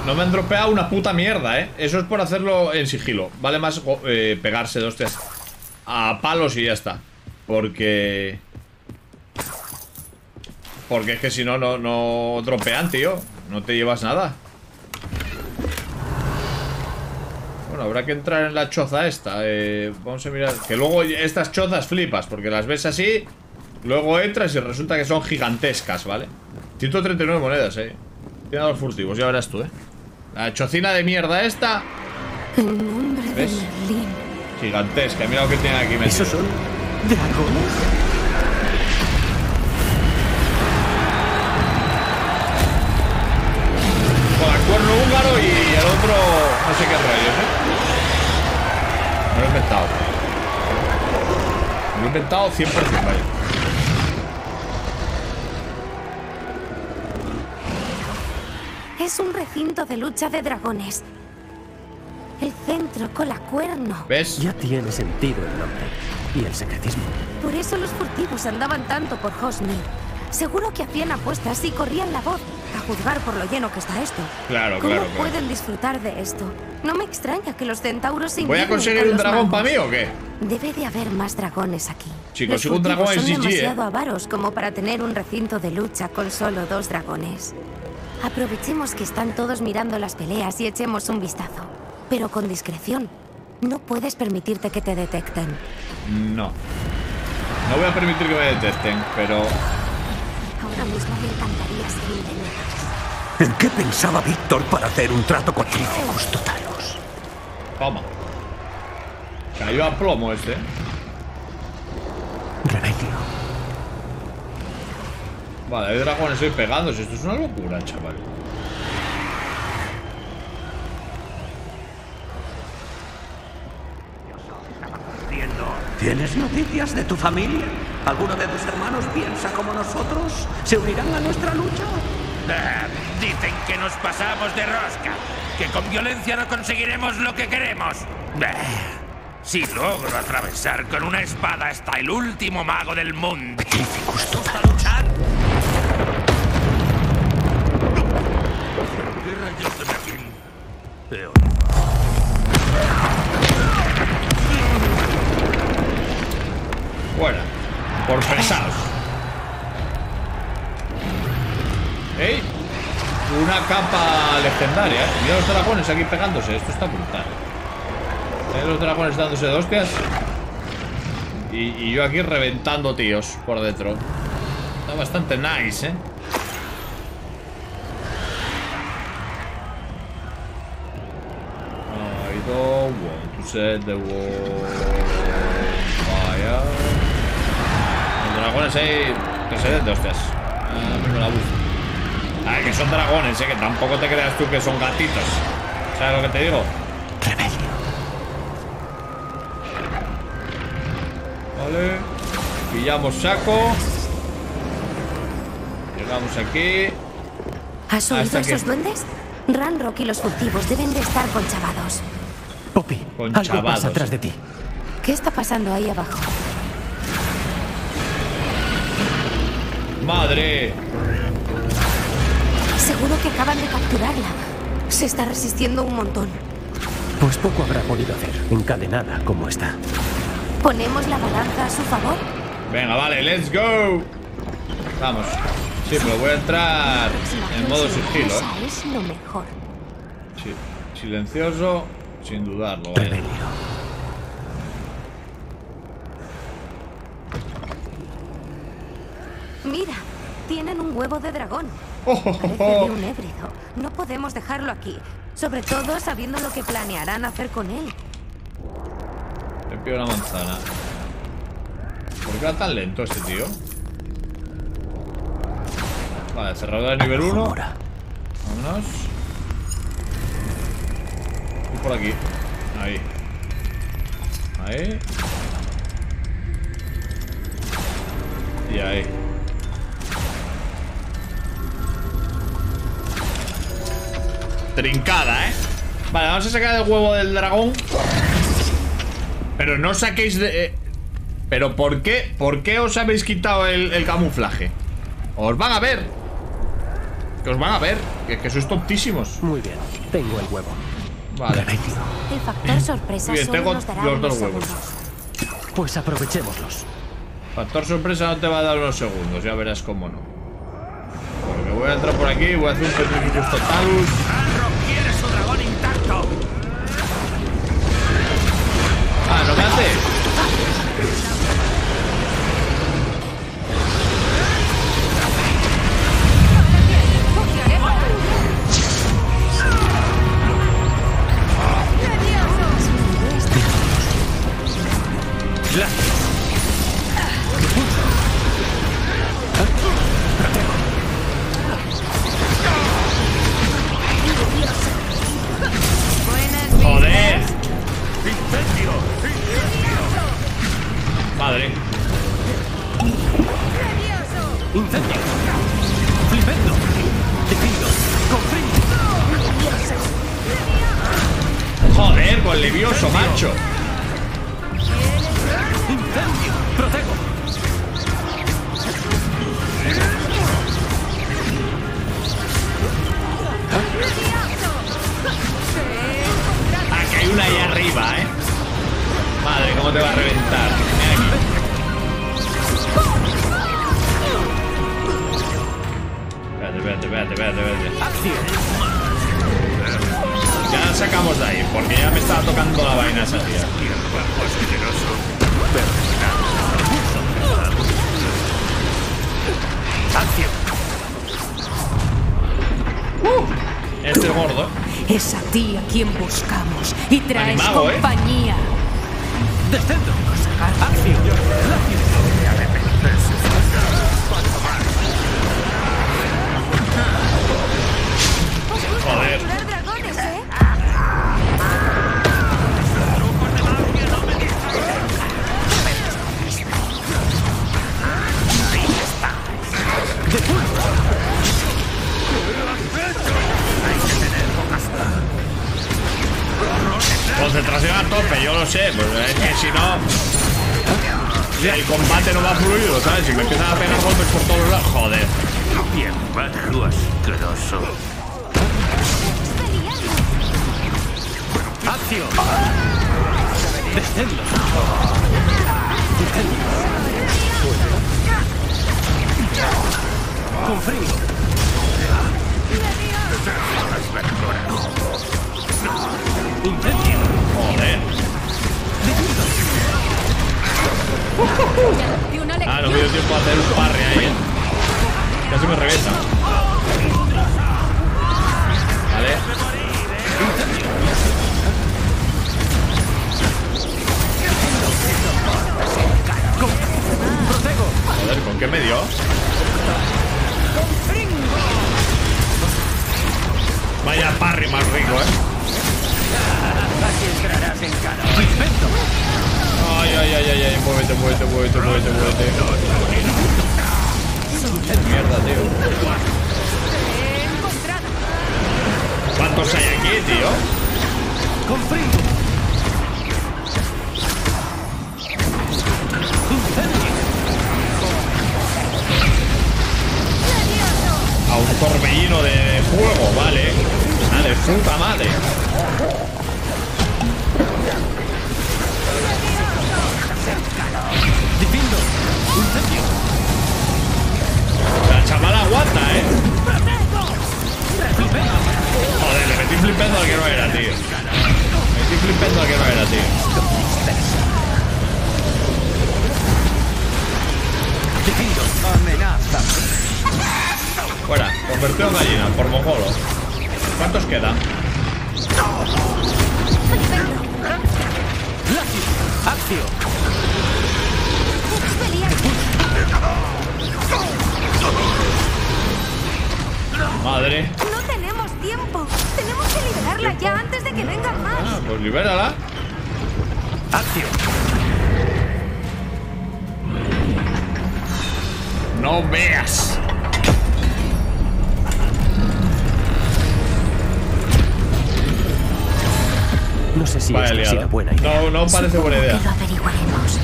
No me han dropeado una puta mierda, Eso es por hacerlo en sigilo. Vale más pegarse dos, tres a palos y ya está. Porque es que si no, no dropean, tío. No te llevas nada. Bueno, habrá que entrar en la choza esta. Vamos a mirar. Que luego estas chozas flipas, porque las ves así. Luego entras y resulta que son gigantescas, ¿vale? 139 monedas, Tiene dos furtivos, ya verás tú, La chocina de mierda esta. ¿Ves? Gigantesca, mira lo que tiene aquí metido. ¿Esos son dragones? Cuerno húngaro y el otro no sé qué rayos, Me lo he inventado. Me lo he inventado 100%, vaya. Es un recinto de lucha de dragones. El centro con la cuerno. ¿Ves? Ya tiene sentido el nombre y el secretismo. Por eso los furtivos andaban tanto por Hogsmeade. Seguro que hacían apuestas y corrían la voz. A juzgar por lo lleno que está esto. Claro, claro. Pueden disfrutar de esto. No me extraña que los centauros se... ¿Voy a conseguir un dragón para mí o qué? Debe de haber más dragones aquí. Si consigo un dragón es GG. Son demasiado avaros como para tener un recinto de lucha con solo dos dragones. Aprovechemos que están todos mirando las peleas y echemos un vistazo. Pero con discreción. No puedes permitirte que te detecten. No. No voy a permitir que me detecten, pero... Ahora mismo me encantaría seguir de nuevo. ¿En qué pensaba Víctor para hacer un trato con Hipogrifos totalos? Toma. Cayó a plomo este. Rebelio. Vale, hay dragones hoy pegados. Esto es una locura, chaval. ¿Tienes noticias de tu familia? ¿Alguno de tus hermanos piensa como nosotros? ¿Se unirán a nuestra lucha? Dicen que nos pasamos de rosca, que con violencia no conseguiremos lo que queremos. Si logro atravesar con una espada hasta el último mago del mundo. ¿Gusta luchar? ¿Qué rayos de aquí? Bueno, por pesados. ¡Ey! Una capa legendaria, Mira los dragones aquí pegándose. Esto está brutal. Los dragones dándose de hostias. Y yo aquí reventando tíos por dentro. Está bastante nice, I don't want to set the world fire. Dragones ahí que se den de hostias. Ay, que son dragones, que tampoco te creas tú que son gatitos. ¿Sabes lo que te digo? Rebelio. Vale. Pillamos saco. Llegamos aquí. ¿Has oído esos duendes? Ranrok y los furtivos deben de estar conchavados. Poppy, algo pasa atrás de ti. ¿Qué está pasando ahí abajo? ¡Madre! Seguro que acaban de capturarla. Se está resistiendo un montón. Pues poco habrá podido hacer, encadenada como está. ¿Ponemos la balanza a su favor? Venga, vale, let's go. Vamos. Sí, pero voy a entrar en modo sigilo, Es lo mejor. Sí, silencioso, sin dudarlo. Vale. Mira, tienen un huevo de dragón. Parece de un híbrido. No podemos dejarlo aquí, sobre todo sabiendo lo que planearán hacer con él. Te pido una manzana. ¿Por qué era tan lento este tío? Vale, cerradura de nivel 1. Vámonos. Y por aquí. Ahí. Ahí. Y ahí. Trincada, ¿eh? Vale, vamos a sacar el huevo del dragón. Pero no saquéis de... ¿Pero por qué? ¿Por qué os habéis quitado el camuflaje? ¡Os van a ver! ¡Que os van a ver! ¡Que sois tontísimos! Muy bien, tengo el huevo. Vale. El factor sorpresa. Bien, tengo los dos huevos. Pues aprovechémoslos. Factor sorpresa no te va a dar unos segundos, ya verás cómo no. Porque voy a entrar por aquí, voy a hacer un petrificus totalus. ¡Ranrok quiere su dragón intacto! ¡Ah, no me haces! ¡Joder! ¡Madre! ¡Incendio! ¡Flipendo! ¡Definido! ¡Confrido! ¡Joder, con levioso, macho! ¡Incendio! ¡Protego! Ah, que hay una ahí arriba, ¿eh? Madre, cómo te va a reventar. Espérate, espérate. Ya la sacamos de ahí, porque ya me estaba tocando la vaina esa tía. Este es gordo. Es a ti a quien buscamos y traes Animago, compañía. Descendo. Acción. Joder. Concentración a tope, yo lo sé, pues es que si no, el combate no va fluido, ¿sabes? Si me empiezan a pegar golpes por todos lados, joder. Bien, bájalos, asqueroso. ¡Acción! ¡Descendo! ¡Con frío! ¡Incendio! ¡Joder! Ah, no me dio tiempo a hacer un parry ahí, ¿eh? Casi me reventa. Vale. ¡Protego! Joder, ¿con qué me dio? Vaya parry más rico, ¿eh? Así entrarás en cano. Ay, ay, ay, ay, ay, muévete, muévete, muévete, muévete, muévete. Mierda, tío. ¿Cuántos hay aquí, tío? Confringo. A un torbellino de fuego, vale. Vale, puta madre. Divindo, incendio. La chavala aguanta, ¿eh? Joder, le metí flipendo al que no era, tío. Divindo, amenaza. Fuera, convertido en gallina, por mongolo. ¿Cuántos quedan? Madre. No tenemos tiempo. Tenemos que liberarla ya antes de que vengan más. Ah, pues libérala. Acción. No veas. No sé si es sido buena idea. No, no parece buena idea. Lo averiguaremos.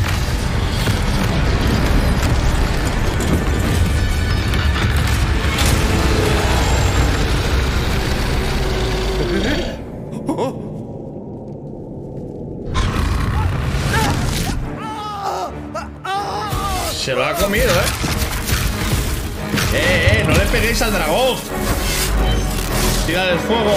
Se lo ha comido, no le peguéis al dragón. Tira del fuego.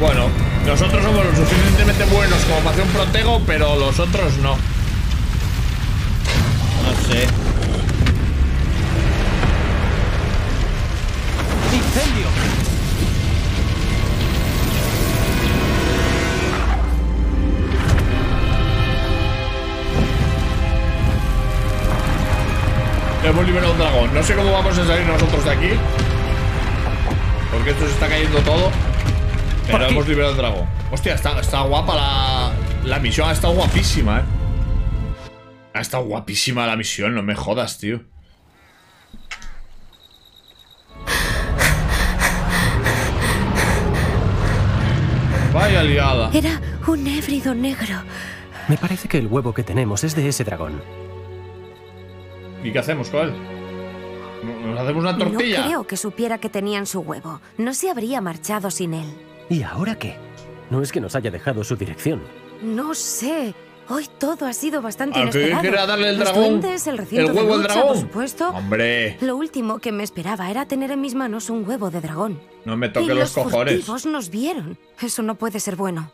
Bueno, nosotros somos lo suficientemente buenos como para hacer un protego, pero los otros no. No sé. Incendio. Hemos liberado un dragón. No sé cómo vamos a salir nosotros de aquí, porque esto se está cayendo todo. Pero hemos liberado el dragón. Hostia, está guapa la misión. Ha estado guapísima, Ha estado guapísima la misión. No me jodas, tío. Vaya liada. Era un ébrido negro. Me parece que el huevo que tenemos es de ese dragón. ¿Y qué hacemos con él? ¿Nos hacemos una tortilla? No creo que supiera que tenían su huevo. No se habría marchado sin él. ¿Y ahora qué? No es que nos haya dejado su dirección. No sé. Hoy todo ha sido bastante inesperado. ¿Qué era darle el dragón? El huevo del dragón. Por supuesto. ¡Hombre! Lo último que me esperaba era tener en mis manos un huevo de dragón. No me toques los cojones. Y los furtivos nos vieron. Eso no puede ser bueno.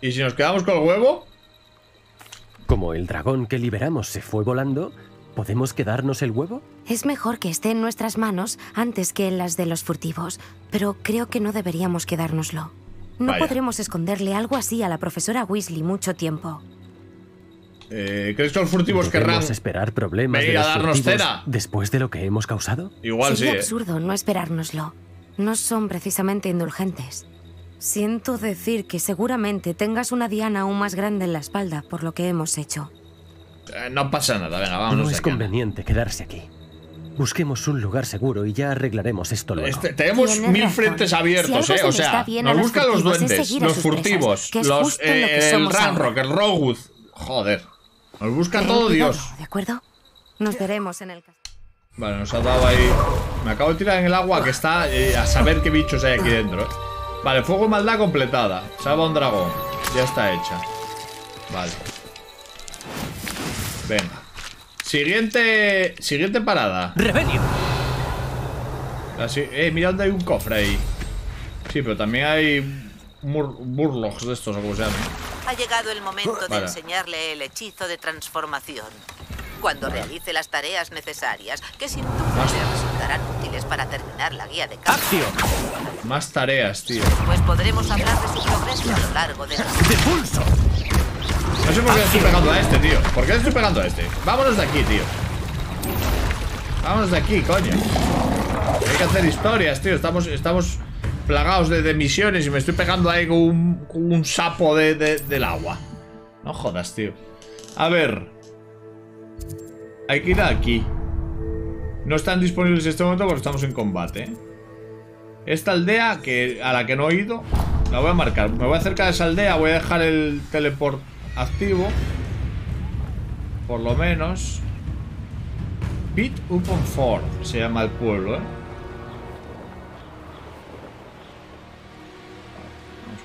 ¿Y si nos quedamos con el huevo? Como el dragón que liberamos se fue volando, ¿podemos quedarnos el huevo? Es mejor que esté en nuestras manos antes que en las de los furtivos, pero creo que no deberíamos quedárnoslo. No podremos esconderle algo así a la profesora Weasley mucho tiempo. ¿Crees que los furtivos querrán esperar problemas de los furtivos cera después de lo que hemos causado? Igual sí. Es absurdo no esperárnoslo. No son precisamente indulgentes. Siento decir que seguramente tengas una diana aún más grande en la espalda por lo que hemos hecho. No pasa nada, venga, vámonos. No es conveniente quedarse aquí. Busquemos un lugar seguro y ya arreglaremos esto luego. Tenemos mil frentes abiertos, O sea, nos buscan los duendes, los furtivos, el Ranrok, el Rookwood. Joder, nos busca todo Dios. ¿De acuerdo? Nos veremos en el caso. Vale, nos ha dado ahí. Me acabo de tirar en el agua que está a saber qué bichos hay aquí dentro, Vale, fuego maldad completada. Salva un dragón. Ya está hecha. Vale. Venga. Siguiente parada. Rebelio. Así, mira dónde hay un cofre ahí. Sí, pero también hay burlogs de estos, o como se llaman. Ha llegado el momento de enseñarle el hechizo de transformación. Cuando realice las tareas necesarias, que sin duda le resultarán útiles para terminar la guía de campo. Más tareas, tío. Pues podremos hablar de su progreso a lo largo de la... ¡De pulso! No sé por qué le estoy pegando a este, tío. ¿Por qué le estoy pegando a este? Vámonos de aquí, tío. Vámonos de aquí, coño. Hay que hacer historias, tío. Estamos plagados de misiones y me estoy pegando ahí con un sapo del agua. No jodas, tío. A ver... Hay que ir aquí. No están disponibles en este momento porque estamos en combate. Esta aldea a la que no he ido, la voy a marcar. Me voy acerca de esa aldea. Voy a dejar el teleport activo, por lo menos. Bit Upon Ford se llama el pueblo, Vamos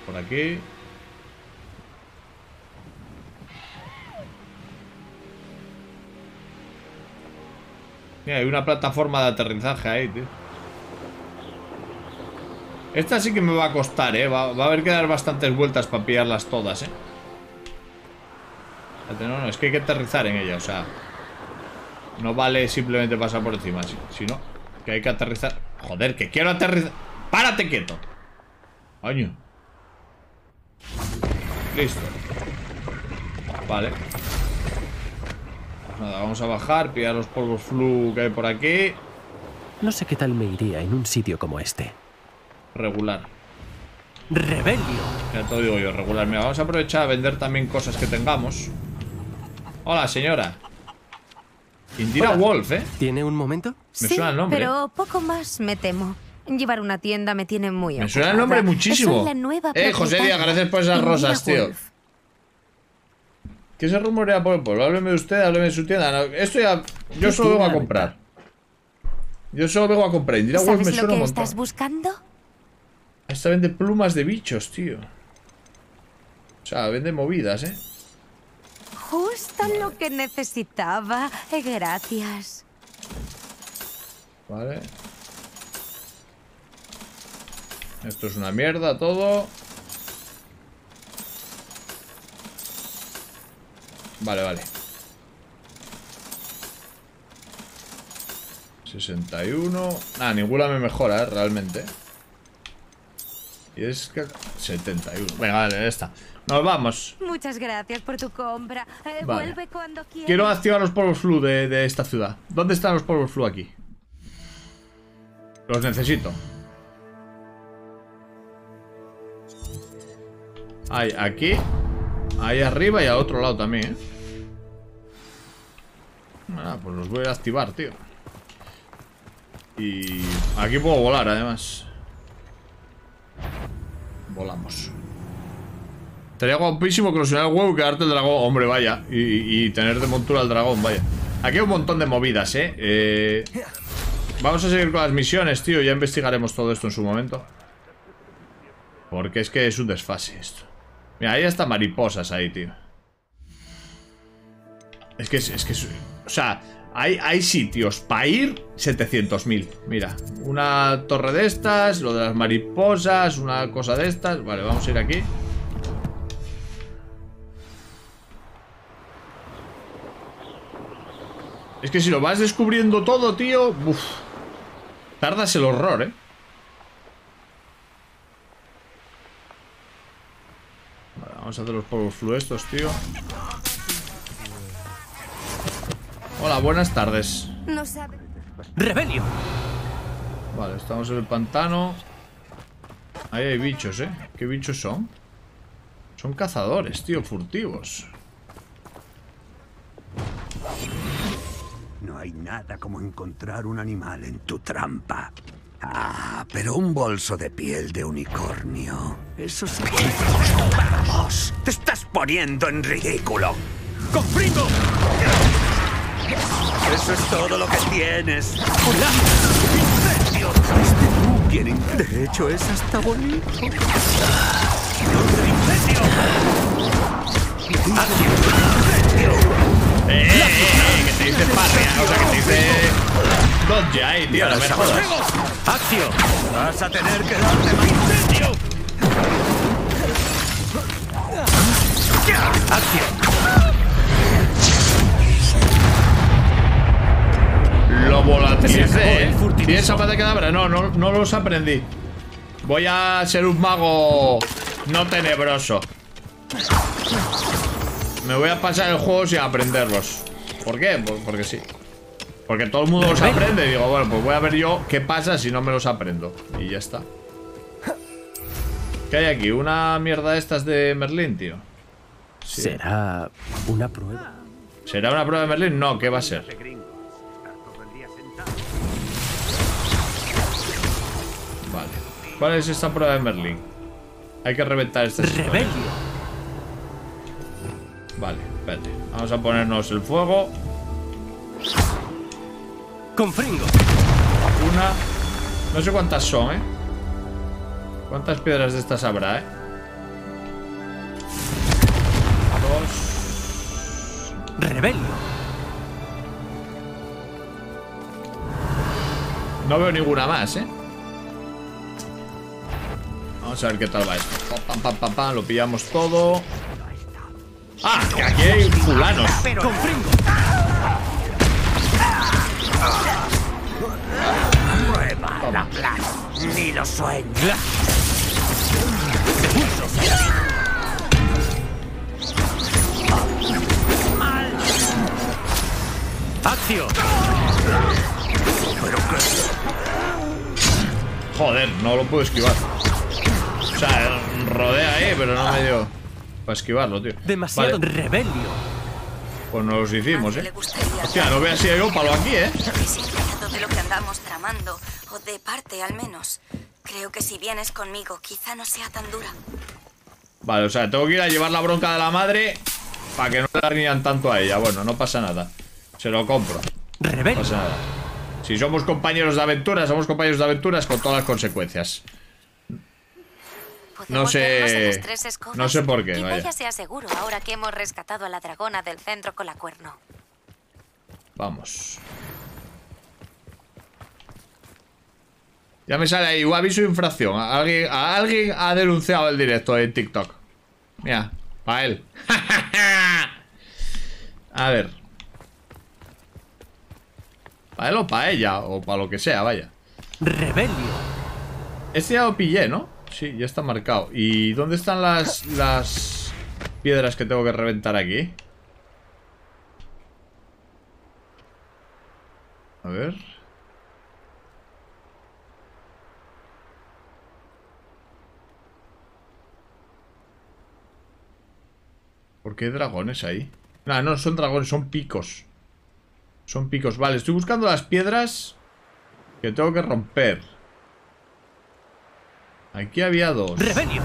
por aquí. Mira, hay una plataforma de aterrizaje ahí, tío. Esta sí que me va a costar, Va a haber que dar bastantes vueltas para pillarlas todas, No, es que hay que aterrizar en ella, o sea, no vale simplemente pasar por encima, sino que hay que aterrizar. Joder, que quiero aterrizar. ¡Párate quieto! Coño. Listo. Vale. Pues nada, vamos a bajar, pillar los polvos flu que hay por aquí. No sé qué tal me iría en un sitio como este. Regular. Rebelio. Ya te lo digo yo, regular. Mira, vamos a aprovechar a vender también cosas que tengamos. Hola, señora. Indira. Hola. Wolf, ¿eh? ¿Tiene un momento? Me sí, suena el nombre. Pero poco más me temo. Llevar una tienda me tiene muy ocupada. Me suena el nombre muchísimo. José Díaz, gracias por esas rosas, tío. ¿Qué se rumorea por el pueblo? Hábleme de usted, hábleme de su tienda. No, esto ya... Yo solo vengo a comprar. Yo solo vengo a comprar. Indira Wolf me suena un montón. ¿Sabes lo que estás buscando? Esta vende plumas de bichos, tío. O sea, vende movidas, ¿eh? Justo lo que necesitaba. Gracias. Vale. Esto es una mierda todo. Vale, vale. 61. Ah, ninguna me mejora, realmente. Y es que... 71. Venga, vale, ya está. Nos vamos. Muchas gracias por tu compra. Vale. Vuelve cuando quieras. Quiero activar los polvos flu de esta ciudad. ¿Dónde están los polvos flu aquí? Los necesito. Hay aquí, ahí arriba y al otro lado también, ¿eh? Ah, pues los voy a activar, tío. Y aquí puedo volar, además. Volamos. Estaría guapísimo colisionar el huevo y quedarte el dragón. Hombre, vaya. Y tener de montura el dragón, vaya. Aquí hay un montón de movidas, ¿eh? Vamos a seguir con las misiones, tío. Ya investigaremos todo esto en su momento. Porque es que es un desfase esto. Mira, hay hasta mariposas ahí, tío. Es que o sea, hay sitios para ir 700.000. Mira, una torre de estas, lo de las mariposas, una cosa de estas. Vale, vamos a ir aquí. Es que si lo vas descubriendo todo, tío, uf, tardas el horror, ¿eh? Vale, vamos a hacer los polvos fluestos, tío. Hola, buenas tardes. No sabe. Rebelio. Vale, estamos en el pantano. Ahí hay bichos, ¿eh? ¿Qué bichos son? Son cazadores, tío, furtivos. No hay nada como encontrar un animal en tu trampa. Ah, pero un bolso de piel de unicornio. Eso sí. ¡Vamos! ¡Te estás poniendo en ridículo! ¡Confringo! Eso es todo lo que tienes. ¡Incendio! De hecho, es hasta bonito. ¡Incendio! ¡Incendio! ¡Que te dice parria! O sea, que te dice... ¡Dodge ahí, tío! ¡No me jodas! ¡Actio! ¡Vas a tener que darte más incendio! ¡Actio! Lo volatilicé, ¿eh? ¿Tienes zapatos de cadabra? No, no los aprendí. Voy a ser un mago no tenebroso. Me voy a pasar el juego sin aprenderlos. ¿Por qué? Porque sí. Porque todo el mundo los aprende. Digo, bueno, pues voy a ver yo qué pasa si no me los aprendo. Y ya está. ¿Qué hay aquí? Una mierda de estas de Merlín, tío. Sí. ¿Será una prueba? ¿Será una prueba de Merlín? No, ¿qué va a ser? Vale. ¿Cuál es esta prueba de Merlín? Hay que reventar esta historia. Vale, espérate. Vamos a ponernos el fuego. Confringo. Una. No sé cuántas son, ¿eh? ¿Cuántas piedras de estas habrá, eh? Dos. Rebelio. No veo ninguna más, ¿eh? Vamos a ver qué tal va esto. Pam, pam, pam, pam, pam. Lo pillamos todo. ¡Ah! Que aquí hay fulanos. Mueva la plata. Ni lo sueñas. ¡Acción! Joder, no lo puedo esquivar. O sea, rodea ahí, pero no me dio para esquivarlo, tío. Demasiado rebelio. Pues nos los hicimos, ¿eh? Hostia, no veas si hay un palo aquí, ¿eh? Estoy silenciado de lo que andamos tramando, o de parte al menos. Creo que si vienes conmigo, quizá no sea tan dura. Vale, o sea, tengo que ir a llevar la bronca de la madre para que no la rían tanto a ella. Bueno, no pasa nada. Se lo compro. No pasa nada. Si somos compañeros de aventuras, somos compañeros de aventuras con todas las consecuencias. No sé por qué. Vaya. Ya sea seguro ahora que hemos rescatado a la dragona del centro con la cuerno. Vamos. Ya me sale ahí, aviso de infracción. Alguien ha denunciado el directo en TikTok. Mira, para él. A ver. Para él o para ella, o para lo que sea, vaya. Rebelio. Este ya lo pillé, ¿no? Sí, ya está marcado. ¿Y dónde están las piedras que tengo que reventar aquí? A ver. ¿Por qué hay dragones ahí? No, no son dragones, son picos. Son picos, vale, estoy buscando las piedras que tengo que romper. Aquí había dos. ¡Rebelio!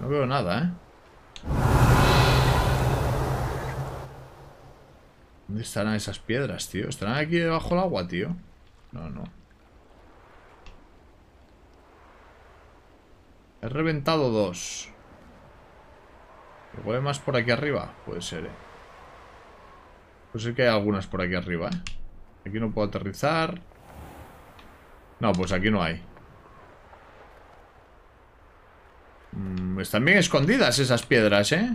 No veo nada, ¿eh? ¿Dónde estarán esas piedras, tío? ¿Estarán aquí debajo del agua, tío? No, no. He reventado dos. Igual hay más por aquí arriba. Puede ser, ¿eh? Puede ser que hay algunas por aquí arriba, ¿eh? Aquí no puedo aterrizar. No, pues aquí no hay. Están bien escondidas esas piedras, ¿eh?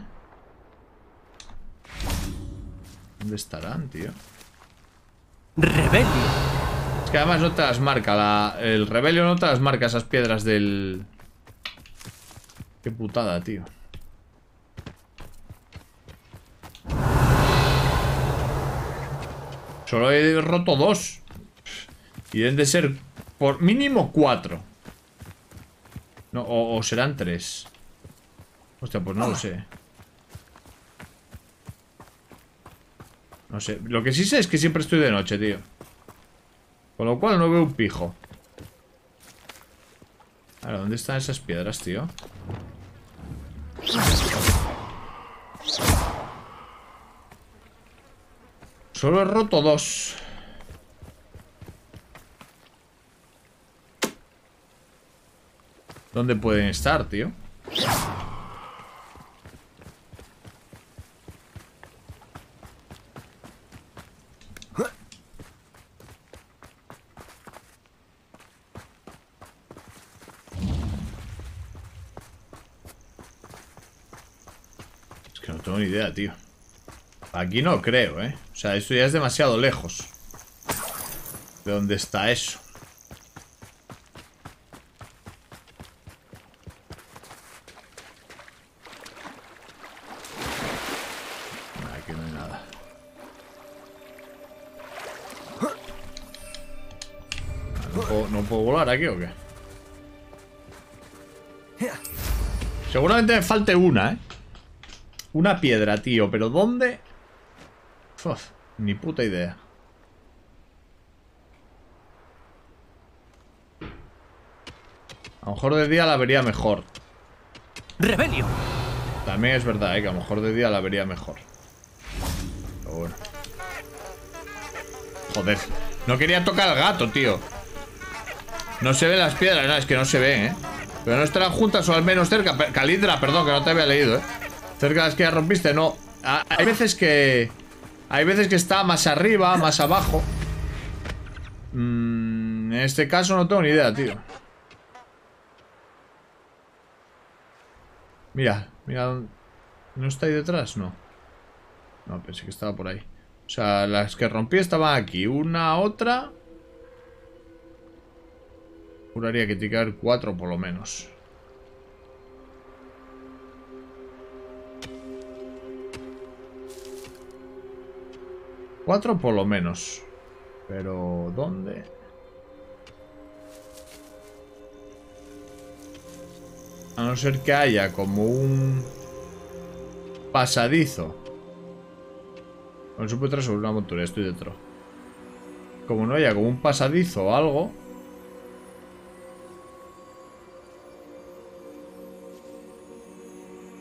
¿Dónde estarán, tío? Rebelio. Es que además no te las marca el rebelio, no te las marca esas piedras del... Qué putada, tío. Solo he roto dos. Y deben de ser por mínimo 4. No, o serán 3. Hostia, pues no lo sé. No sé. Lo que sí sé es que siempre estoy de noche, tío. Con lo cual no veo un pijo. Ahora, ¿dónde están esas piedras, tío? Solo he roto dos. ¿Dónde pueden estar, tío? Es que no tengo ni idea, tío. Aquí no creo, ¿eh? O sea, esto ya es demasiado lejos. ¿De dónde está eso? Aquí no hay nada. ¿No puedo volar aquí o qué? Seguramente me falte una, ¿eh? Una piedra, tío. ¿Pero dónde...? Uf, ni puta idea. A lo mejor de día la vería mejor. Rebelio. También es verdad, que a lo mejor de día la vería mejor. Pero bueno. Joder, no quería tocar al gato, tío. No se ven las piedras, no, es que no se ven, Pero no estarán juntas o al menos cerca. Calidra, perdón, que no te había leído, Cerca de las que ya rompiste, no. Hay veces que... está más arriba, más abajo. En este caso no tengo ni idea, tío. Mira, mira. ¿No está ahí detrás? No. No, pensé que estaba por ahí. O sea, las que rompí estaban aquí. Una, otra. Juraría que tiene que haber 4 por lo menos. Cuatro por lo menos. Pero ¿dónde? A no ser que haya como un pasadizo. No se puede traer sobre una montura, estoy dentro. Como no haya como un pasadizo o algo.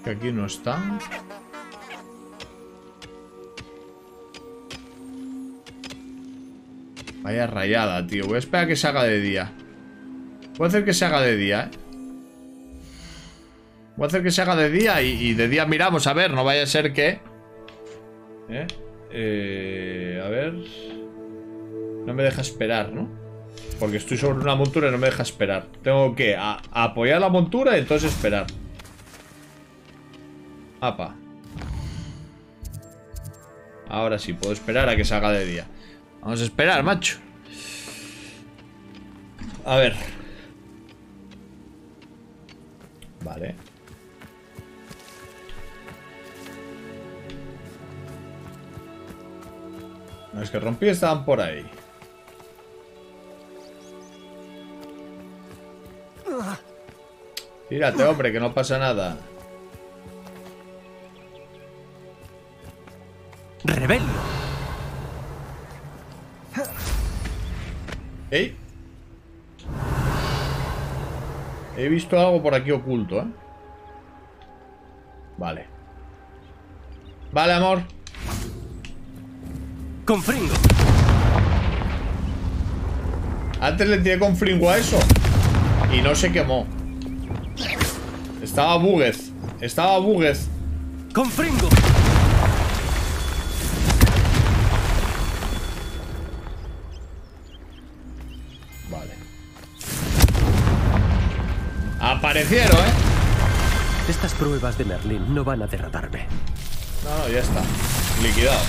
Que aquí no está. Vaya rayada, tío. Voy a esperar a que se haga de día. Voy a hacer que se haga de día, ¿eh? Voy a hacer que se haga de día y de día miramos. A ver, no vaya a ser que... a ver... No me deja esperar, ¿no? Porque estoy sobre una montura y no me deja esperar. Tengo que apoyar la montura y entonces esperar. Apa. Ahora sí, puedo esperar a que se haga de día. Vamos a esperar, macho. A ver. Vale. Las que rompí estaban por ahí. Tírate, hombre, que no pasa nada. Rebelde. ¿Eh? He visto algo por aquí oculto, ¿eh? Vale. Vale, amor. Con fringo. Antes le tiré con fringo a eso y no se quemó. Estaba buguez. Estaba buguez. Con fringo. Aparecieron, ¿eh? Estas pruebas de Merlín no van a derrotarme. No, no, ya está. Liquidado.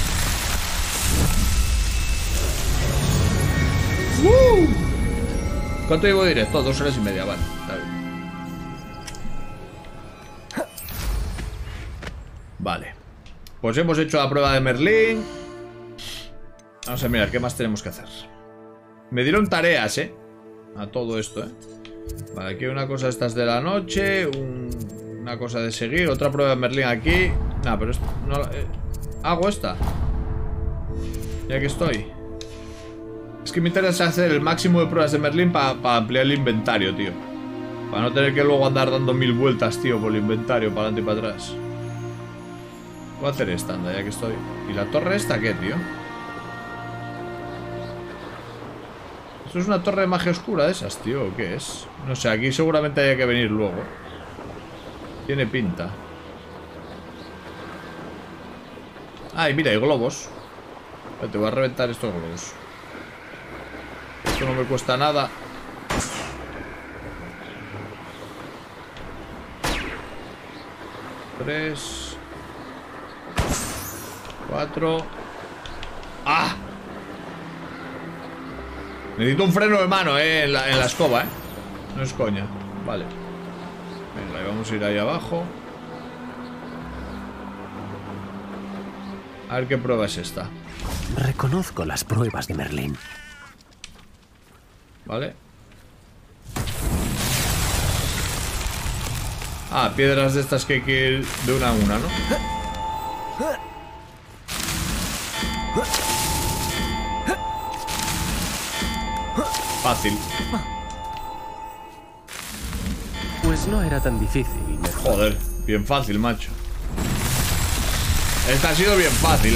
¡Woo! ¿Cuánto llevo directo? 2 horas y media, vale. Está bien. Vale. Pues hemos hecho la prueba de Merlín. Vamos a mirar qué más tenemos que hacer. Me dieron tareas, ¿eh? A todo esto, ¿eh? Vale, aquí una cosa de estas de la noche, una cosa de seguir, otra prueba de Merlín aquí. Nah, pero esto no, hago esta. Ya que estoy. Es que me interesa hacer el máximo de pruebas de Merlín para ampliar el inventario, tío. Para no tener que luego andar dando 1000 vueltas, tío, por el inventario, para adelante y para atrás. Voy a hacer esta, anda, ya que estoy. ¿Y la torre esta qué, tío? ¿Esto es una torre de magia oscura de esas, tío? ¿O qué es? No sé, aquí seguramente haya que venir luego. Tiene pinta. Ay, mira, hay globos. Te voy a reventar estos globos. Esto no me cuesta nada. Tres. 4. ¡Ah! Necesito un freno de mano, en la escoba, No es coña. Vale. Venga, ahí vamos a ir ahí abajo. A ver qué prueba es esta. Reconozco las pruebas de Merlín. Vale. Ah, piedras de estas que hay que ir de una a una, ¿no? Fácil. Pues no era tan difícil. Joder, bien fácil, macho. Esta ha sido bien fácil,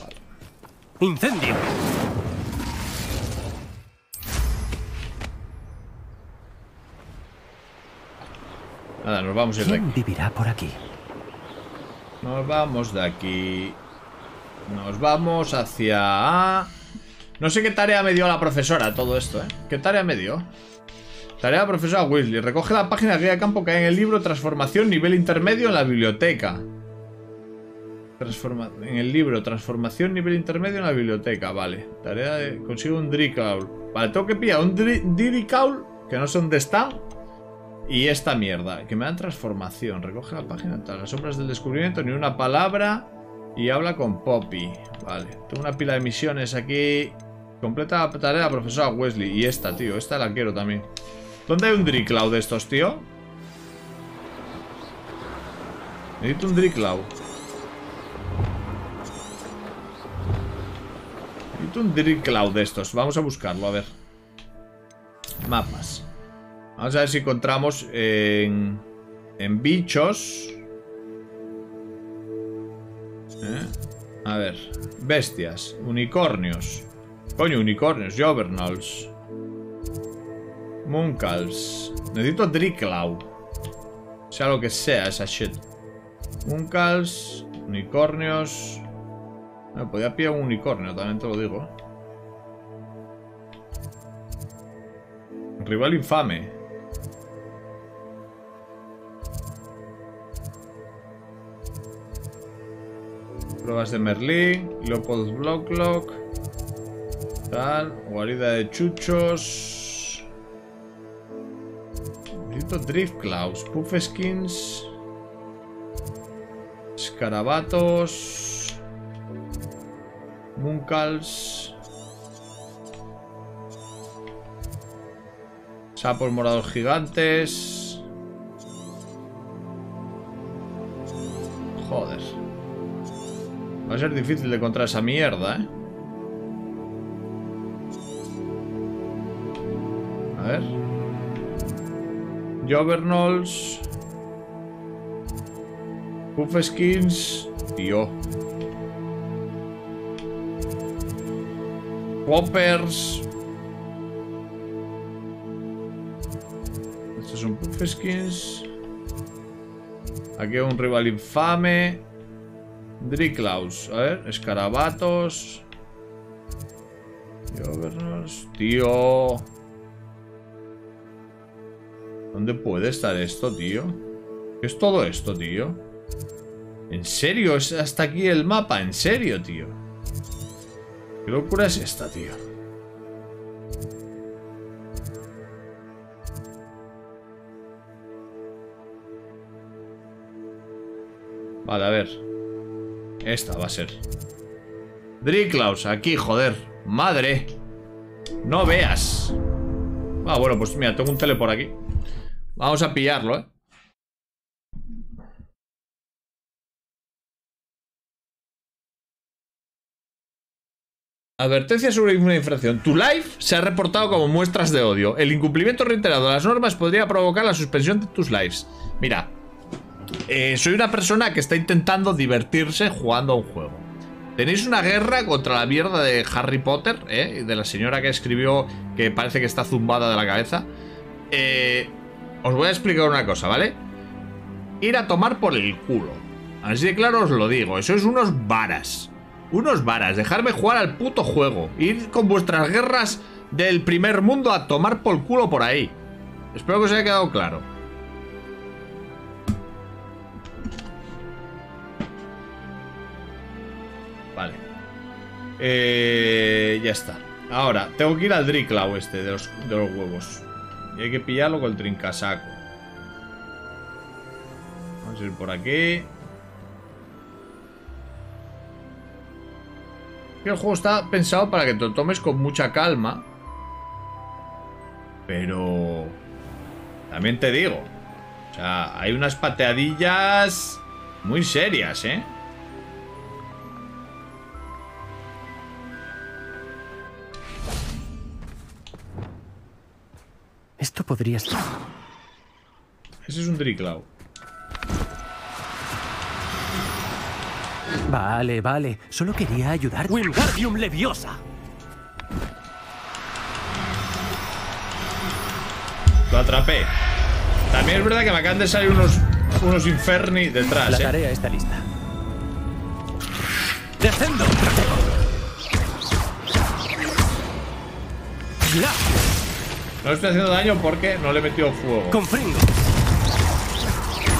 Vale. Incendio. Nada, nos vamos a ir de aquí. ¿Quién vivirá por aquí? Nos vamos de aquí. Nos vamos hacia... No sé qué tarea me dio la profesora todo esto, ¿eh? ¿Qué tarea me dio? Tarea de la profesora Weasley. Recoge la página guía de campo que hay en el libro Transformación nivel intermedio en la biblioteca. En el libro Transformación nivel intermedio en la biblioteca, vale. Tarea de... Consigo un Diricaul. Vale, tengo que pillar un Diricaul, que no sé dónde está. Y esta mierda, que me dan transformación. Recoge la página tal. Las sombras del descubrimiento, ni una palabra. Y habla con Poppy. Vale, tengo una pila de misiones aquí. Completa la tarea de la profesora Weasley. Y esta, tío, esta la quiero también. ¿Dónde hay un Diricaul de estos, tío? Necesito un Diricaul. Necesito un Diricaul de estos. Vamos a buscarlo, a ver. Mapas. Vamos a ver si encontramos en bichos. A ver. Bestias. Unicornios. Coño, unicornios. Jovernals. Munkals. Necesito Diricaul. Sea lo que sea esa shit. Munkals. Unicornios. Bueno, podía pillar un unicornio, también te lo digo. Rival infame. Pruebas de Merlí, Leopold Blocklock, tal, guarida de chuchos. Necesito Driftclaws, Puff Skins, escarabatos, Munkals, Sapos Morados Gigantes. Joder. Va a ser difícil de encontrar esa mierda, ¿eh? A ver. Jovernals. Puff Skins. Tío. Poppers. Estos son Puff Skins. Aquí hay un rival infame. Diricaul, a ver, escarabatos. Jovernals, tío. ¿Dónde puede estar esto, tío? ¿Qué es todo esto, tío? ¿En serio? ¿Es hasta aquí el mapa? ¿En serio, tío? ¿Qué locura es esta, tío? Vale, a ver. Esta va a ser Diricaul, aquí, joder. Madre. No veas. Ah, bueno, pues mira, tengo un tele por aquí. Vamos a pillarlo, ¿eh? Advertencia sobre una infracción. Tu live se ha reportado como muestras de odio. El incumplimiento reiterado de las normas podría provocar la suspensión de tus lives. Mira. Soy una persona que está intentando divertirse jugando a un juego. Tenéis una guerra contra la mierda de Harry Potter, de la señora que escribió, que parece que está zumbada de la cabeza. Os voy a explicar una cosa, ¿vale? Ir a tomar por el culo. Así de claro os lo digo, sois unos varas. Unos varas, dejarme jugar al puto juego. Ir con vuestras guerras del primer mundo a tomar por el culo por ahí. Espero que os haya quedado claro. Vale. Ya está. Ahora, tengo que ir al Diricaul este de los huevos. Y hay que pillarlo con el trincasaco. Vamos a ir por aquí. El juego está pensado para que te lo tomes con mucha calma. Pero... también te digo. O sea, hay unas pateadillas muy serias, ¿eh? Esto podría estar. Ese es un Diricaul. Vale, vale. Solo quería ayudar. ¡Wingardium Leviosa! Lo atrapé. También es verdad que me acaban de salir unos Inferni detrás. La tarea está lista. ¡Descendo! ¡La! No estoy haciendo daño porque no le he metido fuego. Confringo.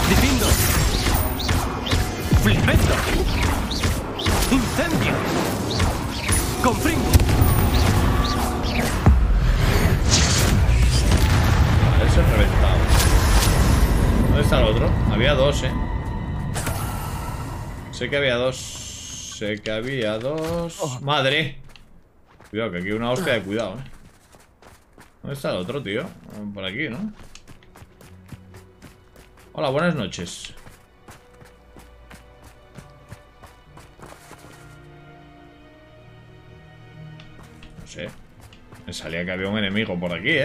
Difindo. Flipendo. Incendio. Confringo. Vale, eso es reventado. ¿Dónde está el otro? Había dos, Sé que había dos. ¡Madre! Cuidado, que aquí hay una hostia de cuidado, ¿Dónde está el otro, tío? Por aquí, ¿no? Hola, buenas noches. No sé. Me salía que había un enemigo por aquí,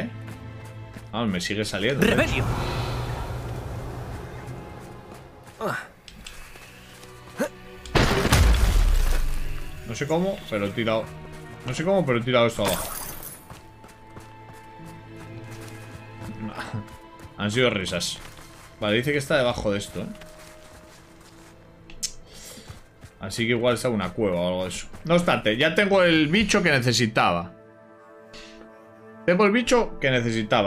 Ah, me sigue saliendo. ¡Rebelio! No sé cómo, pero he tirado. Esto abajo. Han sido risas. Vale, dice que está debajo de esto, Así que igual está una cueva o algo de eso. No obstante, ya tengo el bicho que necesitaba.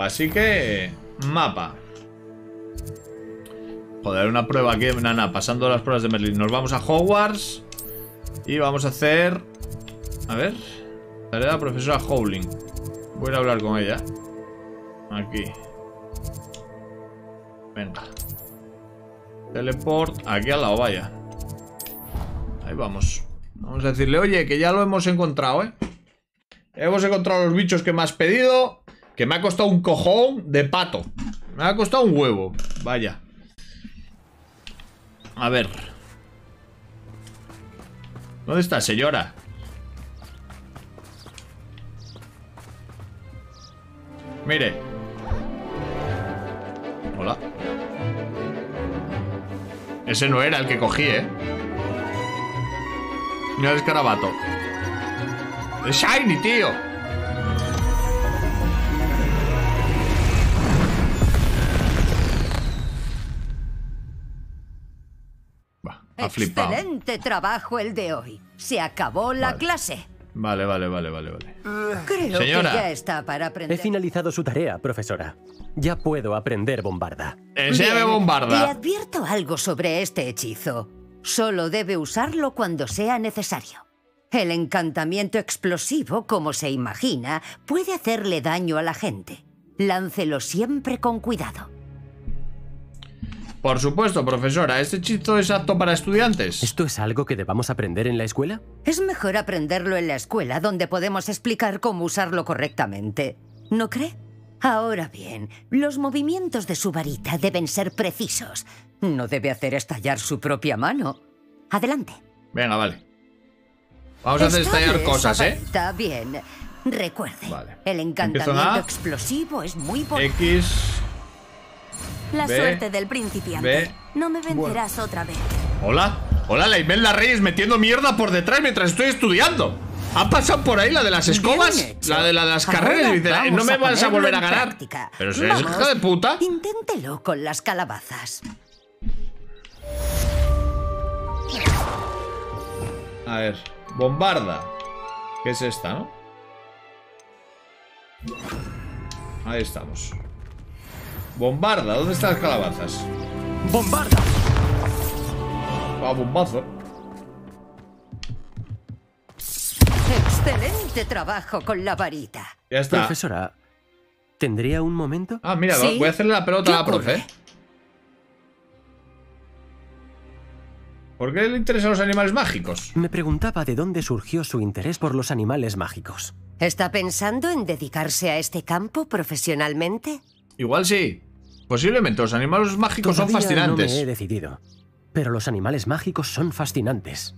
Así que... mapa. Joder, una prueba aquí. Nana, pasando las pruebas de Merlin. Nos vamos a Hogwarts. Y vamos a hacer... A ver... Tarea de la profesora Howling. Voy a ir a hablar con ella. Aquí. Venga. Teleport. Aquí al lado, vaya. Ahí vamos. Vamos a decirle, oye, que ya lo hemos encontrado, Hemos encontrado los bichos que me has pedido. Que me ha costado un cojón de pato. Me ha costado un huevo. Vaya. A ver. ¿Dónde está, señora? Mire. Hola. Ese no era el que cogí, Mira el escarabato. ¡Es shiny, tío! Excelente trabajo el de hoy. Se acabó la clase. Vale. Creo que ya está para aprender. He finalizado su tarea, profesora. Ya puedo aprender bombarda. Enséñame bombarda. Te advierto algo sobre este hechizo. Solo debe usarlo cuando sea necesario. El encantamiento explosivo, como se imagina, puede hacerle daño a la gente. Láncelo siempre con cuidado. Por supuesto, profesora. ¿Este hechizo es apto para estudiantes? ¿Esto es algo que debamos aprender en la escuela? Es mejor aprenderlo en la escuela, donde podemos explicar cómo usarlo correctamente. ¿No cree? Ahora bien, los movimientos de su varita deben ser precisos. No debe hacer estallar su propia mano. Adelante. Venga, vale. Vamos a hacer estallar cosas, Está bien. Recuerde, el encantamiento explosivo es muy potente. La suerte del principiante. No me vencerás otra vez. Hola, la Imelda Reyes metiendo mierda por detrás mientras estoy estudiando. Ha pasado por ahí la de las escobas, la de las carreras. Y dice, no me vas a volver a ganar. Pero si eres hija de puta. Inténtelo con las calabazas. A ver, bombarda. ¿Qué es esta, no? Ahí estamos. Bombarda, ¿dónde están las calabazas? ¡Bombarda! ¡Ah, bombazo! ¡Excelente trabajo con la varita! Ya está. Profesora, ¿tendría un momento? Ah, mira, voy a hacerle la pelota a la profe. ¿Por qué le interesan los animales mágicos? Me preguntaba de dónde surgió su interés por los animales mágicos. ¿Está pensando en dedicarse a este campo profesionalmente? Igual sí. Posiblemente los animales mágicos son fascinantes. No me he decidido, pero los animales mágicos son fascinantes.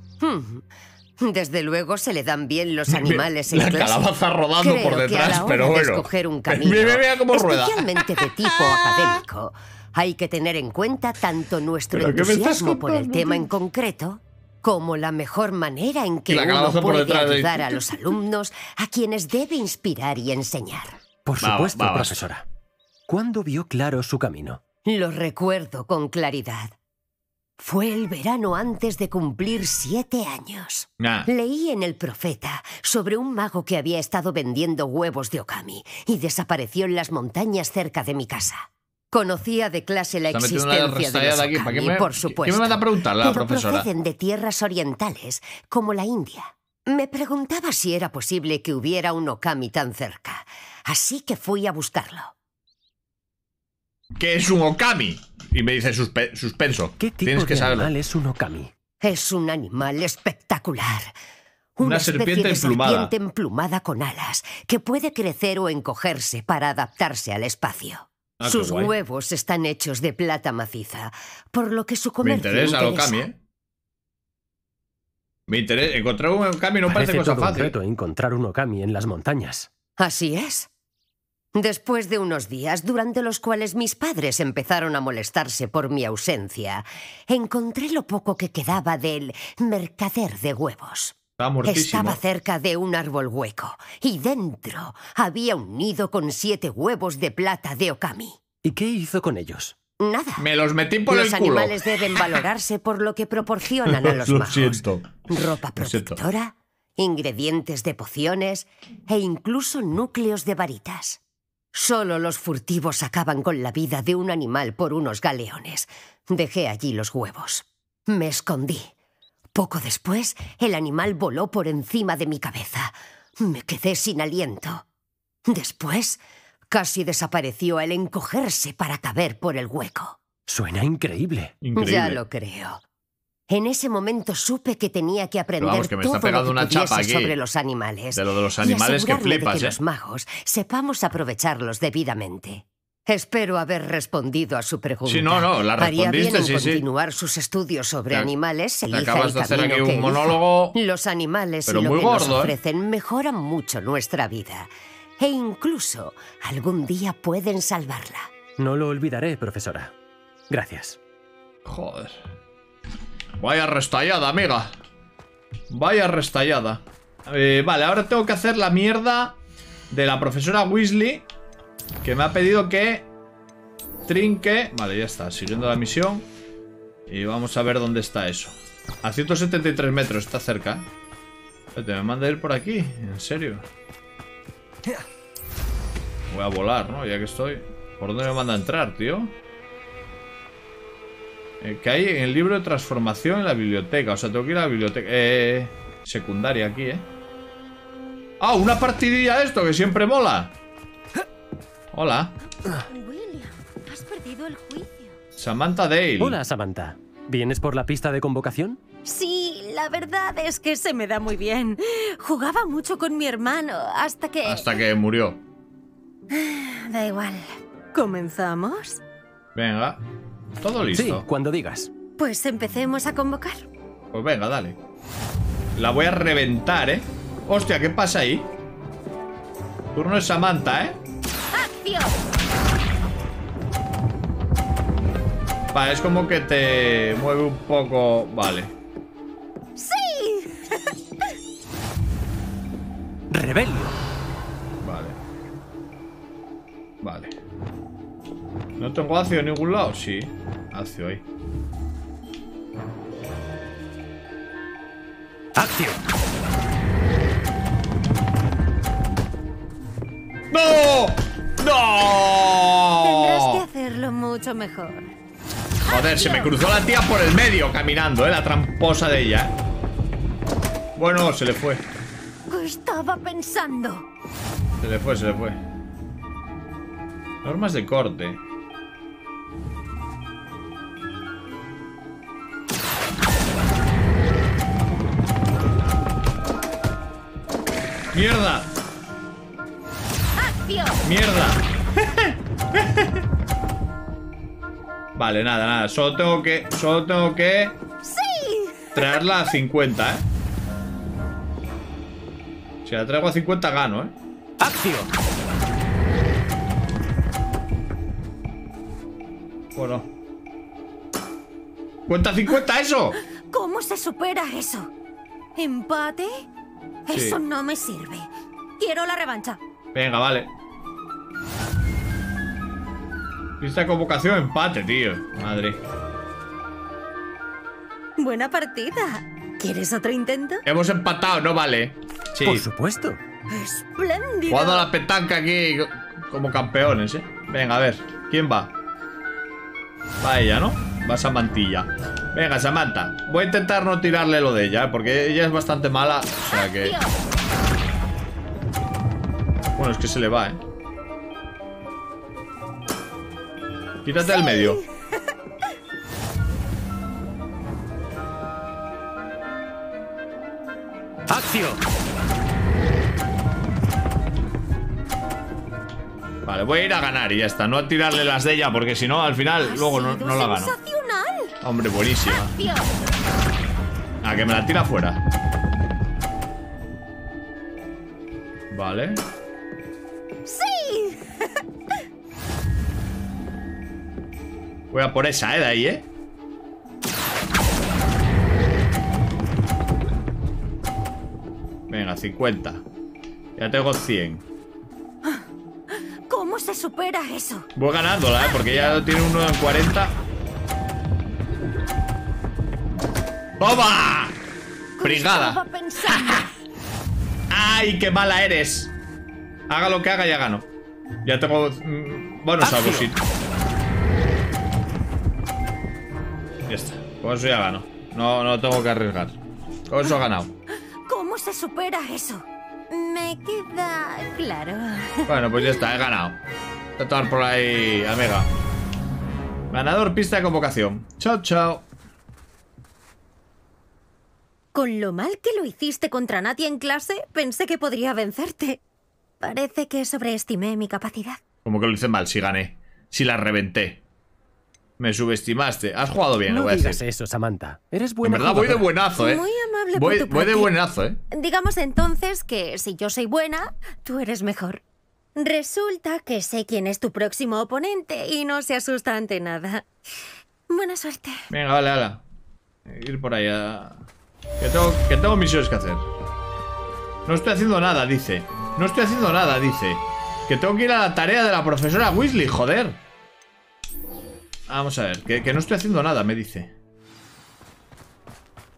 Desde luego se le dan bien los animales en clase. La calabaza rodando por detrás, pero bueno. Escoger un camino, mira cómo rueda. Especialmente de tipo académico, hay que tener en cuenta tanto nuestro entusiasmo por el tema en concreto como la mejor manera en que uno puede ayudar a los alumnos a quienes debe inspirar y enseñar. Por supuesto, profesora. ¿Cuándo vio claro su camino? Lo recuerdo con claridad. Fue el verano antes de cumplir 7 años. Leí en El Profeta sobre un mago que había estado vendiendo huevos de Okami y desapareció en las montañas cerca de mi casa. Conocía de clase la existencia de los Okami, por supuesto. ¿Qué me va a preguntar la profesora? Pero proceden de tierras orientales, como la India. Me preguntaba si era posible que hubiera un Okami tan cerca, así que fui a buscarlo. ¿Qué es un Okami? Y me dice suspenso. ¿Qué tipo de animal es un Okami? Es un animal espectacular. Una serpiente emplumada. Con alas que puede crecer o encogerse para adaptarse al espacio. Sus huevos están hechos de plata maciza, por lo que su comercio me interesa. Okami, ¿eh? Me interesa. Encontrar un Okami no parece cosa fácil. Un reto encontrar un Okami en las montañas. Así es. Después de unos días, durante los cuales mis padres empezaron a molestarse por mi ausencia, encontré lo poco que quedaba del mercader de huevos. Estaba cerca de un árbol hueco, y dentro había un nido con 7 huevos de plata de Okami. ¿Y qué hizo con ellos? Nada. Me los metí por el culo. Los animales deben valorarse por lo que proporcionan a los magos. Ropa protectora, ingredientes de pociones e incluso núcleos de varitas. Solo los furtivos acaban con la vida de un animal por unos galeones. Dejé allí los huevos. Me escondí. Poco después, el animal voló por encima de mi cabeza. Me quedé sin aliento. Después, casi desapareció al encogerse para caber por el hueco. Suena increíble. Ya lo creo. En ese momento supe que tenía que aprender todo lo que pudiese sobre los animales. De los animales que flipas, de que los magos sepamos aprovecharlos debidamente. Espero haber respondido a su pregunta. Sí, no, la respondiste, sí, continuar sus estudios sobre animales, acabas de hacer aquí un monólogo. Los animales y lo que nos ofrecen mejoran mucho nuestra vida. E incluso algún día pueden salvarla. No lo olvidaré, profesora. Gracias. Joder. Vaya restallada, amiga. Vaya restallada. Vale, ahora tengo que hacer la mierda de la profesora Weasley, que me ha pedido que trinque. Vale, ya está, siguiendo la misión. Y vamos a ver dónde está eso. A 173 metros, está cerca. Espérate, me manda a ir por aquí, en serio. Voy a volar, ¿no? Ya que estoy. ¿Por dónde me manda a entrar, tío? Que hay en el libro de transformación en la biblioteca. O sea, tengo que ir a la biblioteca secundaria aquí, ¿eh? ¡Ah! ¡Una partidilla de esto que siempre mola! Hola. William, has perdido el juicio. Samantha Dale. Hola, Samantha. ¿Vienes por la pista de convocación? Sí, la verdad es que se me da muy bien. Jugaba mucho con mi hermano hasta que... Hasta que murió. Da igual. ¿Comenzamos? Venga. Todo listo. Sí, cuando digas. Pues empecemos a convocar. Pues venga, dale. La voy a reventar, ¿eh? Hostia, ¿qué pasa ahí? Turno de Samantha, ¿eh? ¡Acción! Vale, es como que te mueve un poco... Vale. ¡Sí! ¡Rebelde! Vale. Vale. No tengo ácido en ningún lado, sí. Ácido ahí. ¡Ácido! ¡No! ¡No! Tendrás que hacerlo mucho mejor. Joder, ¡acción! Se me cruzó la tía por el medio caminando, la tramposa de ella. Bueno, se le fue. Estaba pensando. Se le fue, se le fue. Normas de corte. ¡Mierda! ¡Acción! ¡Mierda! Vale, nada, nada. Solo tengo que... ¡Sí! Traerla a 50, ¿eh? Si la traigo a 50, gano, ¿eh? ¡Acción! Bueno. ¡Cuenta 50 eso! ¿Cómo se supera eso? ¿Empate? Sí. Eso no me sirve. Quiero la revancha. Venga, vale. Lista de convocación, empate, tío. Madre. Buena partida. ¿Quieres otro intento? Hemos empatado, no vale. Sí. Por supuesto. Espléndido. Jugando a la petanca aquí como campeones, ¿eh? Venga, a ver. ¿Quién va? Va ella, ¿no? Va Samantilla. Venga, Samantha. Voy a intentar no tirarle lo de ella, ¿eh? Porque ella es bastante mala. O sea que... Bueno, es que se le va, ¿eh? Tírate al medio. ¡Acción! Vale, voy a ir a ganar y ya está. No a tirarle las de ella, porque si no, al final, luego no la gano. Hombre, buenísima. Ah, que me la tira fuera. Vale. ¡Sí! Voy a por esa, ¿eh? De ahí, ¿eh? Venga, 50. Ya tengo 100. ¿Cómo se supera eso? Voy ganándola, ¿eh? Porque ya tiene uno en 40. ¡Toma! ¡Brigada! ¡Ay, qué mala eres! Haga lo que haga, ya gano. Ya tengo... Bueno, salvo si... Ya está. Con eso ya gano. No tengo que arriesgar. Con eso ha ganado. ¿Cómo se supera eso? Me queda claro. Bueno, pues ya está, he ganado. Voy a tomar por ahí, amiga. Ganador, pista de convocación. Chao, chao. Con lo mal que lo hiciste contra Natia en clase, pensé que podría vencerte. Parece que sobreestimé mi capacidad. Como que lo hice mal, si gané. Si la reventé. Me subestimaste. Has jugado bien, no lo voy a decir. No digas eso, Samantha. Eres buena. En verdad, voy de buenazo, ¿eh? Muy amable por tu parte. Voy de buenazo, ¿eh? Digamos entonces que si yo soy buena, tú eres mejor. Resulta que sé quién es tu próximo oponente y no se asusta ante nada. Buena suerte. Venga, vale, ala. Ir por allá. Que tengo misiones que hacer. No estoy haciendo nada, dice. No estoy haciendo nada, dice. Que tengo que ir a la tarea de la profesora Weasley, joder. Vamos a ver, que no estoy haciendo nada, me dice.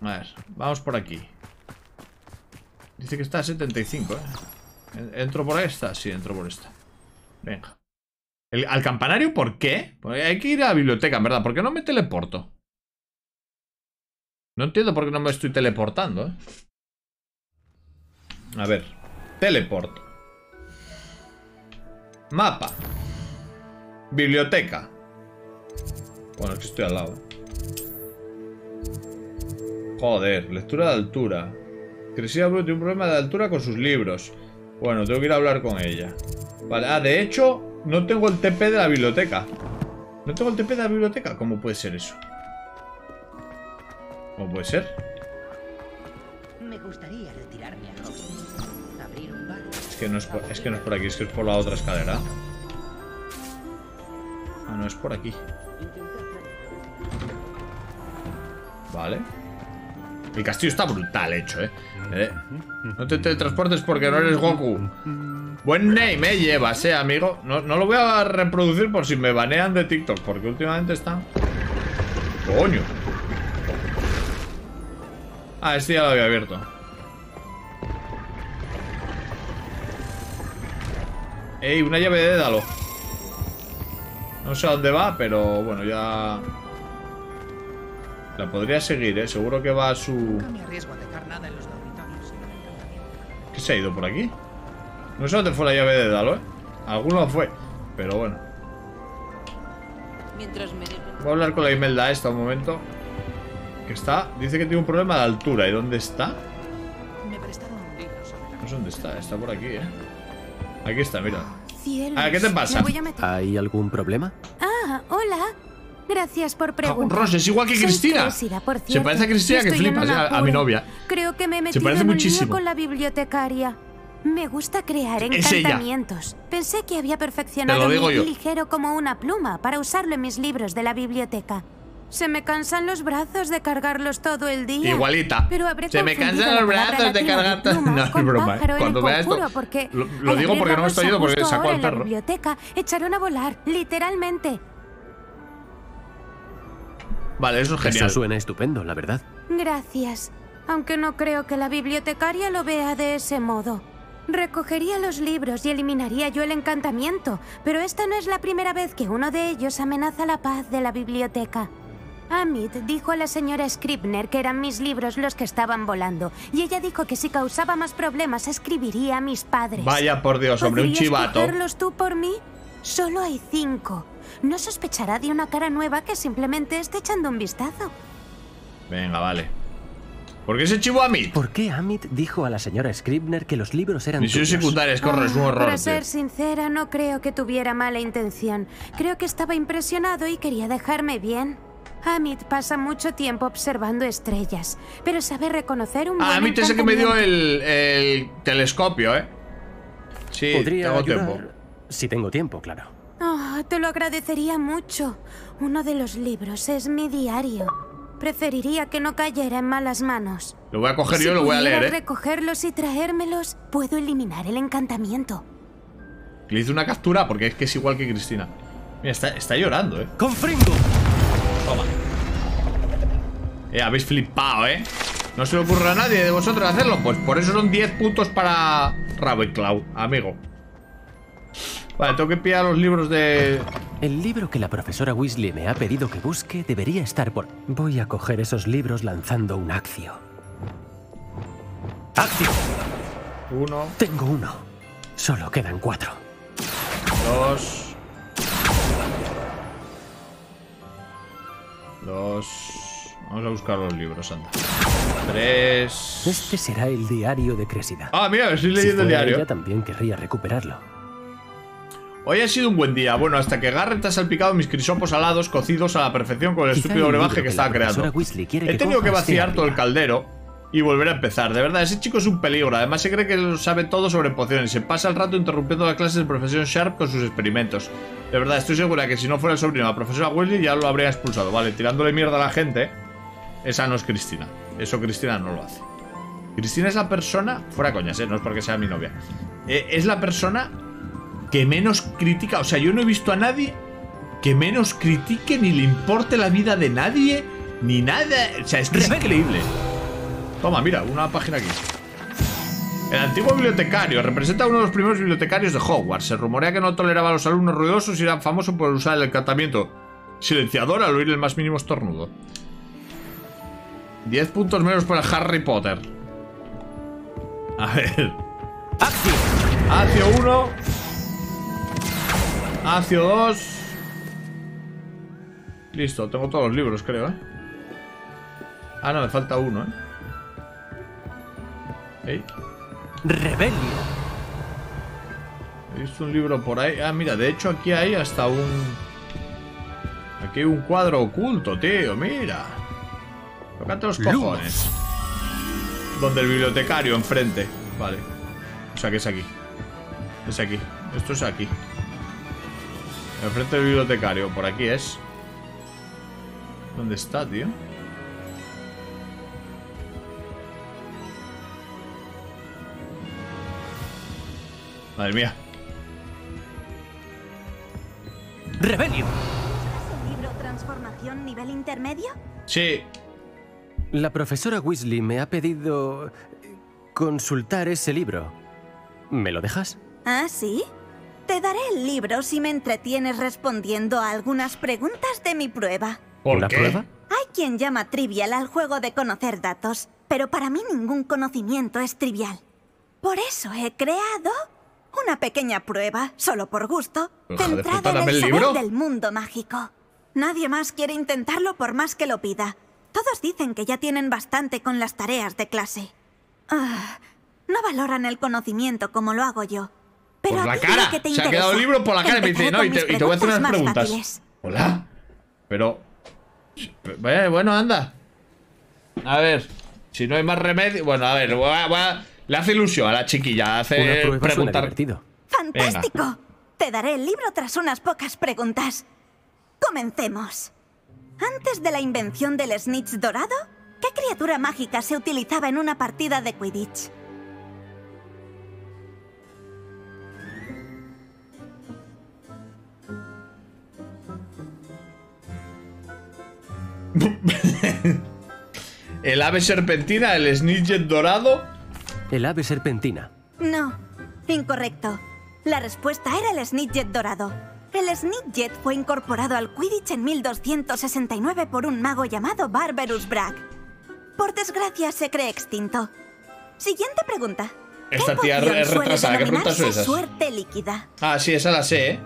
A ver, vamos por aquí. Dice que está a 75, ¿eh? ¿Entro por esta? Sí, entro por esta. Venga. ¿Al campanario por qué? Porque hay que ir a la biblioteca, en verdad. ¿Por qué no me teleporto? No entiendo por qué no me estoy teleportando, ¿eh? A ver. Teleporto. Mapa. Biblioteca. Bueno, es que estoy al lado. Joder, lectura de altura. Cresida Blue tiene un problema de altura con sus libros. Bueno, tengo que ir a hablar con ella. Vale, ah, de hecho, no tengo el TP de la biblioteca. ¿No tengo el TP de la biblioteca? ¿Cómo puede ser eso? ¿Cómo puede ser? Me gustaría retirarme a Hogsmeade, abrir un bar. Es que no es por aquí, es que es por la otra escalera. Ah, no, es por aquí. Vale. El castillo está brutal hecho, ¿eh? No te teletransportes porque no eres Goku. Buen name, ¿eh? Llevas, amigo. No lo voy a reproducir por si me banean de TikTok, porque últimamente están... ¡Coño! Ah, este ya lo había abierto. ¡Ey! Una llave de Dédalo. No sé a dónde va, pero bueno, ya... La podría seguir, ¿eh? Seguro que va a su... Nunca me arriesgo a dejar nada en los dormitorios. ¿Qué se ha ido por aquí? No sé dónde fue la llave de Dédalo, ¿eh? Alguno fue, pero bueno. Voy a hablar con la Imelda esta un momento. Que está... Dice que tiene un problema de altura. ¿Y dónde está? No sé dónde está. Está por aquí, ¿eh? Aquí está, mira. Ah, ¿qué te pasa? ¿Hay algún problema? Ah, hola. Gracias por preguntar. Rose, es igual que Cristina. Se parece a Cristina que flipas, a mi novia. Creo que me he metido en un lío con la bibliotecaria. Me gusta crear encantamientos. Pensé que había perfeccionado mi ligero como una pluma para usarlo en mis libros de la biblioteca. Se me cansan los brazos de cargarlos todo el día. Igualita. Pero habré se me cansan los brazos de cargar todo el día. No, es broma. Cuando vea esto, lo digo porque no me estoy yendo porque sacó al perro. Biblioteca, echaron a volar, literalmente. Vale, eso es genial. Eso suena estupendo, la verdad. Gracias, aunque no creo que la bibliotecaria lo vea de ese modo. Recogería los libros y eliminaría yo el encantamiento, pero esta no es la primera vez que uno de ellos amenaza la paz de la biblioteca. Amit dijo a la señora Scribner que eran mis libros los que estaban volando, y ella dijo que si causaba más problemas escribiría a mis padres. Vaya por Dios, hombre, un chivato. ¿Podrías cogerlos tú por mí? Solo hay 5. No sospechará de una cara nueva que simplemente esté echando un vistazo. Venga, vale. ¿Por qué se chivó a Amit? ¿Por qué Amit dijo a la señora Scribner que los libros eran tuyos? Secundarias, corres un horror. Para ser sincera, no creo que tuviera mala intención. Creo que estaba impresionado y quería dejarme bien. Amit pasa mucho tiempo observando estrellas, pero sabe reconocer un buen Amit es el que me dio el telescopio, ¿eh? Sí, tengo tiempo. Si tengo tiempo, claro. Oh, te lo agradecería mucho. Uno de los libros es mi diario. Preferiría que no cayera en malas manos. Lo voy a coger yo, lo voy a leer, ¿eh? Si recogerlos y traérmelos, puedo eliminar el encantamiento. Le hice una captura porque es que es igual que Cristina. Mira, está llorando, ¿eh? ¡Con Fringo! Toma. Habéis flipado, ¿eh? No se le ocurre a nadie de vosotros hacerlo. Pues por eso son 10 puntos para Ravenclaw, amigo. Vale, tengo que pillar los libros de... El libro que la profesora Weasley me ha pedido que busque debería estar por... Voy a coger esos libros lanzando un accio. ¡Accio! 1. Tengo 1. Solo quedan 4. 2. Vamos a buscar los libros, anda. 3. Este será el diario de Cresida. Ah, mira, estoy leyendo el diario. Ella también querría recuperarlo. Hoy ha sido un buen día. Bueno, hasta que Garrett ha salpicado mis crisopos alados cocidos a la perfección con el estúpido brebaje que estaba creando. He tenido que vaciar todo el caldero y volver a empezar. De verdad, ese chico es un peligro. Además, se cree que lo sabe todo sobre pociones. Se pasa el rato interrumpiendo las clases del profesor Sharp con sus experimentos. De verdad, estoy segura que si no fuera el sobrino de la profesora Weasley ya lo habría expulsado. Vale, tirándole mierda a la gente. Esa no es Cristina. Eso Cristina no lo hace. Cristina es la persona... Fuera coñas, no es porque sea mi novia. Es la persona... que menos critica, o sea, yo no he visto a nadie que menos critique ni le importe la vida de nadie ni nada, o sea, es que es increíble. Toma, mira, una página aquí. El antiguo bibliotecario representa a uno de los primeros bibliotecarios de Hogwarts. Se rumorea que no toleraba a los alumnos ruidosos y era famoso por usar el encantamiento silenciador al oír el más mínimo estornudo. 10 puntos menos para Harry Potter. A ver. Accio. Accio 1. Accio 2. Listo, tengo todos los libros, creo, ¿eh? Ah, no, me falta uno, ¿eh? ¿Hey? Rebelio. He visto un libro por ahí. Ah, mira, de hecho aquí hay hasta un... Aquí hay un cuadro oculto, tío, mira. Tócate los cojones. Donde el bibliotecario, enfrente. Vale. O sea, que es aquí. Es aquí. Esto es aquí. Enfrente del bibliotecario, por aquí es. ¿Dónde está, tío? Madre mía. ¡Rebelio! ¿Es el libro Transformación nivel intermedio? Sí. La profesora Weasley me ha pedido consultar ese libro. ¿Me lo dejas? ¿Ah, sí? Te daré el libro si me entretienes respondiendo a algunas preguntas de mi prueba. ¿Por qué? ¿Prueba? Hay quien llama trivial al juego de conocer datos, pero para mí ningún conocimiento es trivial. Por eso he creado una pequeña prueba, solo por gusto, centrada en el saber del mundo mágico. Nadie más quiere intentarlo por más que lo pida. Todos dicen que ya tienen bastante con las tareas de clase. No valoran el conocimiento como lo hago yo. Por la cara, se ha quedado el libro por la cara y me dice, no, y te voy a hacer unas preguntas. Hola, pero... Bueno, anda. A ver, si no hay más remedio... Bueno, a ver, le hace ilusión a la chiquilla hacer preguntar. ¡Fantástico! Venga. Te daré el libro tras unas pocas preguntas. Comencemos. Antes de la invención del snitch dorado, ¿qué criatura mágica se utilizaba en una partida de Quidditch? El ave serpentina, el Snidget dorado. El ave serpentina. No, incorrecto. La respuesta era el Snidget dorado. El Snidget fue incorporado al Quidditch en 1269 por un mago llamado Barberus Bragg. Por desgracia se cree extinto. Siguiente pregunta. Esta tía es retrasada, ¿qué preguntas son esas? Suerte líquida. Ah, sí, esa la sé,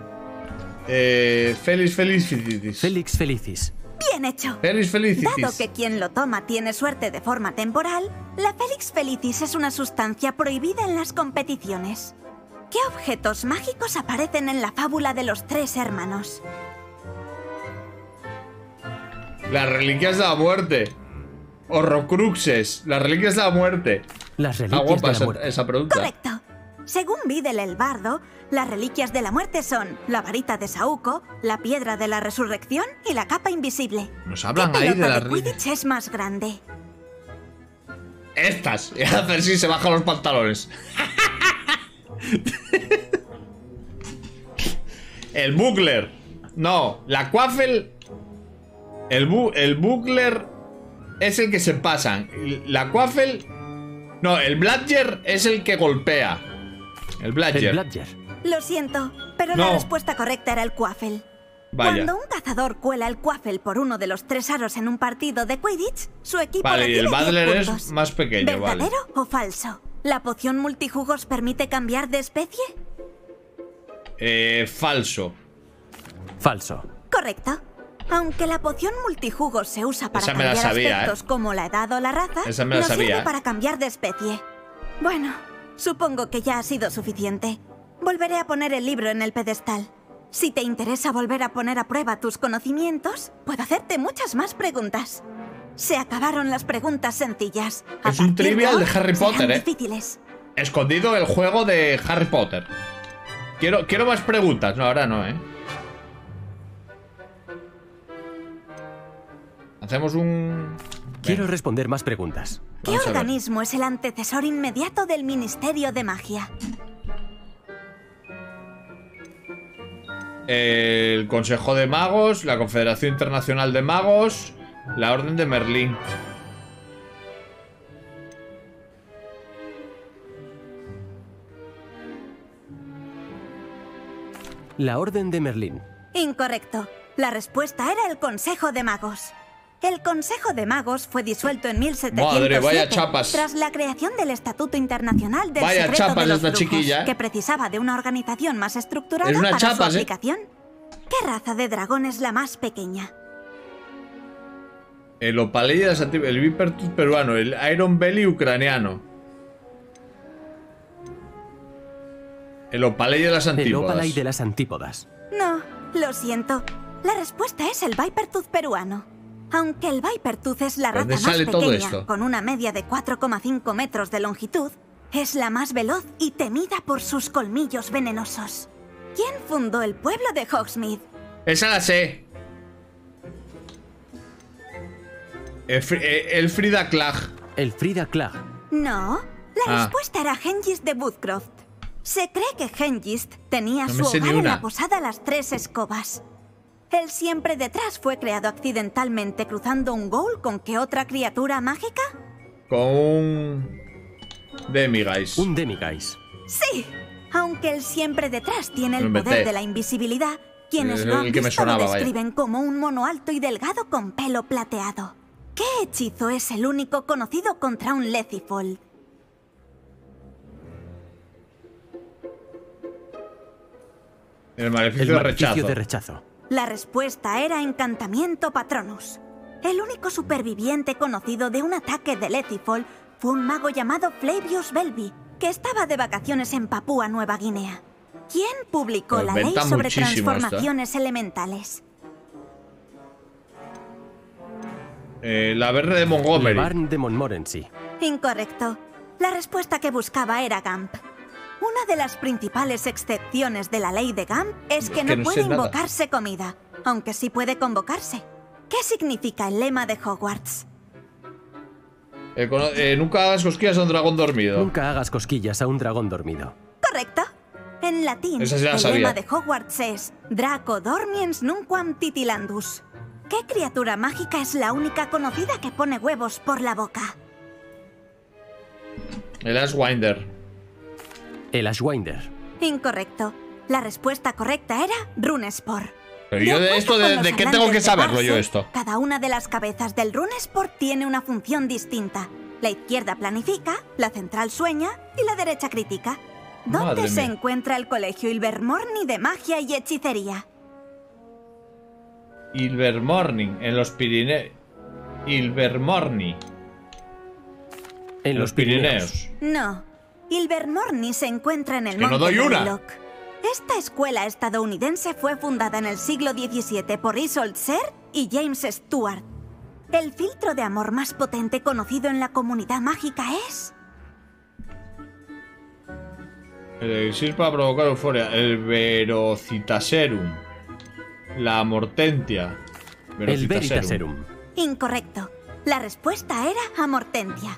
¿eh? Félix Felicitis. Félix Felicis. Bien hecho. Félix Felicitis. Dado que quien lo toma tiene suerte de forma temporal, la Félix Felicis es una sustancia prohibida en las competiciones. ¿Qué objetos mágicos aparecen en la fábula de los tres hermanos? Las reliquias de la muerte. Horrocruxes. Las reliquias de la muerte. Las reliquias de la muerte. Esa pregunta. Correcto. Según Videl el Bardo, las reliquias de la muerte son la varita de Saúco, la piedra de la resurrección y la capa invisible. Nos hablan ahí de la Quidditch es más grande. Estas. Y a ver si se bajan los pantalones. El Buckler. No, la Quaffle. El Buckler es el que se pasan. La Quaffle. No, el Bladger es el que golpea. El Bladger. Lo siento, pero no. La respuesta correcta era el Quaffle. Vaya. Cuando un cazador cuela el Quaffle por uno de los tres aros en un partido de Quidditch, su equipo le tiene 10 puntos. Vale, y el Bladger es más pequeño. ¿Verdadero o falso? ¿La poción multijugos permite cambiar de especie? Falso. Falso. Correcto. Aunque la poción multijugos se usa para cambiar aspectos como la edad o la raza, no sirve para cambiar de especie. Bueno, supongo que ya ha sido suficiente. Volveré a poner el libro en el pedestal. Si te interesa volver a poner a prueba tus conocimientos, puedo hacerte muchas más preguntas. Se acabaron las preguntas sencillas. Es un trivial de Harry Potter, ¿eh? Difíciles. Escondido el juego de Harry Potter. Quiero más preguntas. No, ahora no, ¿eh? Hacemos un... Quiero responder más preguntas. ¿Qué organismo es el antecesor inmediato del Ministerio de Magia? El Consejo de Magos, la Confederación Internacional de Magos, la Orden de Merlín. La Orden de Merlín. Incorrecto. La respuesta era el Consejo de Magos. El Consejo de Magos fue disuelto en 1707. Madre, vaya chapas. Tras la creación del Estatuto Internacional del Secreto de los Brujos, que precisaba de una organización más estructurada para su aplicación. ¿Qué raza de dragón es la más pequeña? El Opaleya, el Vipertus peruano, el Iron Belly ucraniano. El Opaleya de las Antípodas. El Opalay de las Antípodas. No, lo siento. La respuesta es el Vipertus peruano. Aunque el Vipertooth es la raza más pequeña, con una media de 4,5 metros de longitud, es la más veloz y temida por sus colmillos venenosos. ¿Quién fundó el pueblo de Hogsmeade? Esa la sé. Elfrida Clagg. Elfrida Clagg. No, la respuesta era Hengist de Woodcroft. Se cree que Hengist tenía su hogar en la posada Las Tres Escobas. El siempre detrás fue creado accidentalmente cruzando un ghoul con qué otra criatura mágica? Con un... Demiguise. Un Demiguise. Sí, aunque el siempre detrás tiene el poder de la invisibilidad, quienes lo han visto lo describen como un mono alto y delgado con pelo plateado. ¿Qué hechizo es el único conocido contra un Lethifol? El maleficio de rechazo. La respuesta era Encantamiento Patronus. El único superviviente conocido de un ataque de Lethifol fue un mago llamado Flavius Belby, que estaba de vacaciones en Papúa Nueva Guinea. ¿Quién publicó la ley sobre transformaciones elementales? La Verne de Montgomery. La Verne de Montmorency. Incorrecto. La respuesta que buscaba era Gamp. Una de las principales excepciones de la ley de Gamp es que no puede invocarse comida, aunque sí puede convocarse. ¿Qué significa el lema de Hogwarts? Nunca hagas cosquillas a un dragón dormido. Nunca hagas cosquillas a un dragón dormido. Correcto. En latín, el lema de Hogwarts es Draco dormiens nunquam titilandus. ¿Qué criatura mágica es la única conocida que pone huevos por la boca? El Ashwinder. El Ashwinder. Incorrecto. La respuesta correcta era Runesport. Pero yo de esto, ¿de qué tengo que saberlo yo esto? Cada una de las cabezas del Runesport tiene una función distinta. La izquierda planifica, la central sueña y la derecha critica. ¿Dónde se encuentra el colegio Ilvermorny de magia y hechicería? Ilvermorny, en los Pirineos. Ilvermorny. En los Pirineos. No. Ilvermorny se encuentra en el monte de Locke. Esta escuela estadounidense fue fundada en el siglo XVII por Isolde Serre y James Stewart. El filtro de amor más potente conocido en la comunidad mágica es... el elixir para provocar euforia. El Verocitaserum. La Amortentia. El Veritaserum. Incorrecto. La respuesta era Amortentia.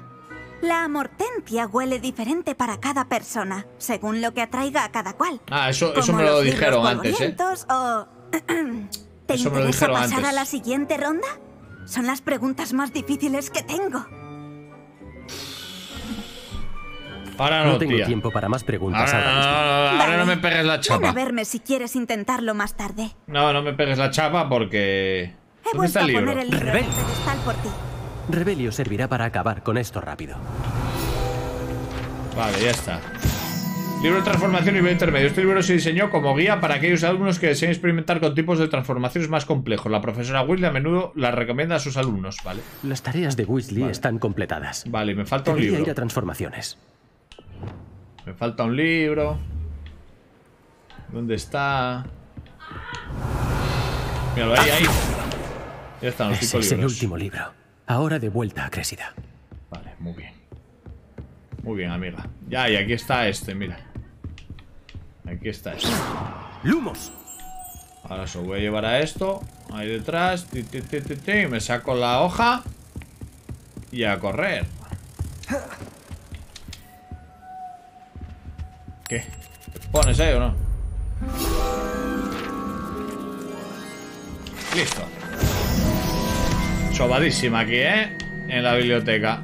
La Amortentia huele diferente para cada persona, según lo que atraiga a cada cual. Ah, eso me lo dijeron antes, ¿eh? O... ¿Te interesa pasar a la siguiente ronda? Son las preguntas más difíciles que tengo. Ahora no tengo tiempo para más preguntas. Ahora no me pegues la chapa. Ven a verme si quieres intentarlo más tarde. No, no me pegues la chapa porque... he vuelto a poner el libro en el pedestal por ti. Rebelio servirá para acabar con esto rápido. Vale, ya está. Libro de transformación nivel intermedio. Este libro se diseñó como guía para aquellos alumnos que deseen experimentar con tipos de transformaciones más complejos. La profesora Weasley a menudo las recomienda a sus alumnos, ¿vale? Las tareas de Weasley están completadas. Vale, me falta un libro. Ir a transformaciones. Me falta un libro. ¿Dónde está? Míralo, ahí. Ya están los 5 libros. Es el último libro. Ahora de vuelta a Cressida. Vale, muy bien. Muy bien, amiga. Ya, y aquí está este, mira. Aquí está este. ¡Lumos! Ahora se lo voy a llevar a esto. Ahí detrás. Me saco la hoja. Y a correr. ¿Qué? ¿Te pones ahí o no? Listo. Sobadísima aquí, ¿eh? En la biblioteca.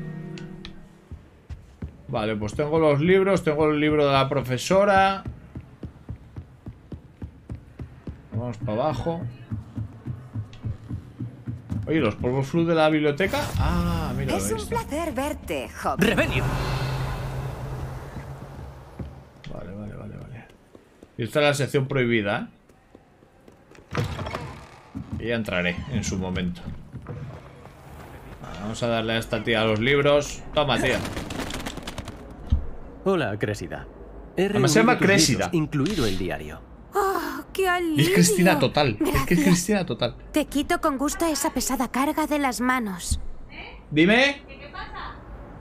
Vale, pues tengo los libros. Tengo el libro de la profesora. Vamos para abajo. Oye, ¿los polvos flu de la biblioteca? Ah, mira. Es un placer verte, Hop. ¡Rebelio! Vale. Y esta es la sección prohibida, ¿eh? Y ya entraré en su momento. Vale, vamos a darle a esta tía los libros. Toma, tía. Hola, Cressida. Se llama Cressida. Incluido el diario. Oh, qué alivio. Es Cristina total. Gracias. Es que es Cristina total. Te quito con gusto esa pesada carga de las manos. Dime. ¿Qué pasa?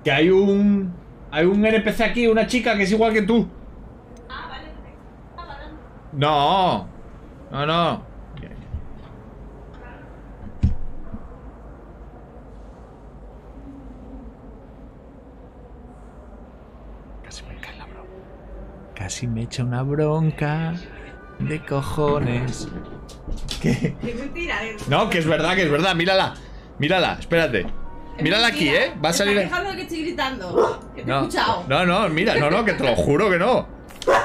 Que hay un... NPC aquí, una chica que es igual que tú. No, no, no. Casi me cae la bronca. Casi me echa una bronca de cojones. ¿Qué? No, que es verdad, Mírala, espérate. Mírala aquí, ¿eh? Va a salir. Dejando que estoy gritando. Que te he escuchado. No, mira, no, que te lo juro que no.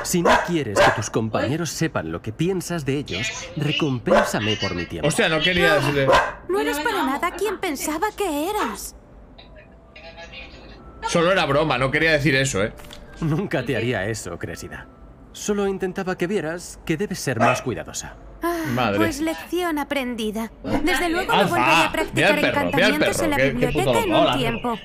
Si no quieres que tus compañeros sepan lo que piensas de ellos, recompénsame por mi tiempo. Hostia, no quería decirle. No eres para nada quien pensaba que eras. Solo era broma, no quería decir eso, ¿eh? Nunca te haría eso, Cressida. Solo intentaba que vieras que debes ser más cuidadosa. Madre. Pues lección aprendida. Desde luego no volveré a practicar encantamientos en la biblioteca en un tiempo.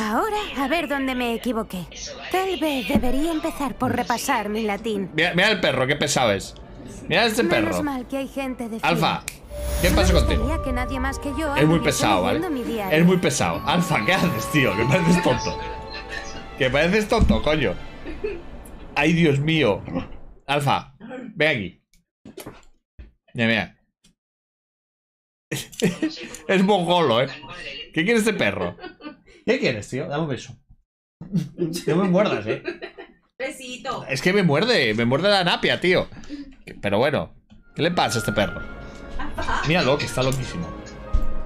Ahora, a ver dónde me equivoqué. Tal vez debería empezar por repasar mi latín. Mira el perro, qué pesado es. Mira este perro. Menos mal que hay gente de Alfa, ¿qué pasa contigo? Que nadie más que yo es muy pesado, ¿vale? Es muy pesado. Alfa, ¿qué haces, tío? Que pareces tonto. Que pareces tonto, coño. Ay, Dios mío. Alfa, ven aquí. Mira. Es mongolo, ¿eh? ¿Qué quiere este perro? ¿Qué quieres, tío? Dame un beso. No me muerdas, ¿eh? Besito. Es que me muerde la napia, tío. Pero bueno, ¿qué le pasa a este perro? Míralo, que está loquísimo.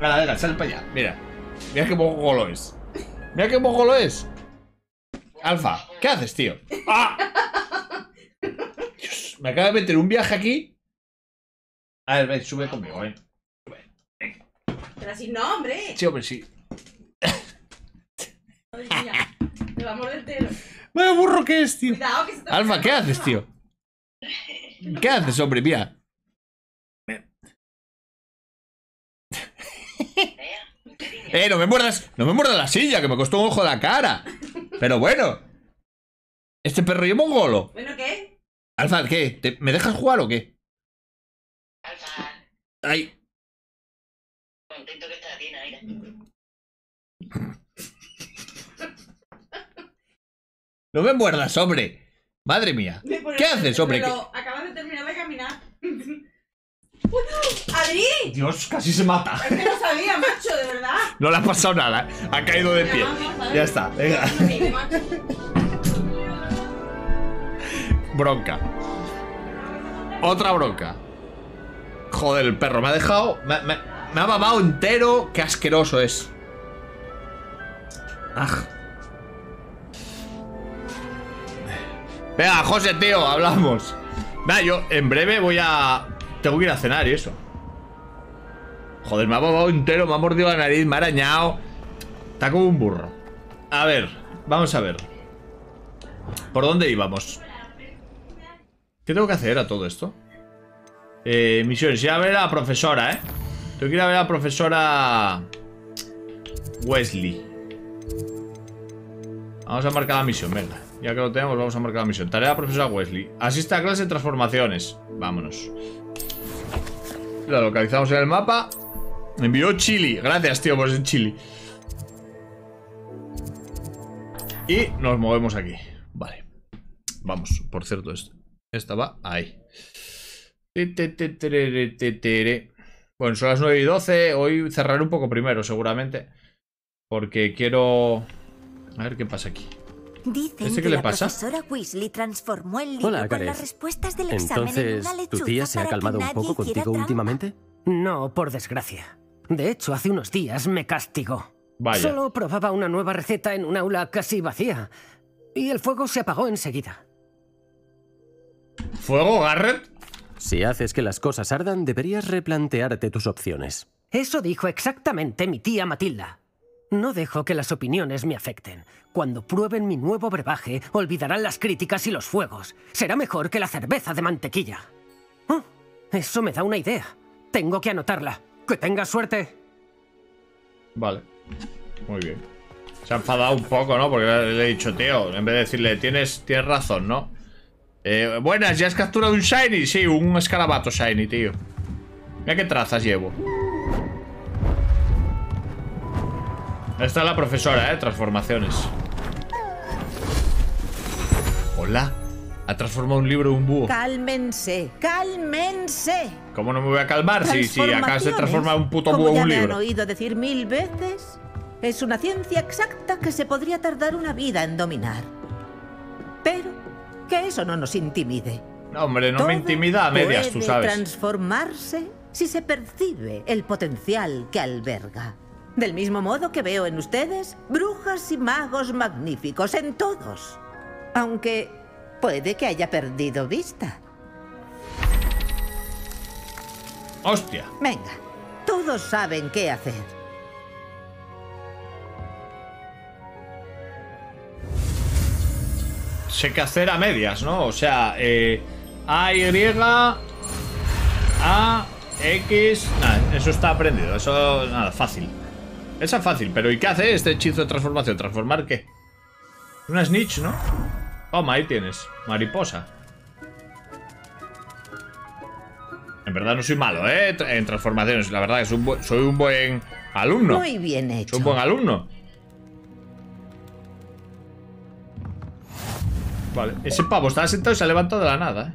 Ganadera, sal para allá. Mira. Mira qué poco lo es. Mira qué poco lo es. Alfa, ¿qué haces, tío? ¡Ah! Dios, me acaba de meter un viaje aquí. A ver, ven, sube conmigo, ¿eh? Pero así no, hombre. Sí, hombre, sí. Me va a morder entero. Vaya burro que es, tío. Cuidado, que se te... Alfa, ¿qué haces, tío? ¿Qué haces, hombre? Mira. No me muerdas. No me muerdas la silla, que me costó un ojo de la cara. Pero bueno. Este perro lleva un golo. ¿Bueno qué? Alfa, ¿qué? ¿Me dejas jugar o qué? Alfa. Ay. Contento que estás aquí, Naira. No me muerdas, hombre. Madre mía. ¿Qué haces, hombre? Acabas de terminar de caminar. ¡Adri! Dios, casi se mata. Es que no sabía, macho, de verdad. No le ha pasado nada, ha caído de pie. Ya está, venga. Bronca. Otra bronca. Joder, el perro me ha dejado. Me ha mamado entero. Qué asqueroso es. ¡Aj! Venga, José, tío, hablamos. Nada, yo en breve voy a... Tengo que ir a cenar y eso. Joder, me ha babado entero, me ha mordido la nariz, me ha arañado. Está como un burro. A ver, vamos a ver. ¿Por dónde íbamos? ¿Qué tengo que hacer a todo esto? Misiones, ir a ver a la profesora, ¿eh? Tengo que ir a ver a la profesora Weasley. Vamos a marcar la misión, venga. Ya que lo tenemos, vamos a marcar la misión. Tarea de la profesora Weasley. Asiste a clase de transformaciones. Vámonos. La localizamos en el mapa. Me envió Chile. Gracias, tío, por ser Chile. Y nos movemos aquí. Vale. Vamos, por cierto, esta va ahí. Bueno, son las 9 y 12. Hoy cerraré un poco primero, seguramente. Porque quiero... A ver qué pasa aquí. Dicen que la profesora Weasley transformó el libro con las respuestas del examen en una lechuza. ¿Entonces tu tía se ha calmado un poco contigo últimamente? No, por desgracia. De hecho, hace unos días me castigó. Vaya. Solo probaba una nueva receta en un aula casi vacía. Y el fuego se apagó enseguida. ¿Fuego, Garrett? Si haces que las cosas ardan, deberías replantearte tus opciones. Eso dijo exactamente mi tía Matilda. No dejo que las opiniones me afecten. Cuando prueben mi nuevo brebaje, olvidarán las críticas y los fuegos. Será mejor que la cerveza de mantequilla. Oh, eso me da una idea. Tengo que anotarla. ¡Que tengas suerte! Vale. Muy bien. Se ha enfadado un poco, ¿no? Porque le he dicho, tío, en vez de decirle, tienes razón, ¿no? Buenas, ¿ya has capturado un shiny? Sí, un escarabato shiny, tío. Mira qué trazas llevo. Esta es la profesora, transformaciones. Hola. Ha transformado un libro en un búho. Cálmense, cálmense. ¿Cómo no me voy a calmar si acabas de transformar un puto búho en un libro? Como ya me han oído decir mil veces, es una ciencia exacta que se podría tardar una vida en dominar. Pero que eso no nos intimide. No, hombre, no me intimida a medias, tú sabes. Puede transformarse si se percibe el potencial que alberga. Del mismo modo que veo en ustedes brujas y magos magníficos, en todos. Aunque puede que haya perdido vista. ¡Hostia! Venga, todos saben qué hacer. Sé qué hacer a medias, ¿no? O sea, A, Y, A, X... Nada, eso está aprendido, eso nada, fácil. Esa es fácil, pero ¿y qué hace este hechizo de transformación? ¿Transformar qué? Una snitch, ¿no? Toma, ahí tienes. Mariposa. En verdad no soy malo, ¿eh? En transformaciones. La verdad que soy un buen alumno. Muy bien hecho. Soy un buen alumno. Vale. Ese pavo estaba sentado y se ha levantado de la nada, ¿eh?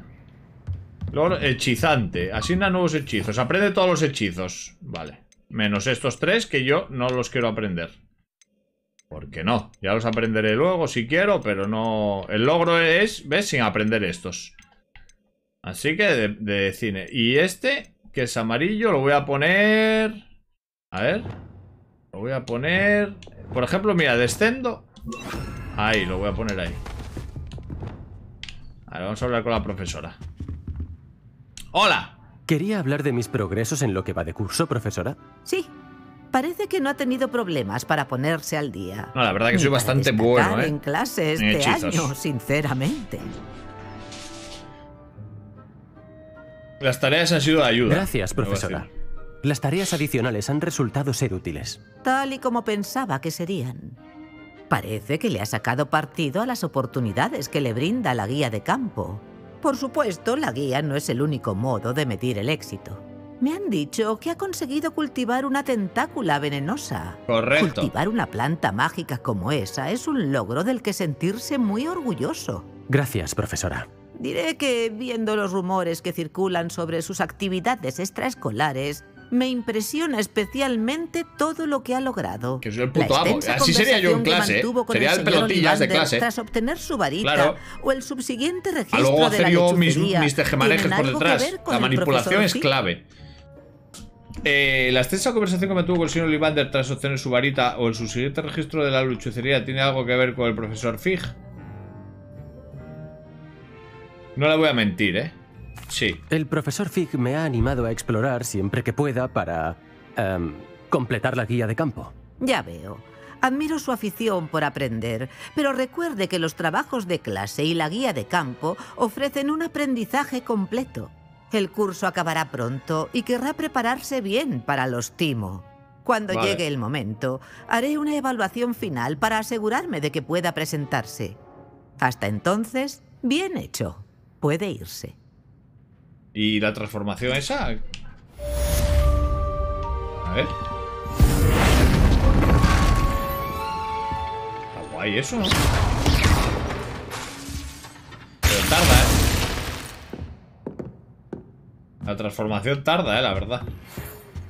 Luego, hechizante. Asigna nuevos hechizos. Aprende todos los hechizos. Vale. Menos estos tres que yo no los quiero aprender. ¿Por qué no? Ya los aprenderé luego si quiero, pero no... El logro es, ¿ves? Sin aprender estos. Así que de cine. Y este, que es amarillo, lo voy a poner... A ver. Lo voy a poner... Por ejemplo, mira, descendo. Ahí, lo voy a poner ahí. A ver, vamos a hablar con la profesora. ¡Hola! ¿Quería hablar de mis progresos en lo que va de curso, profesora? Sí. Parece que no ha tenido problemas para ponerse al día. No, la verdad que soy bastante bueno, ¿eh? En clases de año, sinceramente. Las tareas han sido de ayuda. Gracias, profesora. Las tareas adicionales han resultado ser útiles. Tal y como pensaba que serían. Parece que le ha sacado partido a las oportunidades que le brinda la guía de campo. Por supuesto, la guía no es el único modo de medir el éxito. Me han dicho que ha conseguido cultivar una tentácula venenosa. Correcto. Cultivar una planta mágica como esa es un logro del que sentirse muy orgulloso. Gracias, profesora. Diré que, viendo los rumores que circulan sobre sus actividades extraescolares, me impresiona especialmente todo lo que ha logrado. Que soy el puto amo. Así sería yo en clase, ¿eh? Sería el pelotillas de clase. Tras obtener su varita, claro. O el subsiguiente registro luego de la lechucería. Mis tejemanejes por detrás. La manipulación es clave. La extensa conversación que mantuvo con el señor Ollivander tras obtener su varita o el subsiguiente registro de la lechucería tiene algo que ver con el profesor Fig. No le voy a mentir, ¿eh? Sí. El profesor Fig me ha animado a explorar siempre que pueda para... completar la guía de campo. Ya veo. Admiro su afición por aprender, pero recuerde que los trabajos de clase y la guía de campo ofrecen un aprendizaje completo. El curso acabará pronto y querrá prepararse bien para los timo. Cuando llegue el momento, haré una evaluación final para asegurarme de que pueda presentarse. Hasta entonces... Bien hecho. Puede irse. ¿Y la transformación esa? A ver. Está guay eso, ¿no? Pero tarda, ¿eh? La transformación tarda, la verdad.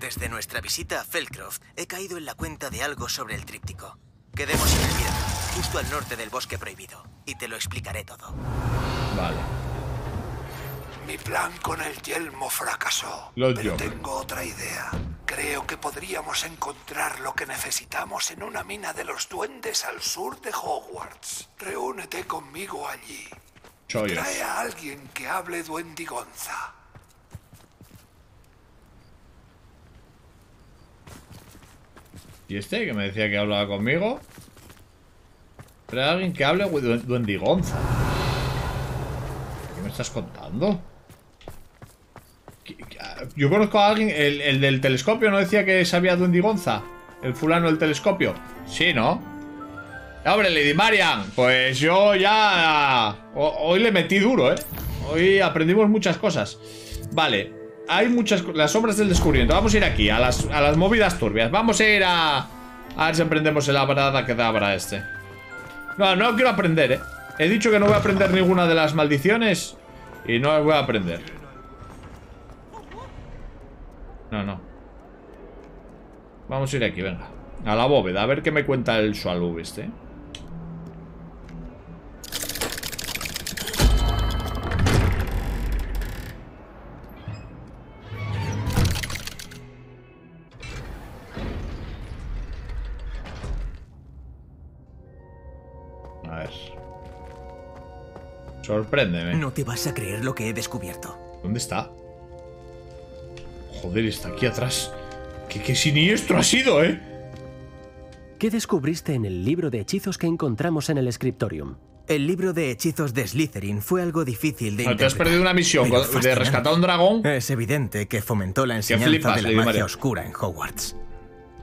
Desde nuestra visita a Felcroft, he caído en la cuenta de algo sobre el tríptico. Quedemos en el miedo, justo al norte del Bosque Prohibido, y te lo explicaré todo. Vale. Mi plan con el yelmo fracasó, pero tengo otra idea. Creo que podríamos encontrar lo que necesitamos en una mina de los duendes al sur de Hogwarts. Reúnete conmigo allí. Trae a alguien que hable Duendigonza. ¿Y este que me decía que hablaba conmigo? Pero hay alguien que hable Duendigonza. ¿Qué me estás contando? Yo conozco a alguien. El del telescopio no decía que sabía Duendigonza. El fulano del telescopio. Sí, ¿no? ¡Hombre, Lady Marian! Pues yo ya... Hoy le metí duro, ¿eh? Hoy aprendimos muchas cosas. Vale. Hay muchas... Las sombras del descubrimiento. Vamos a ir aquí, a las movidas turbias. Vamos a ir a... A ver si aprendemos el abracadabra este. No, no quiero aprender, ¿eh? He dicho que no voy a aprender ninguna de las maldiciones. Y no las voy a aprender. No, no. Vamos a ir aquí, venga. A la bóveda, a ver qué me cuenta el Sualub este. Sorpréndeme. No te vas a creer lo que he descubierto. ¿Dónde está? Joder, está aquí atrás. Qué siniestro ha sido, ¿eh? ¿Qué descubriste en el libro de hechizos que encontramos en el Scriptorium? El libro de hechizos de Slytherin fue algo difícil de interpretar. Te has perdido una misión de rescatar a un dragón. Es evidente que fomentó la enseñanza de la magia oscura en Hogwarts.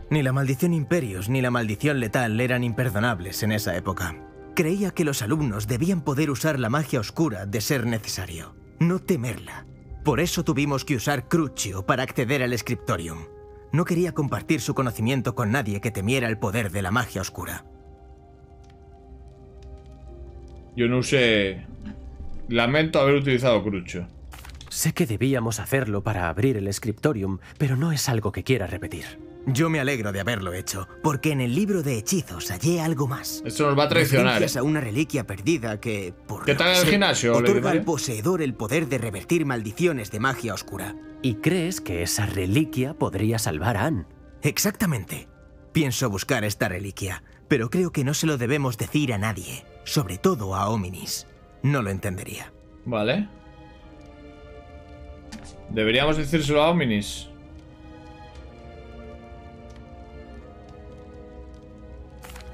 Ni la maldición Imperius ni la maldición letal eran imperdonables en esa época. Creía que los alumnos debían poder usar la magia oscura de ser necesario, no temerla. Por eso tuvimos que usar Crucio para acceder al Scriptorium. No quería compartir su conocimiento con nadie que temiera el poder de la magia oscura. Yo no sé... Lamento haber utilizado Crucio. Sé que debíamos hacerlo para abrir el Scriptorium, pero no es algo que quiera repetir. Yo me alegro de haberlo hecho, porque en el libro de hechizos hallé algo más. Esto nos va a traicionar. Gracias a una reliquia perdida que, por ¿qué tal el gimnasio? Otorga al poseedor el poder de revertir maldiciones de magia oscura. ¿Y crees que esa reliquia podría salvar a Anne? Exactamente. Pienso buscar esta reliquia, pero creo que no se lo debemos decir a nadie, sobre todo a Ominis. No lo entendería. Vale. Deberíamos decírselo a Ominis.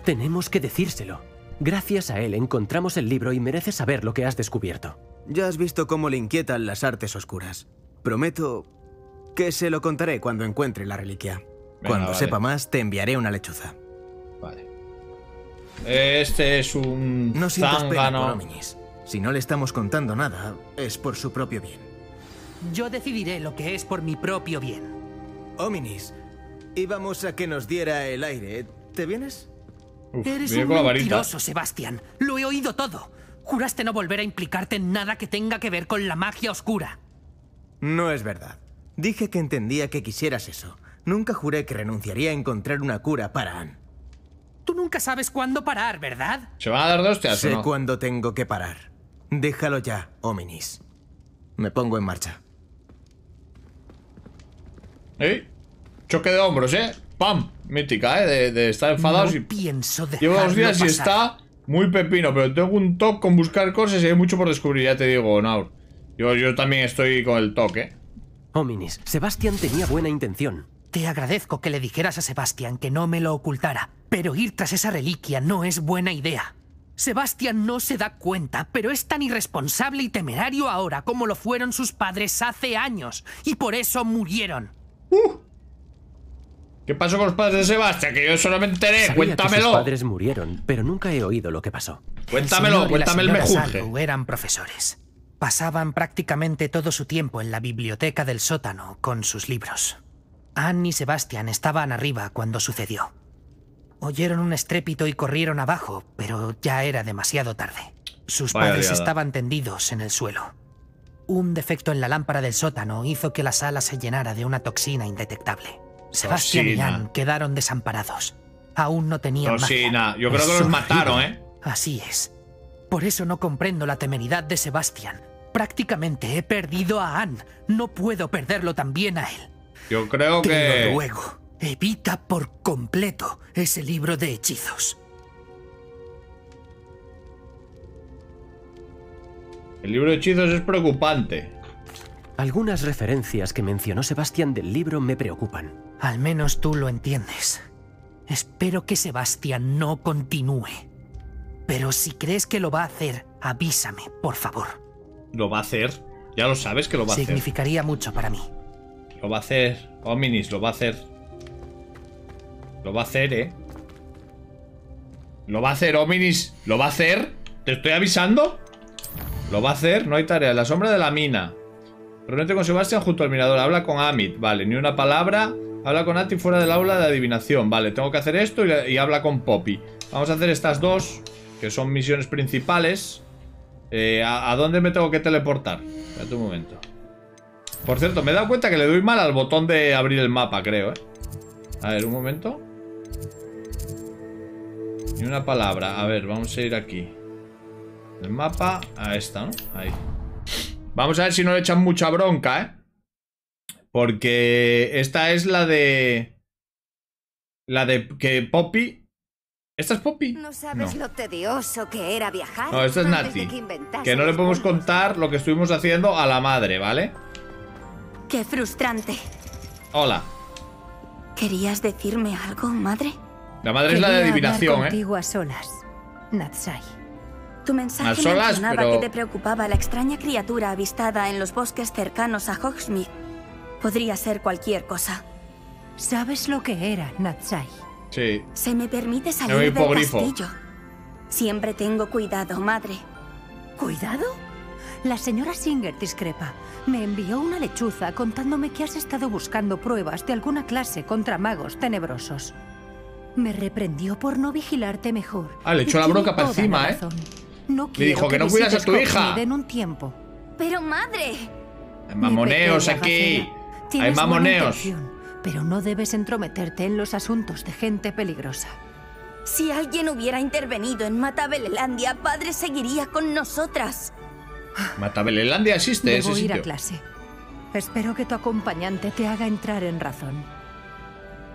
Tenemos que decírselo. Gracias a él encontramos el libro y merece saber lo que has descubierto. Ya has visto cómo le inquietan las artes oscuras. Prometo que se lo contaré cuando encuentre la reliquia. Venga, cuando sepa más, te enviaré una lechuza. Vale. Este es un no sientas pena por Ominis. Si no le estamos contando nada, es por su propio bien. Yo decidiré lo que es por mi propio bien. Ominis, íbamos a que nos diera el aire. ¿Te vienes? Uf, eres un mentiroso, Sebastián. Lo he oído todo. Juraste no volver a implicarte en nada que tenga que ver con la magia oscura. No es verdad. Dije que entendía que quisieras eso. Nunca juré que renunciaría a encontrar una cura para Anne. Tú nunca sabes cuándo parar, ¿verdad? ¿Se van a dar dos hostias? Sé no. Cuándo tengo que parar. Déjalo ya, Ominis. Me pongo en marcha. Choque de hombros, ¡pam! Mítica, de estar enfadados no y... pienso llevamos días pasar. Y está muy pepino, pero tengo un toque con buscar cosas y hay mucho por descubrir, ya te digo, Naur. Yo también estoy con el toque, Ominis, Sebastián tenía buena intención. Te agradezco que le dijeras a Sebastián que no me lo ocultara, pero ir tras esa reliquia no es buena idea. Sebastián no se da cuenta, pero es tan irresponsable y temerario ahora como lo fueron sus padres hace años, y por eso murieron. ¿Qué pasó con los padres de Sebastián? Que yo solo me enteré. Sabía cuéntamelo. Sus padres murieron, pero nunca he oído lo que pasó. Cuéntamelo, cuéntame el mejunje. Eran profesores. Pasaban prácticamente todo su tiempo en la biblioteca del sótano con sus libros. Anne y Sebastián estaban arriba cuando sucedió. Oyeron un estrépito y corrieron abajo, pero ya era demasiado tarde. Sus padres estaban tendidos en el suelo. Un defecto en la lámpara del sótano hizo que la sala se llenara de una toxina indetectable. Sebastián y Anne quedaron desamparados. Aún no tenían magia. Yo creo que los mataron, Así es. Por eso no comprendo la temeridad de Sebastián. Prácticamente he perdido a Anne. No puedo perderlo también a él. Yo creo que... Te lo ruego, evita por completo ese libro de hechizos. El libro de hechizos es preocupante. Algunas referencias que mencionó Sebastián del libro me preocupan. Al menos tú lo entiendes. Espero que Sebastián no continúe. Pero si crees que lo va a hacer, avísame, por favor. ¿Lo va a hacer? Ya lo sabes que lo va a hacer. Significaría mucho para mí. Lo va a hacer. Ominis, lo va a hacer. Lo va a hacer, Lo va a hacer, Ominis. ¿Lo va a hacer? ¿Te estoy avisando? Lo va a hacer. No hay tarea. La sombra de la mina. Reúnete con Sebastián junto al mirador. Habla con Amit. Vale, ni una palabra. Habla con Ati fuera del aula de adivinación. Vale, tengo que hacer esto y habla con Poppy. Vamos a hacer estas dos, que son misiones principales. ¿A dónde me tengo que teleportar? Espérate un momento. Por cierto, me he dado cuenta que le doy mal al botón de abrir el mapa, creo, A ver, un momento. Ni una palabra. A ver, vamos a ir aquí. El mapa a esta, ¿no? Ahí. Vamos a ver si no le echan mucha bronca, Porque esta es la de... La de que Poppy... ¿Esta es Poppy? No sabes lo tedioso que era viajar. No, esta es Nati. Que no le podemos contar lo que estuvimos haciendo a la madre, ¿vale? Qué frustrante. Hola. ¿Querías decirme algo, madre? La madre quería es la de adivinación, contigo a solas, Natsai. Tu mensaje mencionaba que te preocupaba la extraña criatura avistada en los bosques cercanos a Hogsmeade. Podría ser cualquier cosa. ¿Sabes lo que era, Natsai? Sí. Se me permite salir del castillo. Siempre tengo cuidado, madre. ¿Cuidado? La señora Singer discrepa. Me envió una lechuza contándome que has estado buscando pruebas de alguna clase contra magos tenebrosos. Me reprendió por no vigilarte mejor. Ah, le echó la bronca para encima, No me dijo que no cuidas a tu hija. En un tiempo. Pero madre, hay mamoneos aquí. Hay mamoneos. Pero no debes entrometerte en los asuntos de gente peligrosa. Si alguien hubiera intervenido en Matabelelandia, padre seguiría con nosotras. Matabelelandia existe. Debo ese sitio. Ir a clase. Espero que tu acompañante te haga entrar en razón.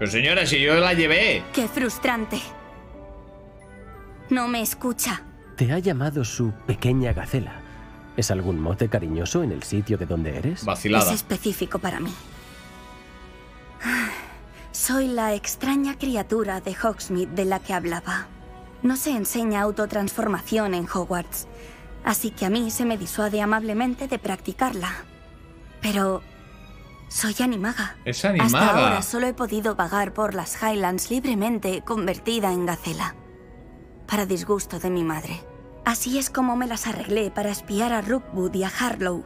Pero señora, si yo la llevé. Qué frustrante. No me escucha. Te ha llamado su pequeña Gacela. ¿Es algún mote cariñoso en el sitio de donde eres? Vacilada. Es específico para mí. Soy la extraña criatura de Hogsmeade de la que hablaba. No se enseña autotransformación en Hogwarts, así que a mí se me disuade amablemente de practicarla. Pero soy animaga. Es animaga. Hasta ahora solo he podido vagar por las Highlands libremente, convertida en Gacela. Para disgusto de mi madre. Así es como me las arreglé para espiar a Rookwood y a Harlow.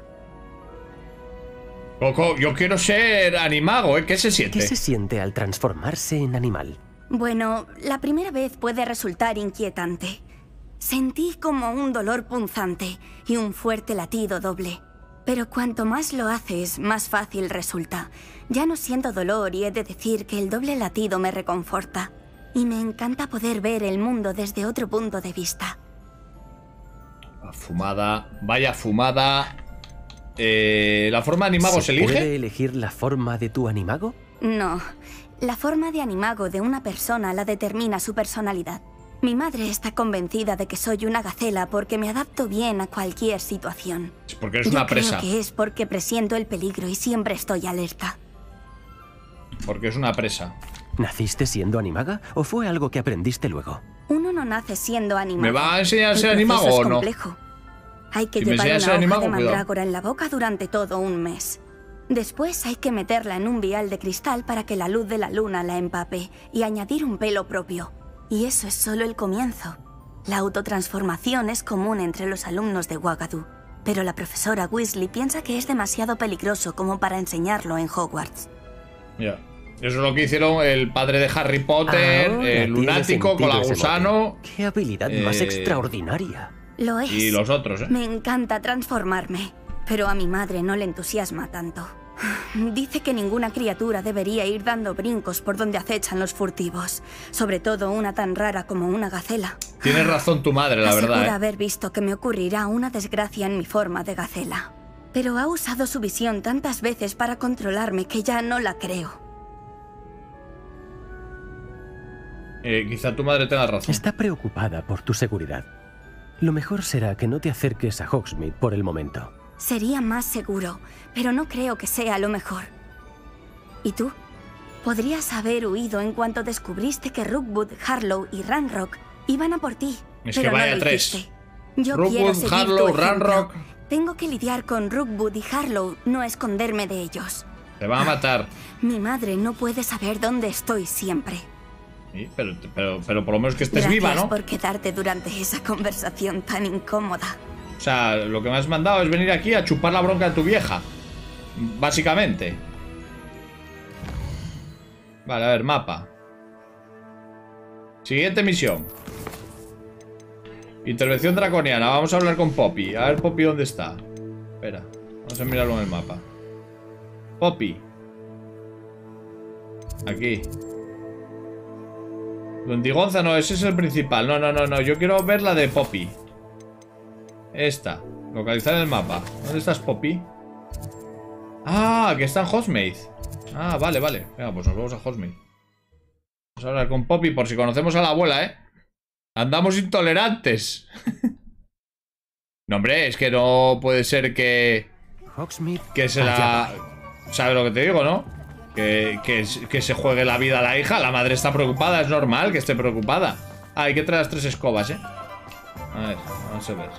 Coco, yo quiero ser animago, ¿eh? ¿Qué se siente? ¿Qué se siente al transformarse en animal? Bueno, la primera vez puede resultar inquietante. Sentí como un dolor punzante y un fuerte latido doble. Pero cuanto más lo haces, más fácil resulta. Ya no siento dolor y he de decir que el doble latido me reconforta. Y me encanta poder ver el mundo desde otro punto de vista. Fumada, vaya fumada. ¿La forma animago se elige? ¿Puede elegir la forma de tu animago? No, la forma de animago de una persona la determina su personalidad. Mi madre está convencida de que soy una gacela porque me adapto bien a cualquier situación. Es porque eres una presa. Yo creo que es porque presiento el peligro y siempre estoy alerta. Porque es una presa. ¿Naciste siendo animaga o fue algo que aprendiste luego? Uno no nace siendo animago. ¿Me va a enseñar a ser animago o no? Hay que llevar una hoja de mandrágora en la boca durante todo un mes. Después hay que meterla en un vial de cristal para que la luz de la luna la empape y añadir un pelo propio. Y eso es solo el comienzo. La autotransformación es común entre los alumnos de Ouagadougou, pero la profesora Weasley piensa que es demasiado peligroso como para enseñarlo en Hogwarts. Ya. Eso es lo que hicieron el padre de Harry Potter, el lunático, con la gusano. ¡Qué habilidad más extraordinaria! Lo es. Y los otros, ¿eh? Me encanta transformarme, pero a mi madre no le entusiasma tanto. Dice que ninguna criatura debería ir dando brincos por donde acechan los furtivos, sobre todo una tan rara como una gacela. Tienes razón tu madre, la verdad. Asegura haber visto que me ocurrirá una desgracia en mi forma de gacela. Pero ha usado su visión tantas veces para controlarme que ya no la creo. Quizá tu madre tenga razón. Está preocupada por tu seguridad. Lo mejor será que no te acerques a Hogsmeade por el momento. Sería más seguro, pero no creo que sea lo mejor. ¿Y tú? Podrías haber huido en cuanto descubriste que Rookwood, Harlow y Ranrok iban a por ti. Es pero que vaya no lo hiciste. Yo Rookwood, Harlow, Ranrok. Tengo que lidiar con Rookwood y Harlow, no esconderme de ellos. Te va a matar. Mi madre no puede saber dónde estoy siempre. Sí, pero por lo menos que estés viva, ¿no? Gracias por quedarte durante esa conversación tan incómoda. O sea, lo que me has mandado es venir aquí a chupar la bronca de tu vieja. Básicamente. Vale, a ver, mapa. Siguiente misión. Intervención draconiana. Vamos a hablar con Poppy. A ver, Poppy, ¿dónde está? Espera, vamos a mirarlo en el mapa. Poppy. Aquí. Duendigonza, no, ese es el principal. No, yo quiero ver la de Poppy. Esta. Localizar el mapa. ¿Dónde estás, Poppy? Ah, que está en Hogsmeade. Ah, vale. Venga, pues nos vamos a Hogsmeade. Vamos a hablar con Poppy por si conocemos a la abuela, ¿eh? Andamos intolerantes. No, hombre, es que no puede ser que... Que se la... ¿Sabes lo que te digo, no? Que se juegue la vida a la hija. La madre está preocupada, es normal que esté preocupada. Ah, hay que traer las 3 escobas, ¿eh? A ver, vamos a ver.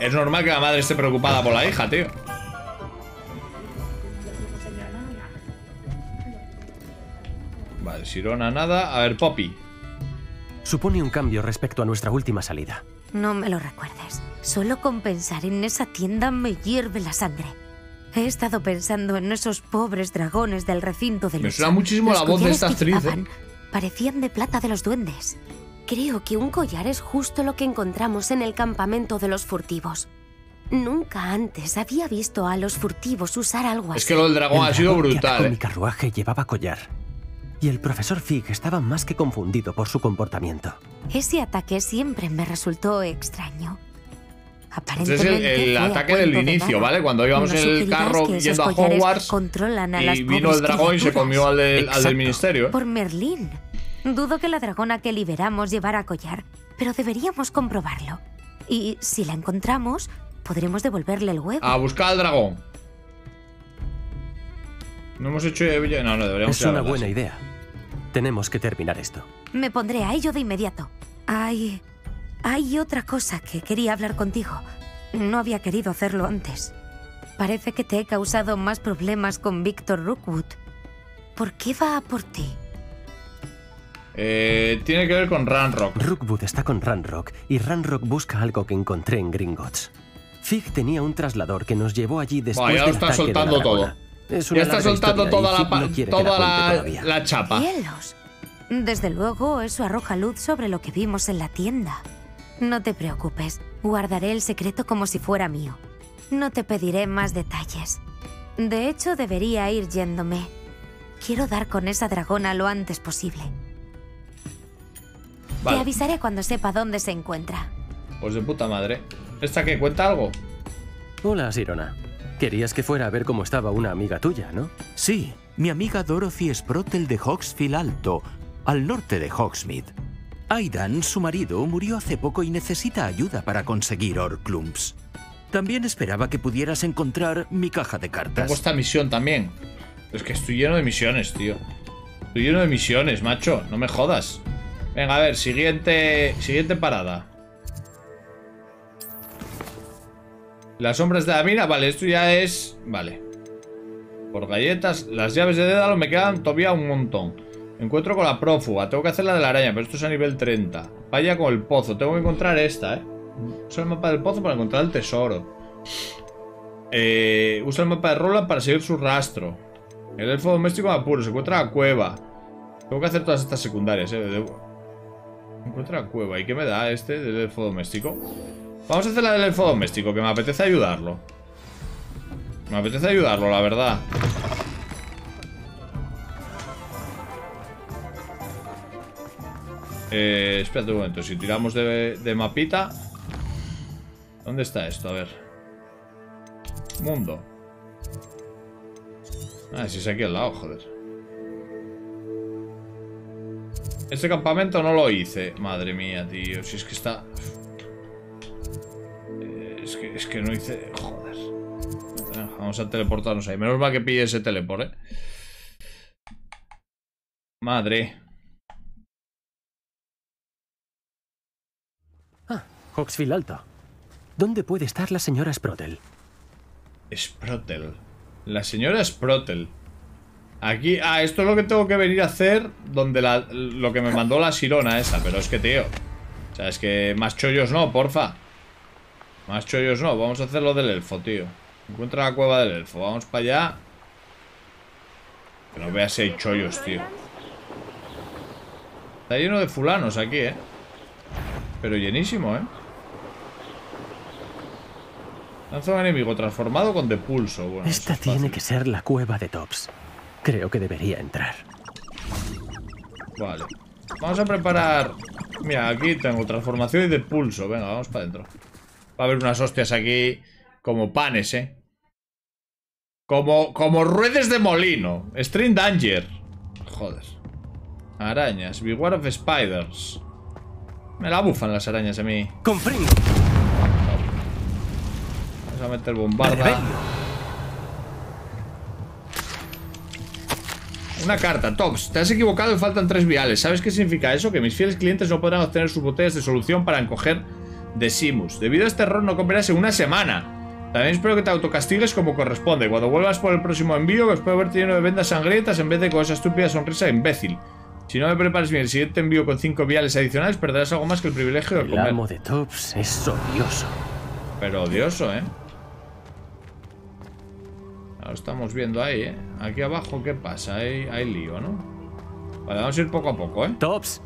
Es normal que la madre esté preocupada por la hija, tío. Vale, Sirona nada. A ver, Poppy. Supone un cambio respecto a nuestra última salida. No me lo recuerdes. Solo con pensar en esa tienda me hierve la sangre. He estado pensando en esos pobres dragones del recinto de lucha. Me suena muchísimo la voz de esta actriz, ¿eh? Parecían de plata de los duendes. Creo que un collar es justo lo que encontramos en el campamento de los furtivos. Nunca antes había visto a los furtivos usar algo así. Es que lo del dragón ha sido brutal, ¿eh? Mi carruaje llevaba collar. Y el profesor Fig estaba más que confundido por su comportamiento. Ese ataque siempre me resultó extraño. Aparentemente es el ataque del inicio, ¿vale? Cuando íbamos en el carro yendo a Hogwarts y vino el dragón y se comió al del ministerio. Por Merlín. Dudo que la dragona que liberamos llevara collar, pero deberíamos comprobarlo. Y si la encontramos, podremos devolverle el huevo. A buscar al dragón. No hemos hecho... No, no deberíamos... Es una buena idea. Tenemos que terminar esto. Me pondré a ello de inmediato. Hay otra cosa que quería hablar contigo. No había querido hacerlo antes. Parece que te he causado más problemas con Victor Rookwood. ¿Por qué va a por ti? Tiene que ver con Ranrok. Rookwood está con Ranrok y Ranrok busca algo que encontré en Gringotts. Fig tenía un traslador que nos llevó allí después del ataque de la dragona. Ya está soltando todo. Ya está soltando toda la chapa. ¡Cielos! Desde luego eso arroja luz sobre lo que vimos en la tienda. No te preocupes, guardaré el secreto como si fuera mío. No te pediré más detalles. De hecho, debería ir yéndome. Quiero dar con esa dragona lo antes posible. Vale. Te avisaré cuando sepa dónde se encuentra. Pues de puta madre. ¿Esta qué? ¿Cuenta algo? Hola, Sirona. Querías que fuera a ver cómo estaba una amiga tuya, ¿no? Sí, mi amiga Dorothy Sprotel de Hogsfield Alto, al norte de Hogsmeade. Aidan, su marido, murió hace poco y necesita ayuda para conseguir Horcruxes. También esperaba que pudieras encontrar mi caja de cartas. Tengo esta misión también. Es que estoy lleno de misiones, tío. Estoy lleno de misiones, macho. No me jodas. Venga, a ver, siguiente parada. Las sombras de la mina. Vale, esto ya es... Vale. Por galletas. Las llaves de Dédalo me quedan todavía un montón. Encuentro con la prófuga. Tengo que hacer la de la araña, pero esto es a nivel 30. Vaya con el pozo. Tengo que encontrar esta, ¿eh? Usa el mapa del pozo para encontrar el tesoro. Usa el mapa de Roland para seguir su rastro. El elfo doméstico en apuros. Encuentra la cueva. Tengo que hacer todas estas secundarias, Encuentra la cueva. ¿Y qué me da este del elfo doméstico? Vamos a hacer la del elfo doméstico, que me apetece ayudarlo. Me apetece ayudarlo, la verdad. Espérate un momento. Si tiramos de mapita. ¿Dónde está esto? A ver. Mundo. Ah, si es aquí al lado, joder. Este campamento no lo hice. Madre mía, tío. Si es que está... Es que no hice... Joder. Vamos a teleportarnos ahí. Menos mal que pille ese teleport, ¿eh? Madre. Ah, Hogsfield Alto. ¿Dónde puede estar la señora Sprotel? Sprotel. La señora Sprotel. Aquí... Ah, esto es lo que tengo que venir a hacer donde lo que me mandó la sirona esa. Pero es que, tío... O sea, es que más chollos no, porfa. Más chollos no, vamos a hacer lo del elfo, tío. Encuentra la cueva del elfo, vamos para allá. Que no veas si hay chollos, tío. Está lleno de fulanos aquí, ¿eh? Pero llenísimo, ¿eh? Lanza un enemigo transformado con depulso. Bueno, esta tiene que ser la cueva de Tops. Creo que debería entrar. Vale. Vamos a preparar... Mira, aquí tengo transformación y depulso. Venga, vamos para adentro. Va a haber unas hostias aquí como panes, ¿eh? Como ruedas de molino. String Danger. Joder. Arañas. Beware of Spiders. Me la bufan las arañas a mí. Con frío. Vamos a meter bombarda. Una carta. Tops, te has equivocado y faltan 3 viales. ¿Sabes qué significa eso? Que mis fieles clientes no podrán obtener sus botellas de solución para encoger... de Simus. Debido a este error no comerás en una semana. También espero que te autocastigues como corresponde. Cuando vuelvas por el próximo envío, que espero verte lleno de vendas sangrientas en vez de con esa estúpida sonrisa imbécil. Si no me preparas bien el siguiente envío con 5 viales adicionales, perderás algo más que el privilegio de comer. El amo de Tops es odioso. Pero odioso, ¿eh? Lo estamos viendo ahí, ¿eh? Aquí abajo, ¿qué pasa? Hay lío, ¿no? Vale, vamos a ir poco a poco, ¿eh? Tops.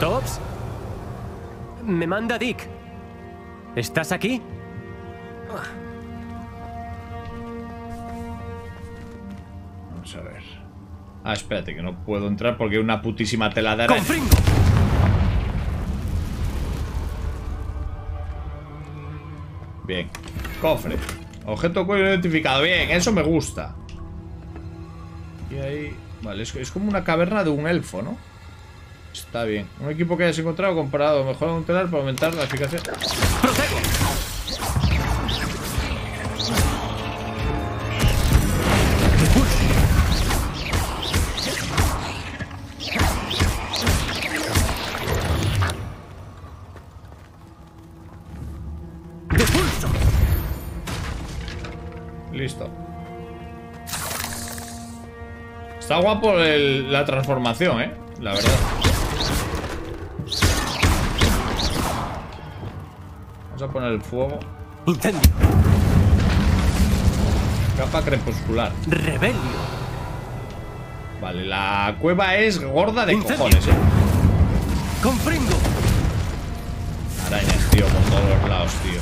Tops. Me manda Dick. ¿Estás aquí? Vamos a ver. Ah, espérate, que no puedo entrar porque hay una putísima tela de araña. Bien. Cofre. Objeto cuello identificado. Bien, eso me gusta. Y ahí... Vale, es como una caverna de un elfo, ¿no? Está bien. Un equipo que hayas encontrado comparado. Mejora un telar para aumentar la eficacia. ¡Protego! ¡Repulso! Listo. Está guapo la transformación, ¿eh? La verdad. Vamos a poner el fuego. Incendio. Capa crepuscular. Rebelio. Vale, la cueva es gorda de Incendio. Cojones, ¿eh? Confringo. Arañas, tío, por todos los lados, tío.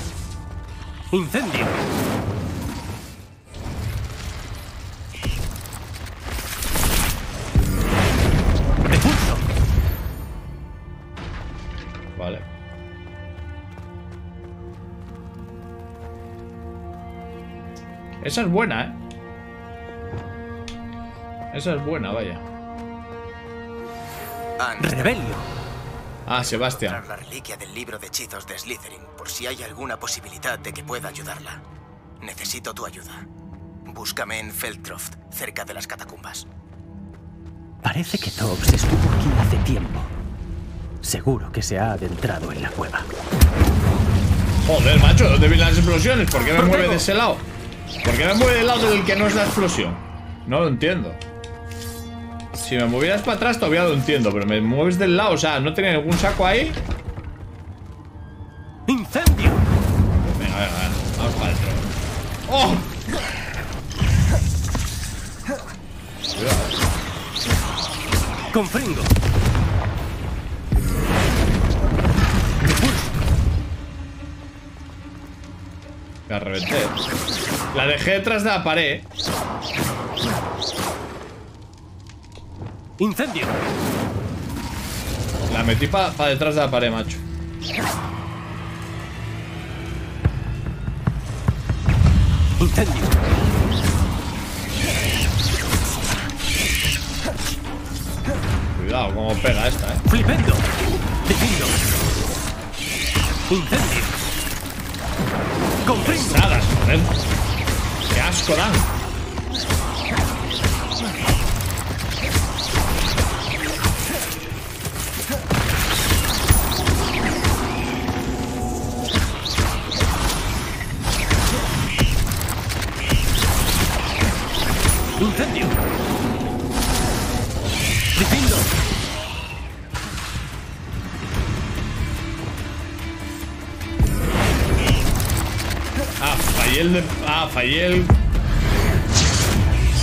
Incendio. Esa es buena, ¿eh? Esa es buena, vaya. Rebelio. Ah, Sebastián. La reliquia del libro de hechizos de Slytherin, por si hay alguna posibilidad de que pueda ayudarla. Necesito tu ayuda. Búscame en Feldcroft, cerca de las catacumbas. Parece que Tops estuvo aquí hace tiempo. Seguro que se ha adentrado en la cueva. Joder, macho, ¿dónde vi las explosiones? ¿Por qué me mueve de ese lado? ¿Por qué me mueve del lado del que no es la explosión? No lo entiendo. Si me movieras para atrás todavía lo entiendo, pero me mueves del lado, o sea, ¿no tenía ningún saco ahí? ¡Incendio! Venga, venga, venga. Vamos para adentro. ¡Oh! Cuidado. Confringo. La reventé. La dejé detrás de la pared. Incendio. La metí para detrás de la pared, macho. Incendio. Cuidado como pega esta, eh. Flipendo. Diciendo. Incendio. Pesadas, joder. Qué asco dan. Incendio. Diciendo. Fallé el...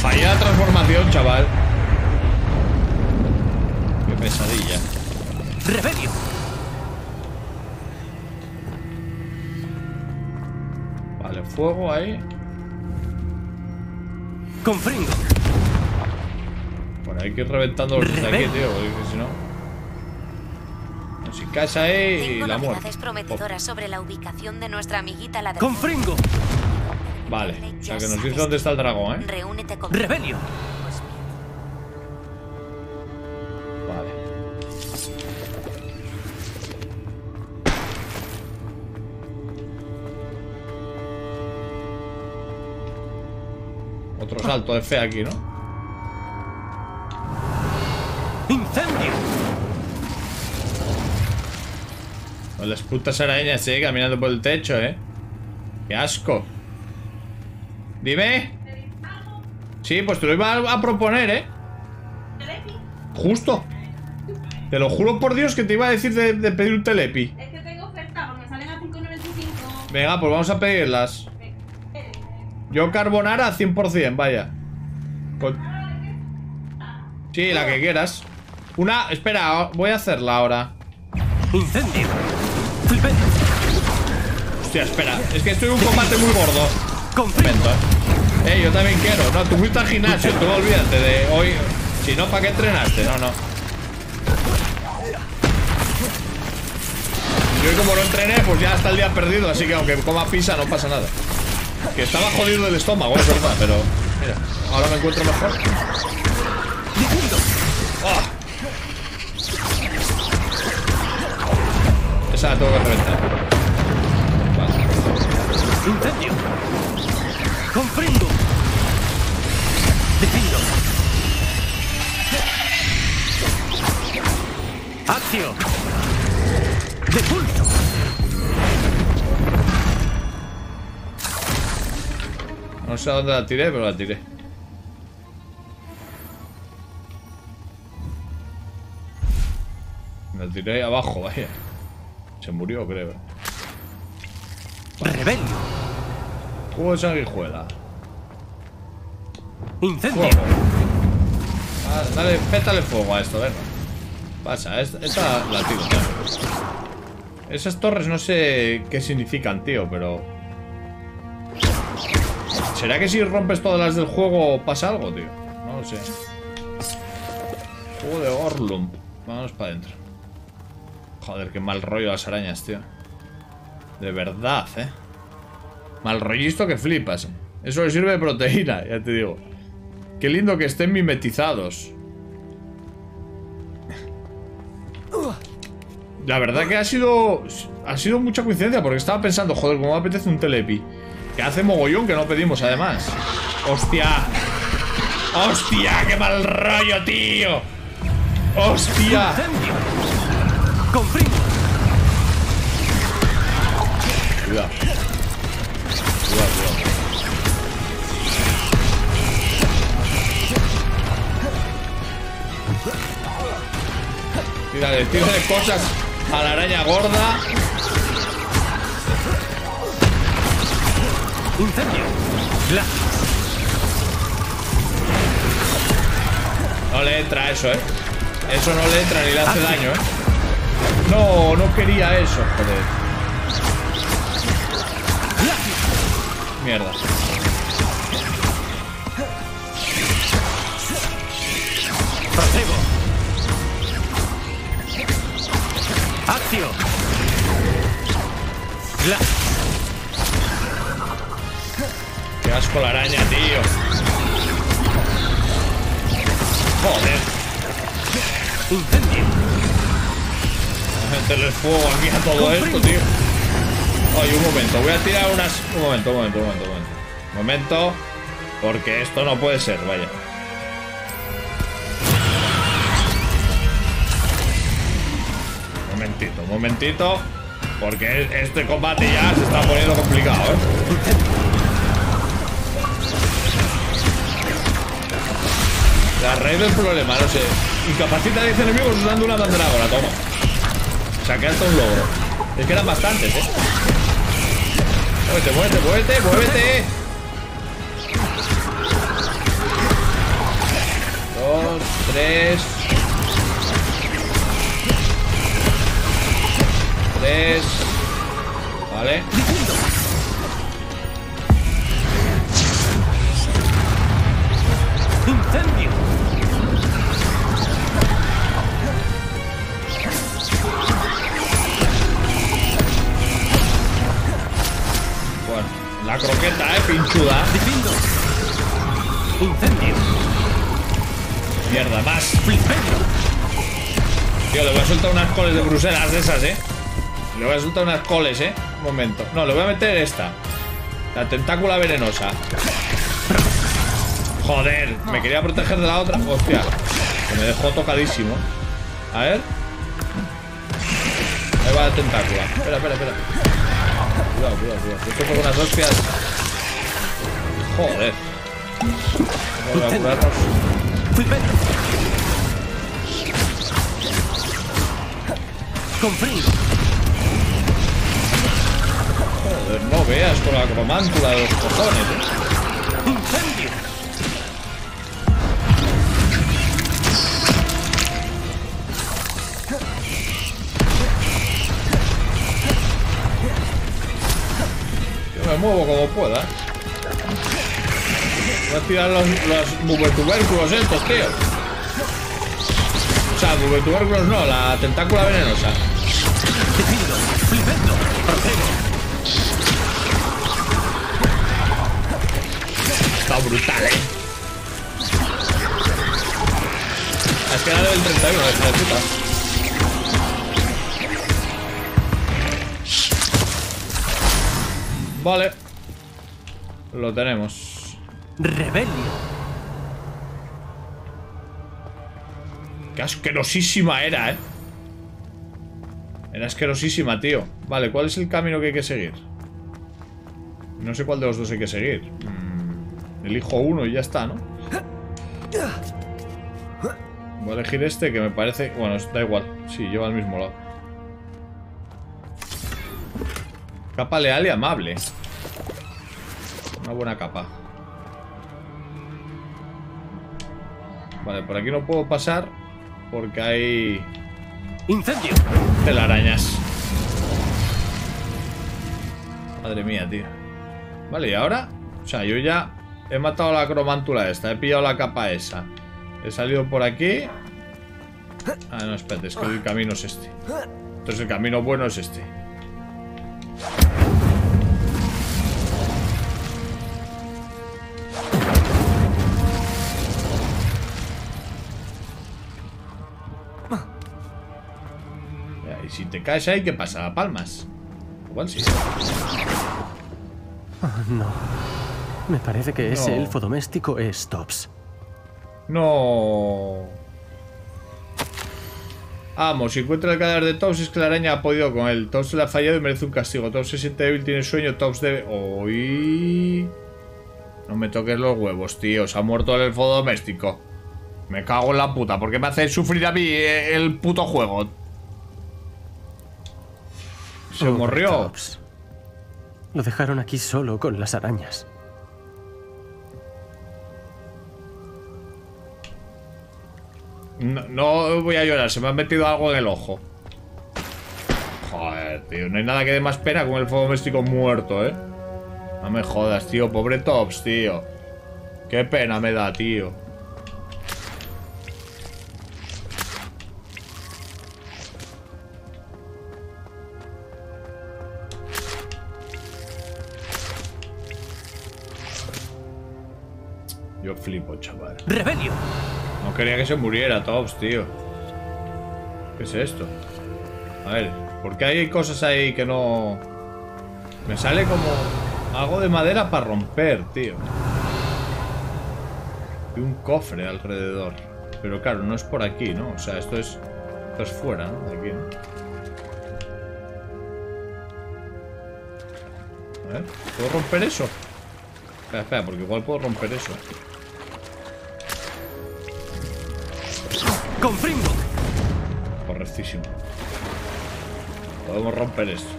Fallé la transformación, chaval. Qué pesadilla. Remedio. Vale, fuego ahí. Confringo. Bueno, hay que ir reventando los de aquí, tío, porque si no... Si caes ahí y la muerte. Tengo prometedoras sobre la ubicación de nuestra amiguita la dragón. ¡Confringo! Vale, o sea que nos dice dónde está el dragón, ¿eh? Reúnete con... ¡Rebelio! Vale. Otro salto de fe aquí, ¿no? ¡Incendio! Las putas arañas, caminando por el techo, Qué asco. Dime. Sí, pues te lo iba a proponer, Justo. Te lo juro por Dios que te iba a decir de pedir un telepi. Es que tengo oferta, porque salen a 5,95. Venga, pues vamos a pedirlas. Yo carbonara 100%, vaya. Sí, la que quieras. Una, espera, voy a hacerla ahora. Incendio. Hostia, espera, es que estoy en un combate muy gordo. Confringo. Yo también quiero. No, tú fuiste al gimnasio, tú olvídate de hoy. Si no, ¿para qué entrenaste? No, no. Yo como no entrené, pues ya está el día perdido. Así que aunque coma pizza no pasa nada. Que estaba jodido del estómago, es verdad. Pero mira, ahora me encuentro mejor. ¡Oh! Esa la tengo que reventar. Vale. Incendio. Comprendo. Defiendo. Acción. De culto. No sé a dónde la tiré, pero la tiré. La tiré abajo, vaya. Se murió, creo. Vale. Rebelio. Cubo de sanguijuela. Incendio. Ah, dale, pétale fuego a esto, venga. Pasa, esta la tiro. Esas torres no sé qué significan, tío, pero... ¿Será que si rompes todas las del juego pasa algo, tío? No lo sé. Juego de Orlum. Vámonos para adentro. Joder, qué mal rollo las arañas, tío. De verdad, eh. Mal rollisto que flipas. Eso le sirve de proteína, ya te digo. Qué lindo que estén mimetizados. La verdad que ha sido mucha coincidencia, porque estaba pensando, joder, cómo me apetece un Telepi. Que hace mogollón que no pedimos, además. ¡Hostia! ¡Hostia! ¡Qué mal rollo, tío! ¡Hostia! Cuidado. Cuidado, cuidado. Tírale, tírale cosas a la araña gorda. Incendio. No le entra eso, eh. Eso no le entra ni le hace daño, eh. No, no quería eso, joder. Mierda. Prosigo. Acción. ¡Qué asco la araña, tío! ¡Joder! ¡Incendio! Meterle fuego aquí a todo esto, tío. Oye, un momento, voy a tirar unas... Un momento. Porque esto no puede ser, vaya. Un momentito. Porque este combate ya se está poniendo complicado, ¿eh? La raíz del problema, no sé. Incapacita a 10 enemigos usando una Mandragora, toma. Saqué hasta un logro. Es que eran bastantes, ¿eh? Muévete. Dos, tres... 3. Vale. Incendio. Bueno, la croqueta, pinchuda. Incendio. Mierda, más. Tío, le voy a soltar unas coles de Bruselas de esas, eh. Le voy a soltar unas coles, ¿eh? Un momento. No, le voy a meter esta. La tentácula venenosa. Joder, me quería proteger de la otra. Hostia, que me dejó tocadísimo. A ver. Ahí va la tentácula. Espera. Cuidado. Esto fue con unas hostias. Joder. No voy a curarnos. Comprendo. Joder, no veas con la cromántula de los cojones, ¿eh? ¡Incendio! Yo me muevo como pueda. Voy a tirar los bubetubérculos estos, tío. O sea, bubetubérculos no, la tentácula venenosa. Decidlo, flipendo, procede. Está brutal, ¿eh? Has quedado el tentáculo, es una puta. Vale. Lo tenemos. Rebelio. Qué asquerosísima era, ¿eh? Era asquerosísima, tío. Vale, ¿cuál es el camino que hay que seguir? No sé cuál de los dos hay que seguir. Elijo uno y ya está, ¿no? Voy a elegir este que me parece... Bueno, da igual. Sí, lleva al mismo lado. Capa leal y amable. Una buena capa. Vale, por aquí no puedo pasar... Porque hay... ¡Incendio! Telarañas. Madre mía, tío. Vale, y ahora... O sea, yo ya he matado a la cromántula esta. He pillado la capa esa. He salido por aquí. Ah, no, espérate. Es que el camino es este. Entonces el camino bueno es este. Si te caes ahí, ¿qué pasa? ¿A palmas? Igual sí. Oh, no. Me parece que ese elfo doméstico es Tops. No. Vamos, si encuentra el cadáver de Tops, es que la araña ha podido con él. Tops le ha fallado y merece un castigo. Tops se siente débil, tiene sueño. Tops debe... ¡Uy! No me toques los huevos, tío. Se ha muerto el elfo doméstico. Me cago en la puta. ¿Por qué me hace sufrir a mí el puto juego? Se murió. Lo dejaron aquí solo con las arañas. No, no voy a llorar, se me ha metido algo en el ojo. Joder, tío, no hay nada que dé más pena con el fuego doméstico muerto, ¿eh? No me jodas, tío, pobre Tops, tío. Qué pena me da, tío. Yo flipo, chaval. ¡Rebelio! No quería que se muriera, Tops, tío. ¿Qué es esto? A ver, ¿por qué hay cosas ahí que no...? Me sale como... algo de madera para romper, tío. Y un cofre alrededor. Pero claro, no es por aquí, ¿no? O sea, esto es... Esto es fuera, ¿no? De aquí, ¿no? A ver, ¿puedo romper eso? Espera, espera, porque igual puedo romper eso. Confirmo. Correctísimo. Podemos romper esto.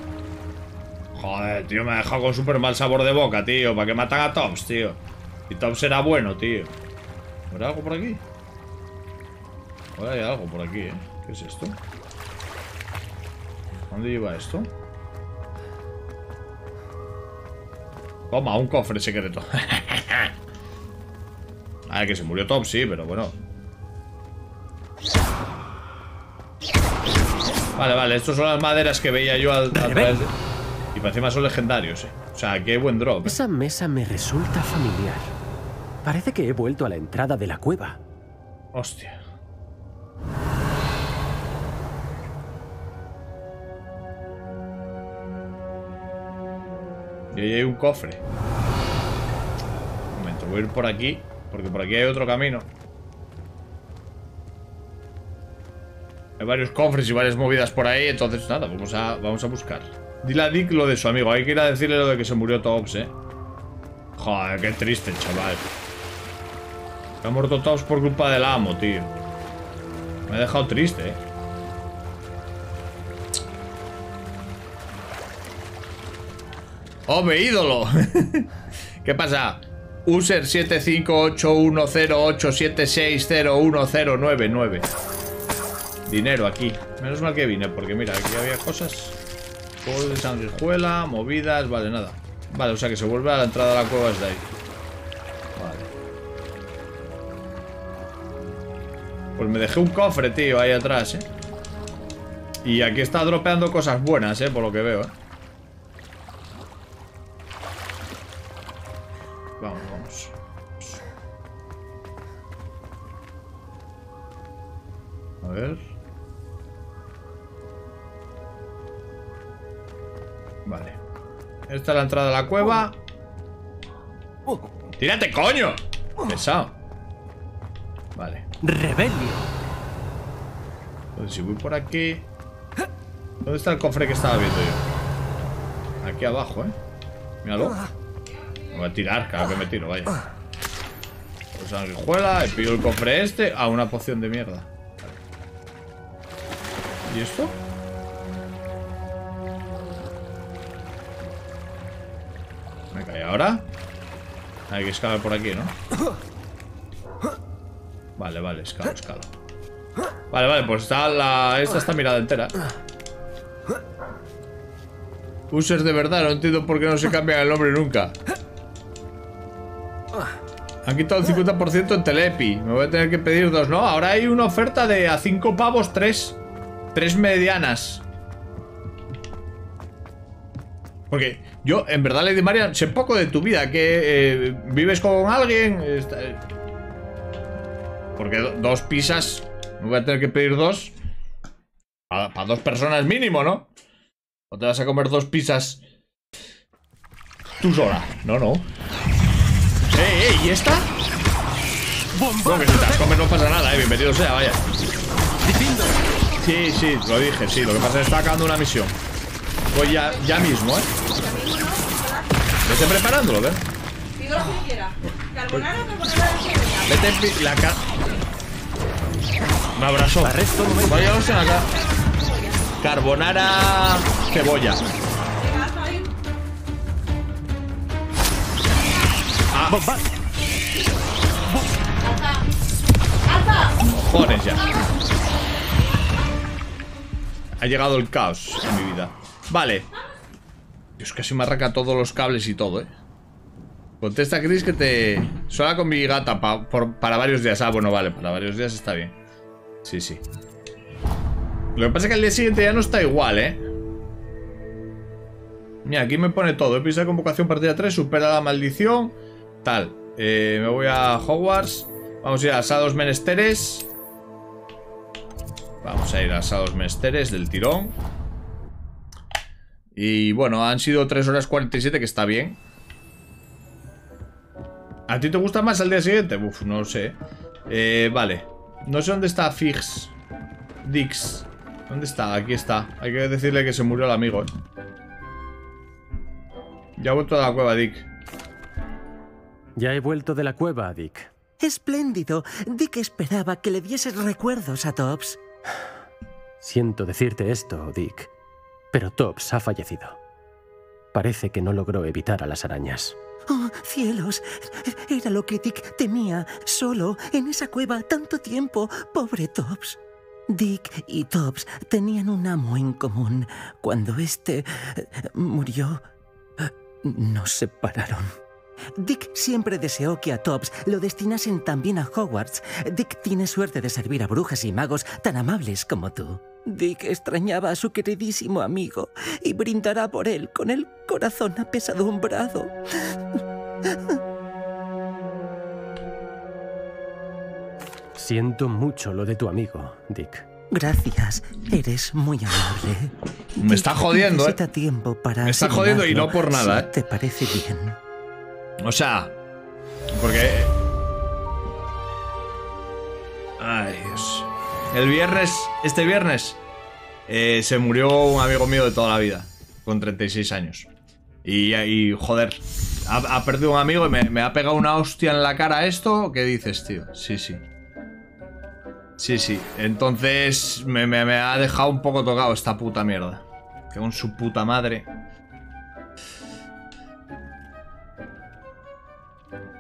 Joder, tío, me ha dejado con súper mal sabor de boca, tío. Para que matan a Tops, tío. Y Tops era bueno, tío. ¿Habrá algo por aquí? Ahora hay algo por aquí, ¿eh? ¿Qué es esto? ¿Dónde lleva esto? Toma, un cofre secreto. A ver, que se murió Tops, sí, pero bueno. Vale, vale, estos son las maderas que veía yo a través de... Y para encima son legendarios, eh. O sea, qué buen drop, ¿eh? Esa mesa me resulta familiar. Parece que he vuelto a la entrada de la cueva. Hostia. Y ahí hay un cofre. Un momento, voy a ir por aquí. Porque por aquí hay otro camino. Hay varios cofres y varias movidas por ahí. Entonces nada, vamos a buscar. Dile a Dick lo de su amigo. Hay que ir a decirle lo de que se murió Tops, eh. Joder, qué triste, chaval. Me ha muerto Tops por culpa del amo, tío. Me ha dejado triste, eh. ¡Hombre, ídolo! ¿Qué pasa? User 7581087601099. Dinero aquí. Menos mal que vine, porque mira, aquí había cosas. Polvo de sanguijuela, movidas, vale, nada. Vale, o sea que se vuelve a la entrada de la cueva desde ahí. Vale. Pues me dejé un cofre, tío, ahí atrás, eh. Y aquí está dropeando cosas buenas, por lo que veo, Vamos. A ver. Vale. Esta es la entrada a la cueva. ¡Tírate, coño! Pesado. Vale. Rebelio. Si voy por aquí... ¿Dónde está el cofre que estaba viendo yo? Aquí abajo, Míralo. Me voy a tirar, claro que me tiro, vaya. Pues sanguijuela, pido el cofre este... Ah, una poción de mierda. ¿Y esto? Me cae ahora. Hay que escalar por aquí, ¿no? Vale, vale, escalo. Vale, vale, pues está la... Esta está mirada entera. Users de verdad, no entiendo por qué no se cambia el nombre nunca. Han quitado el 50% en Telepi. Me voy a tener que pedir dos, ¿no? Ahora hay una oferta de a 5 pavos, 3. 3 medianas. Porque yo, en verdad, Lady Marian, sé poco de tu vida. Que vives con alguien... Porque dos pizzas... Me voy a tener que pedir dos. Para dos personas mínimo, ¿no? ¿O te vas a comer dos pizzas tú sola? No, no. ¿Y esta? No, que si te las comes no pasa nada, bienvenido sea, vaya. Sí, sí, lo dije, sí. Lo que pasa es que está acabando una misión. Voy ya mismo, Vete preparándolo, ¿ves? Pido lo que quiera. ¿Carbonara o carbonara de Vete la cara. Me abrazó. Vaya opción acá. Carbonara. Cebolla. Bomba. Joder, ya. Ha llegado el caos en mi vida. Vale. Dios, casi me arranca todos los cables y todo, Contesta Chris que te... Sola con mi gata para varios días. Ah, bueno, vale, para varios días está bien. Sí, sí. Lo que pasa es que al día siguiente ya no está igual, Mira, aquí me pone todo. Pisa de convocación partida 3, supera la maldición. Tal. Me voy a Hogwarts. Vamos a ir a Asados Menesteres. Vamos a ir a Asados Menesteres del tirón. Y bueno, han sido 3 horas 47, que está bien. ¿A ti te gusta más al día siguiente? Uf, no lo sé. Vale. No sé dónde está Fix Dix. ¿Dónde está? Aquí está. Hay que decirle que se murió el amigo. Ya he vuelto de la cueva, Dick. Ya he vuelto de la cueva, Dick. Espléndido. Dick esperaba que le dieses recuerdos a Tops. Siento decirte esto, Dick, pero Tops ha fallecido. Parece que no logró evitar a las arañas. ¡Oh, cielos! Era lo que Dick temía. Solo, en esa cueva, tanto tiempo. Pobre Tops. Dick y Tops tenían un amo en común. Cuando este murió, nos separaron. Dick siempre deseó que a Tops lo destinasen también a Hogwarts. Dick tiene suerte de servir a brujas y magos tan amables como tú. Dick extrañaba a su queridísimo amigo y brindará por él con el corazón apesadumbrado. Siento mucho lo de tu amigo, Dick. Gracias, eres muy amable. Me está jodiendo, Necesita tiempo para. Me está jodiendo y no por nada, si ¿te parece bien? O sea, porque... Ay, Dios. El viernes, este viernes, se murió un amigo mío de toda la vida, con 36 años. Y joder, ha perdido un amigo y me ha pegado una hostia en la cara esto. ¿Qué dices, tío? Sí, sí. Sí, sí. Entonces me ha dejado un poco tocado esta puta mierda. Que con su puta madre.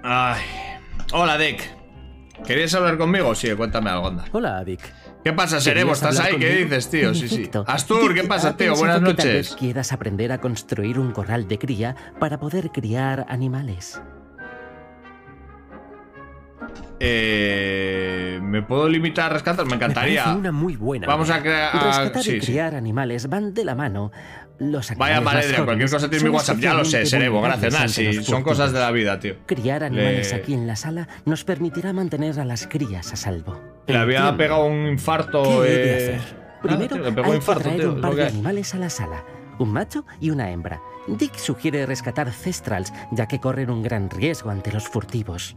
Ay. Hola, Dick. ¿Querías hablar conmigo? Sí, cuéntame algo, anda. Hola, Dick. ¿Qué pasa, Seremo? ¿Estás ahí? ¿Qué dices, tío? Sí, sí. Astur, ¿qué pasa, tío? Buenas noches. Tal vez quieras aprender a construir un corral de cría para poder criar animales. ¿Me puedo limitar a rescatar? Me encantaría. Me una muy buena. Vamos a crear. Rescatar y criar animales van de la mano. Los vaya maledra, cualquier cosa tiene mi WhatsApp. Ya lo sé, Serebo, gracias. Nada, sí, son cosas de la vida, tío. Criar animales aquí en la sala nos permitirá mantener a las crías a salvo. Le había pegado un infarto. Primero, le pegó un infarto, tío. Un par de animales a la sala. Un macho y una hembra. Dick sugiere rescatar Cestrals, ya que corren un gran riesgo ante los furtivos.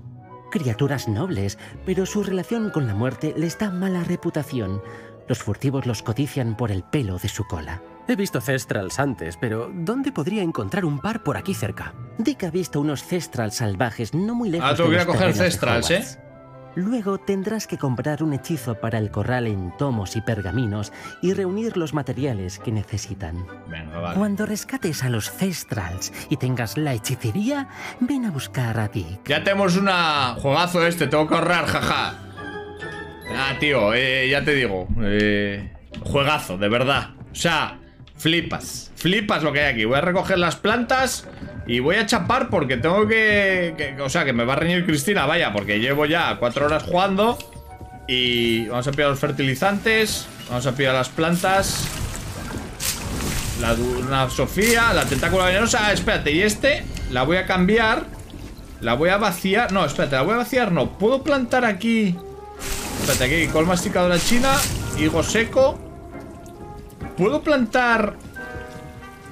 Criaturas nobles, pero su relación con la muerte les da mala reputación. Los furtivos los codician por el pelo de su cola. He visto Cestrals antes, pero ¿dónde podría encontrar un par por aquí cerca? Dick ha visto unos Cestrals salvajes no muy lejos. Ah, tú quieres coger Cestrals, ¿eh? Luego tendrás que comprar un hechizo para el corral en tomos y pergaminos y reunir los materiales que necesitan. Venga, vale. Cuando rescates a los Cestrals y tengas la hechicería, ven a buscar a ti. Ya tenemos una... Juegazo este, tengo que ahorrar, jaja. Ah, tío, ya te digo. Juegazo, de verdad. O sea, flipas. Flipas lo que hay aquí. Voy a recoger las plantas... Y voy a chapar porque tengo que... O sea, que me va a reñir Cristina, vaya. Porque llevo ya 4 horas jugando. Y vamos a pillar los fertilizantes. Vamos a pillar las plantas. La Duna Sofía. La tentácula venenosa. Ah, espérate, y este la voy a cambiar. La voy a vaciar. No, espérate, la voy a vaciar no. ¿Puedo plantar aquí? Espérate, aquí col masticadora china. Higo seco. ¿Puedo plantar...?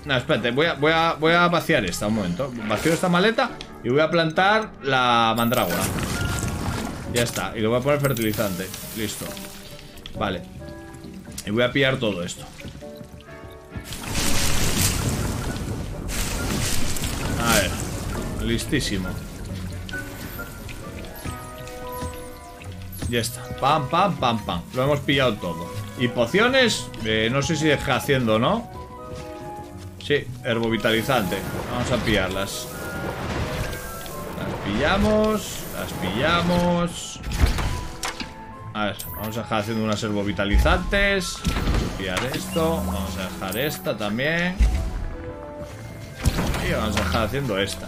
No, espérate, voy a vaciar esta un momento. Vacío esta maleta y voy a plantar la mandrágora. Ya está, y le voy a poner fertilizante. Listo. Vale. Y voy a pillar todo esto. A ver. Listísimo. Ya está. Pam, pam, pam, pam. Lo hemos pillado todo. Y pociones, no sé si deja haciendo o no. Sí, herbovitalizante. Vamos a pillarlas. Las pillamos. Las pillamos. A ver, vamos a dejar haciendo unas herbovitalizantes. Vamos a pillar esto. Vamos a dejar esta también. Y vamos a dejar haciendo esta.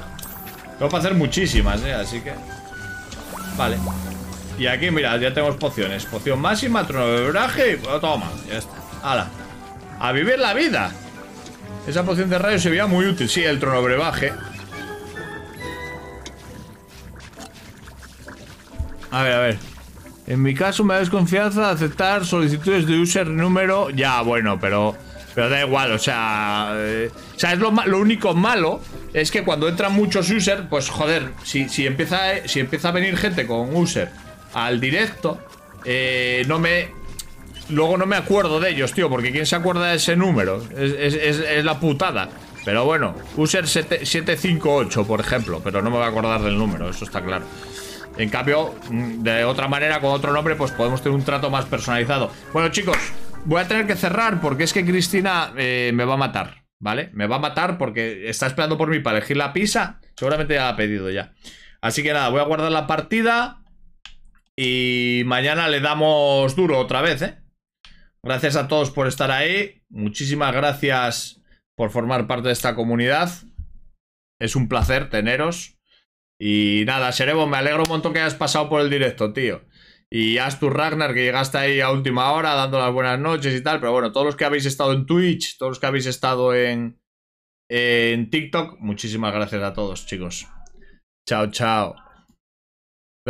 Tengo para hacer muchísimas, así que... Vale. Y aquí, mirad, ya tenemos pociones. Poción máxima, trono de braje y... Bueno, toma, ya está. ¡Hala! ¡A vivir la vida! Esa poción de rayo se veía muy útil. Sí, el trono brebaje. A ver En mi caso me da desconfianza aceptar solicitudes de user número. Ya, bueno, pero da igual, o sea... ¿sabes lo único malo? Es que cuando entran muchos user, pues joder, si empieza a venir gente con user al directo, luego no me acuerdo de ellos, tío, porque ¿quién se acuerda de ese número? Es la putada. Pero bueno, user 758, por ejemplo. Pero no me voy a acordar del número, eso está claro. En cambio, de otra manera, con otro nombre, pues podemos tener un trato más personalizado. Bueno, chicos, voy a tener que cerrar porque es que Cristina me va a matar, ¿vale? Me va a matar porque está esperando por mí para elegir la pizza. Seguramente ya la ha pedido ya. Así que nada, voy a guardar la partida. Y mañana le damos duro otra vez, ¿eh? Gracias a todos por estar ahí. Muchísimas gracias por formar parte de esta comunidad. Es un placer teneros. Y nada, Serebo, me alegro un montón que hayas pasado por el directo, tío. Y Astur Ragnar, que llegaste ahí a última hora dando las buenas noches y tal. Pero bueno, todos los que habéis estado en Twitch, todos los que habéis estado en TikTok, muchísimas gracias a todos, chicos. Chao, chao.